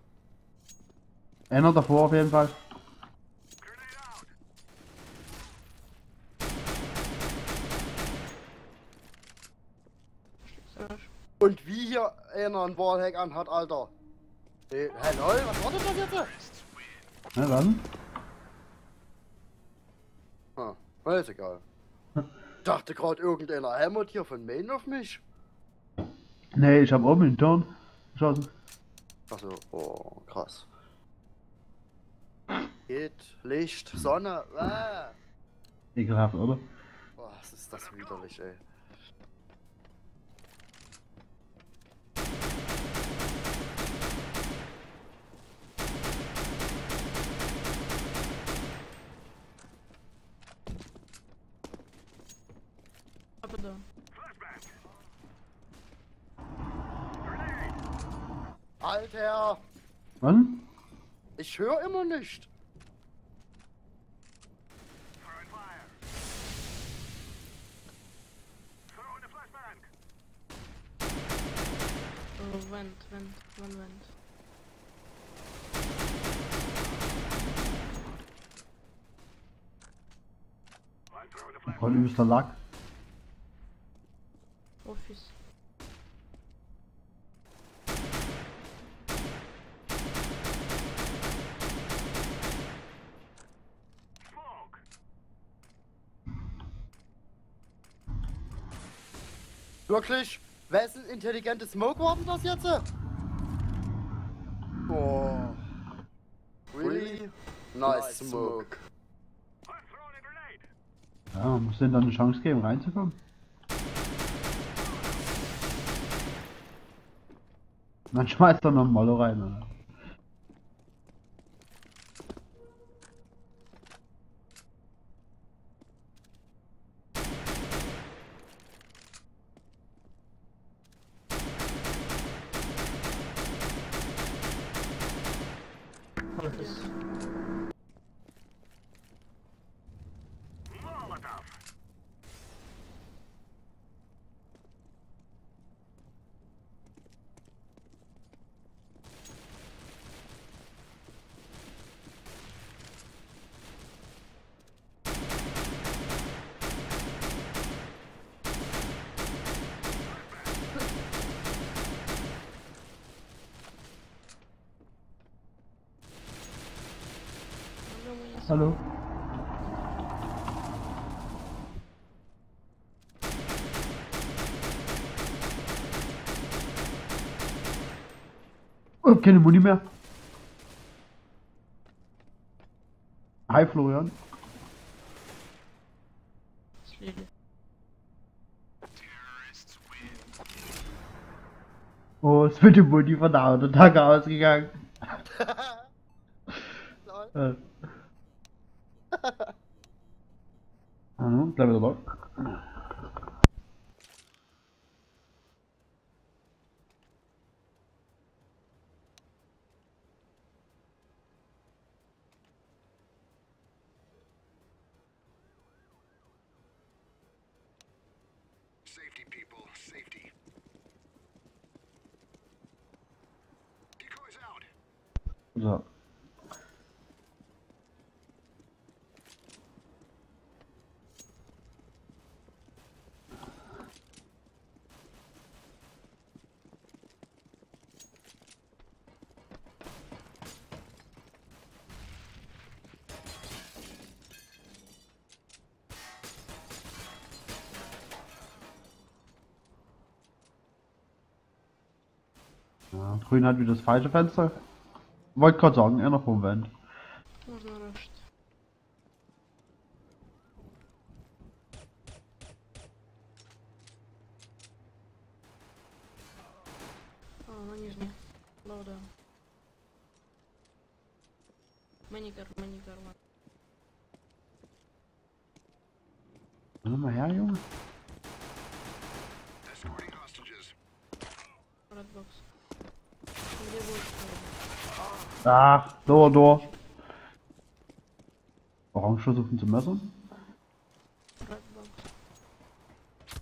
Einer davor auf jeden Fall. Und wie hier einer einen Wallhack an hat, Alter. Hey, hello? Was war denn das jetzt? Na dann. Na, ist egal. Ich dachte gerade irgendeiner Helmut hier von Main auf mich. Nee, ich hab oben den Turn geschossen. Achso, oh, krass. Geht, Licht, Sonne, ekelhaft, oder? Boah, was ist das widerlich, ey. Alter! Wann? Ich höre immer nicht. Oh, Wind. Voll übelster Lack. Office. Wirklich? Wessen intelligente Smoke war denn das jetzt? Boah. Really? Nice Smoke. Ja, man muss denen dann eine Chance geben, reinzukommen. Man schmeißt doch noch einen Mollo rein, oder? Hallo. Oh, keine Muni mehr. Hi Florian. Ich fliege. Oh, es wird wohl die verdammte Tage ausgegangen. Bleib wieder da. So. Ja, grün hat wieder das falsche Fenster. Wollte gerade sagen, er noch rumwand. Mal her, Junge. Ah, Door. Orange versuchen zu messern.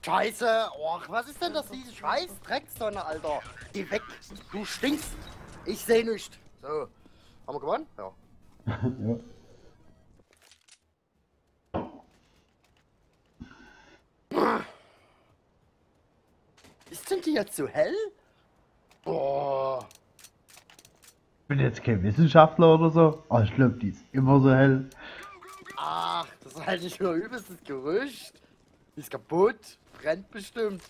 Scheiße, och, was ist denn das, diese scheiß Drecksonne, Alter? Geh weg, du stinkst. Ich seh nichts. So, haben wir gewonnen? Ja. Ja. Ist denn die jetzt so hell? Boah. Ich bin jetzt kein Wissenschaftler oder so, aber ich glaube, die ist immer so hell. Ach, das ist halt nicht nur übelstes Gerücht. Die ist kaputt, brennt bestimmt.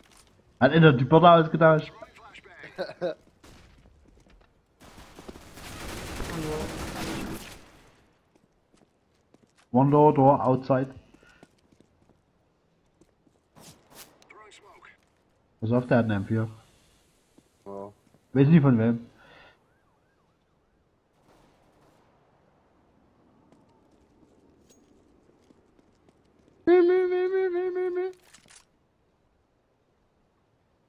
Hat in der Düberde ausgetauscht. One door outside. Pass auf, der hat einen M4. Oh. Weiß nicht von wem.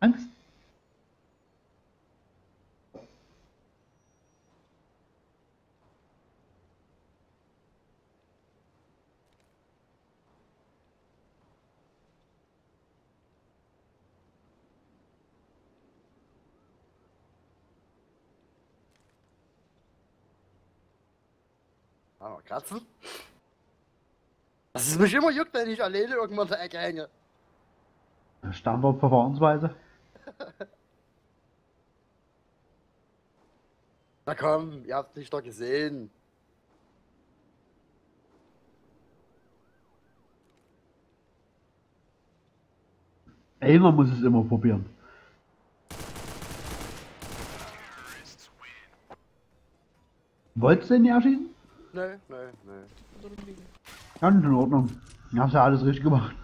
Angst. Aber Katzen? Das ist mich immer juckt, wenn ich alleine irgendwann in der Ecke hänge. Standardverfahrensweise. Na komm, ihr habt mich doch gesehen. Einer muss es immer probieren. Wolltest du den nicht erschießen? Nee. Ganz in Ordnung. Du hast ja alles richtig gemacht.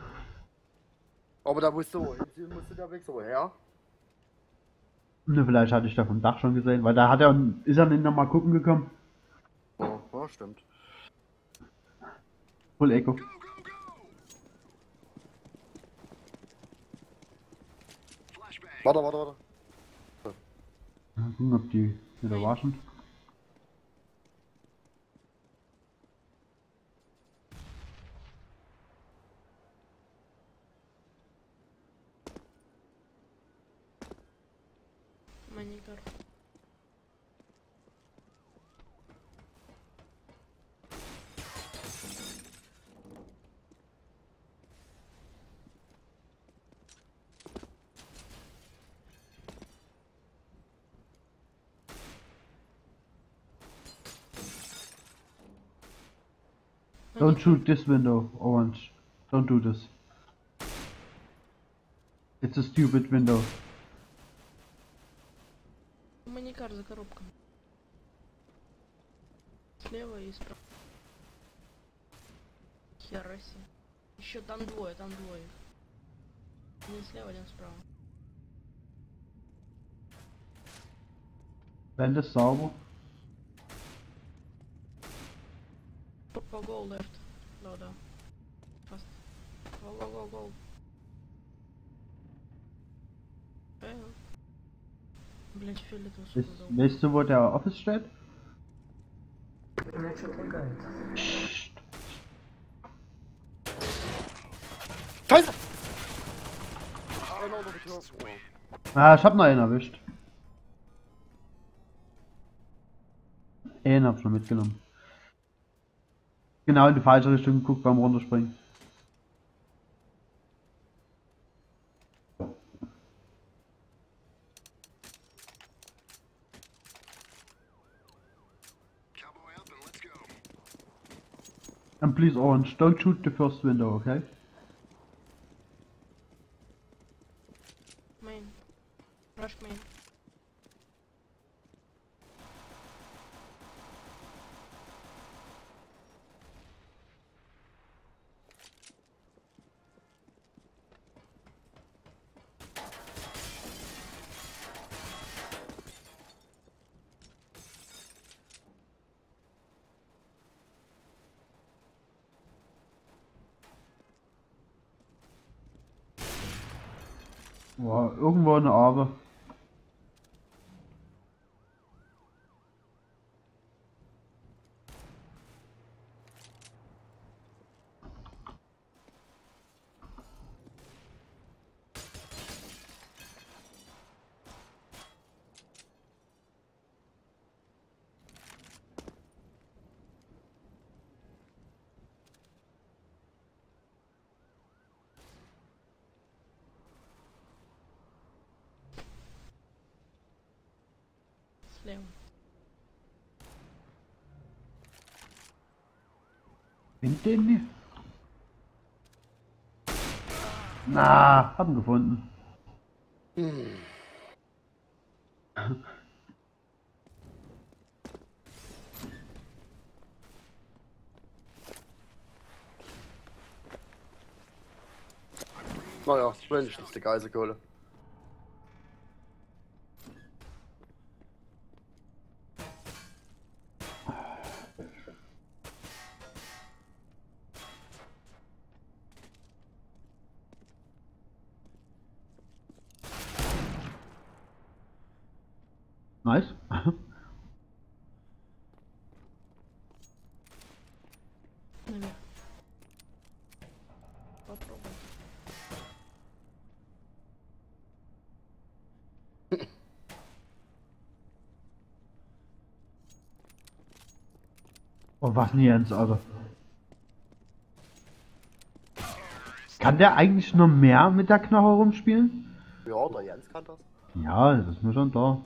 Aber da musst du ja weg so her. Ne, vielleicht hatte ich da vom Dach schon gesehen, weil da hat er, ist er nicht nochmal gucken gekommen. Oh, stimmt. Full Echo. Go. Warte. So. Mal gucken, ob die wieder waschen. Don't shoot this window, Orange. Don't do this. It's a stupid window. Manikar за коробками. Слева и справа. Хера себе. Еще там двое. Один слева, один справа. Ben de sağ mı? Go, go left. No, no. Fast. Go, go, go, go. Блять, филит успел. Weißt du, wo der Office steht? Mir schon egal. Scheiße! Ah, ich hab noch einen erwischt. Einen hab ich noch mitgenommen. Genau in die falsche Richtung geguckt beim Runterspringen. And please orange, don't shoot the first window, okay? Main. Rush main. Boah, irgendwo eine Arbe. Find den nicht. Na, hab ihn gefunden. Naja, wenigstens die Geiselkohle. Nice. Oh, was denn jetzt, Alter? Kann der eigentlich noch mehr mit der Knarre rumspielen? Ja, der Jens kann das. Ja, das ist mir schon da.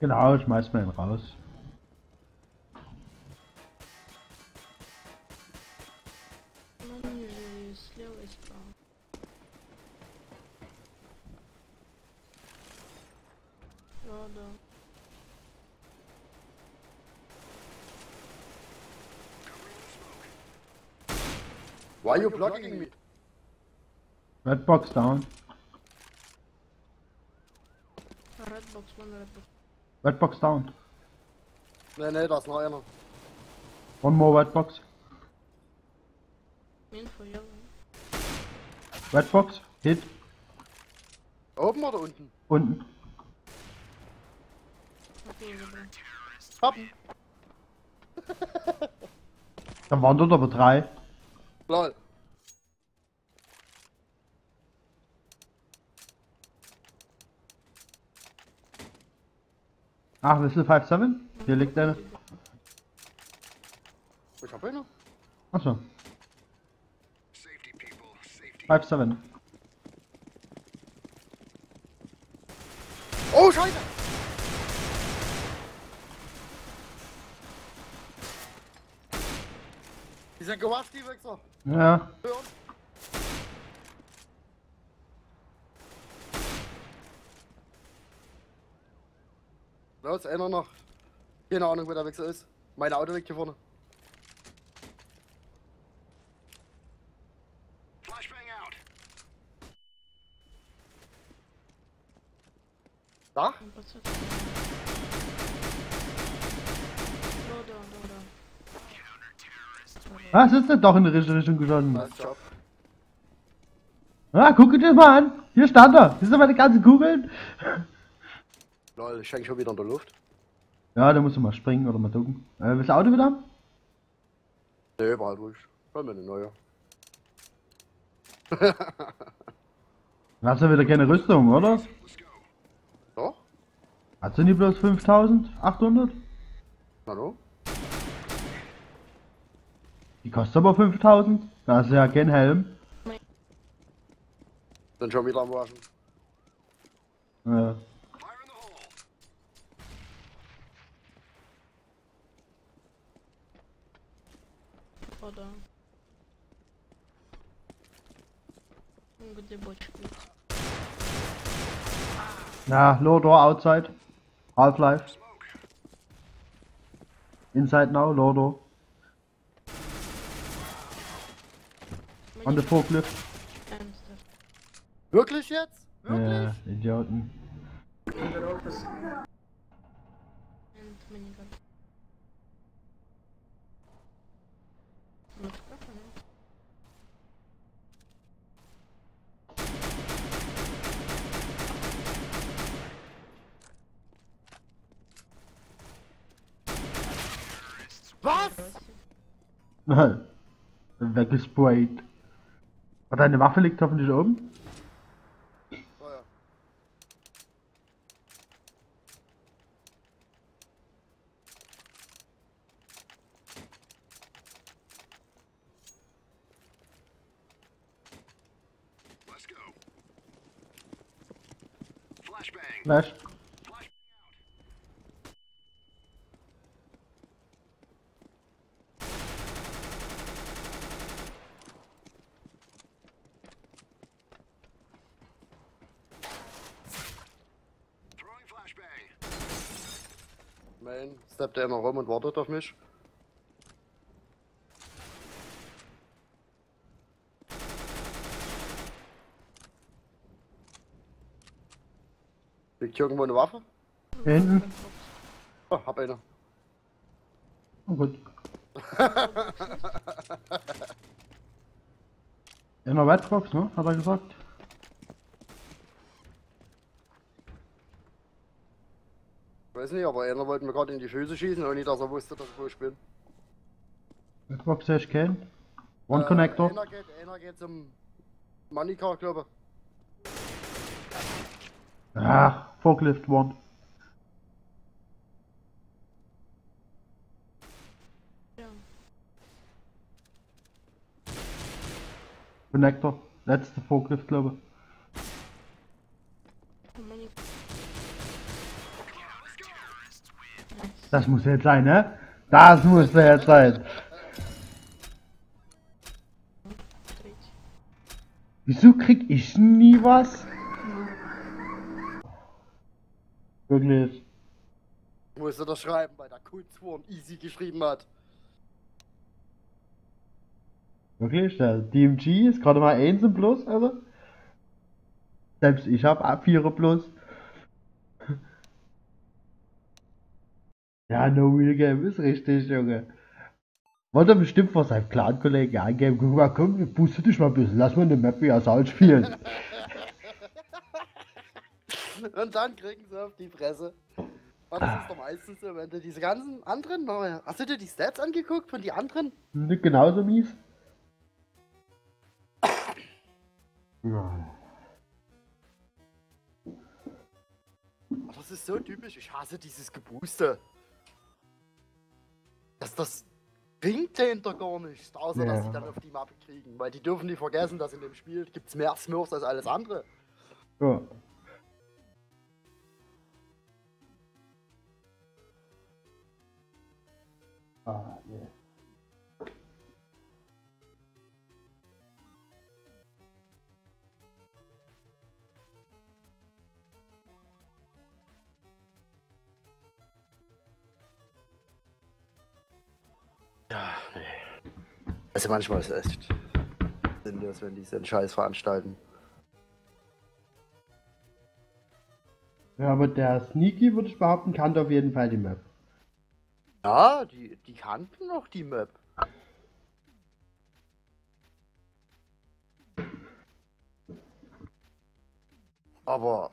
Genau, schmeiß mal ihn raus. Why are you blocking me? Red box down. Red box, one red box. Red box down. Nee, da ist noch einer. One more red box. Mean for yellow. Red box, hit. Oben oder unten? Unten. Hoppen. Dann waren dort aber drei. Lol. Ach, das ist 5-7? Hier liegt einer. Ich hab einen. Achso. 5-7. Oh, Scheiße! tego łatwiej, co? Ja. So, jetzt ändern noch. Keine Ahnung, wer der Wechsel ist. Mein Auto liegt hier vorne. Da? Was ist denn doch in die richtige Richtung geschossen? Ah, guck dir mal an! Hier stand er! Siehst du meine ganzen Kugeln? Lol, ich hänge schon wieder in der Luft. Ja, da musst du mal springen oder mal ducken. Willst du Auto wieder haben? Ne, war halt ruhig. Wollen wir eine neue. Dann hast du wieder keine Rüstung, oder? Doch? Hast du die bloß 5800? Hallo? Die kostet aber 5000, da ist ja kein Helm. Sind schon wieder am Waschen. Ja. Вода. Где бочки? Na, low door outside. Half-Life. Inside now, low door. On the forklift. Wirklich jetzt? Wirklich? Ja, Idioten. Was? Nein. Weggesprayt. Und deine Waffe liegt hoffentlich oben? Oh ja. Let's go. Flashbang. Flash. Nein, steppt er immer rum und wartet auf mich. Liegt hier irgendwo eine Waffe? Hinten. Oh, hab eine. Oh gut. Immer Redbox, ne? Hat er gesagt. Ich weiß nicht, aber einer wollte mir gerade in die Füße schießen, auch nicht, dass er wusste, dass ich wo ich bin. Xbox 360 kennen. One Connector. Einer geht zum Money Car, glaube ich. Ah, Forklift One. Ja. Connector, letzte Forklift, glaube ich. Das muss jetzt sein, ne? Das muss jetzt sein! Wieso krieg ich nie was? Wirklich. Ich musste das schreiben, weil der Q2 und Easy geschrieben hat. Wirklich? Der DMG ist gerade mal 1 im Plus, also? Selbst ich hab ab 4 Plus. Ja, no real game ist richtig, Junge. Wollte er bestimmt vor seinem Clan-Kollegen angeben. Guck mal, komm, booste dich mal ein bisschen. Lass mal eine Map wie Assault spielen. Und dann kriegen sie auf die Fresse. Aber das ist doch meistens so, wenn du diese ganzen anderen... Hast du dir die Stats angeguckt von den anderen? Nicht genauso mies. Ja. Das ist so typisch. Ich hasse dieses Gebooste. Das bringt dahinter gar nichts, außer dass sie dann auf die Mappe kriegen, weil die dürfen nicht vergessen, dass in dem Spiel gibt's mehr Smurfs als alles andere. Ja. Ah, yeah. Also manchmal ist es echt sinnlos, wenn die so einen Scheiß veranstalten. Ja, aber der Sneaky, würde ich behaupten, kannte auf jeden Fall die Map. Ja, die kannten noch die Map. Aber...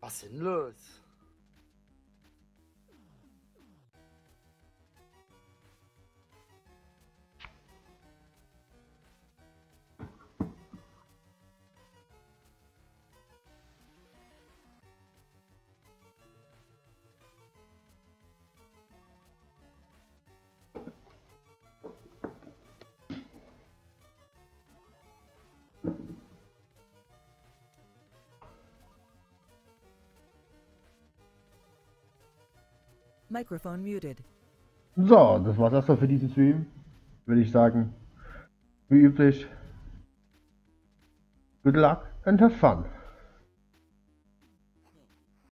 was sinnlos? Mikrofon muted. So, das war's erstmal für diesen Stream, würde ich sagen. Wie üblich. Good luck and have fun.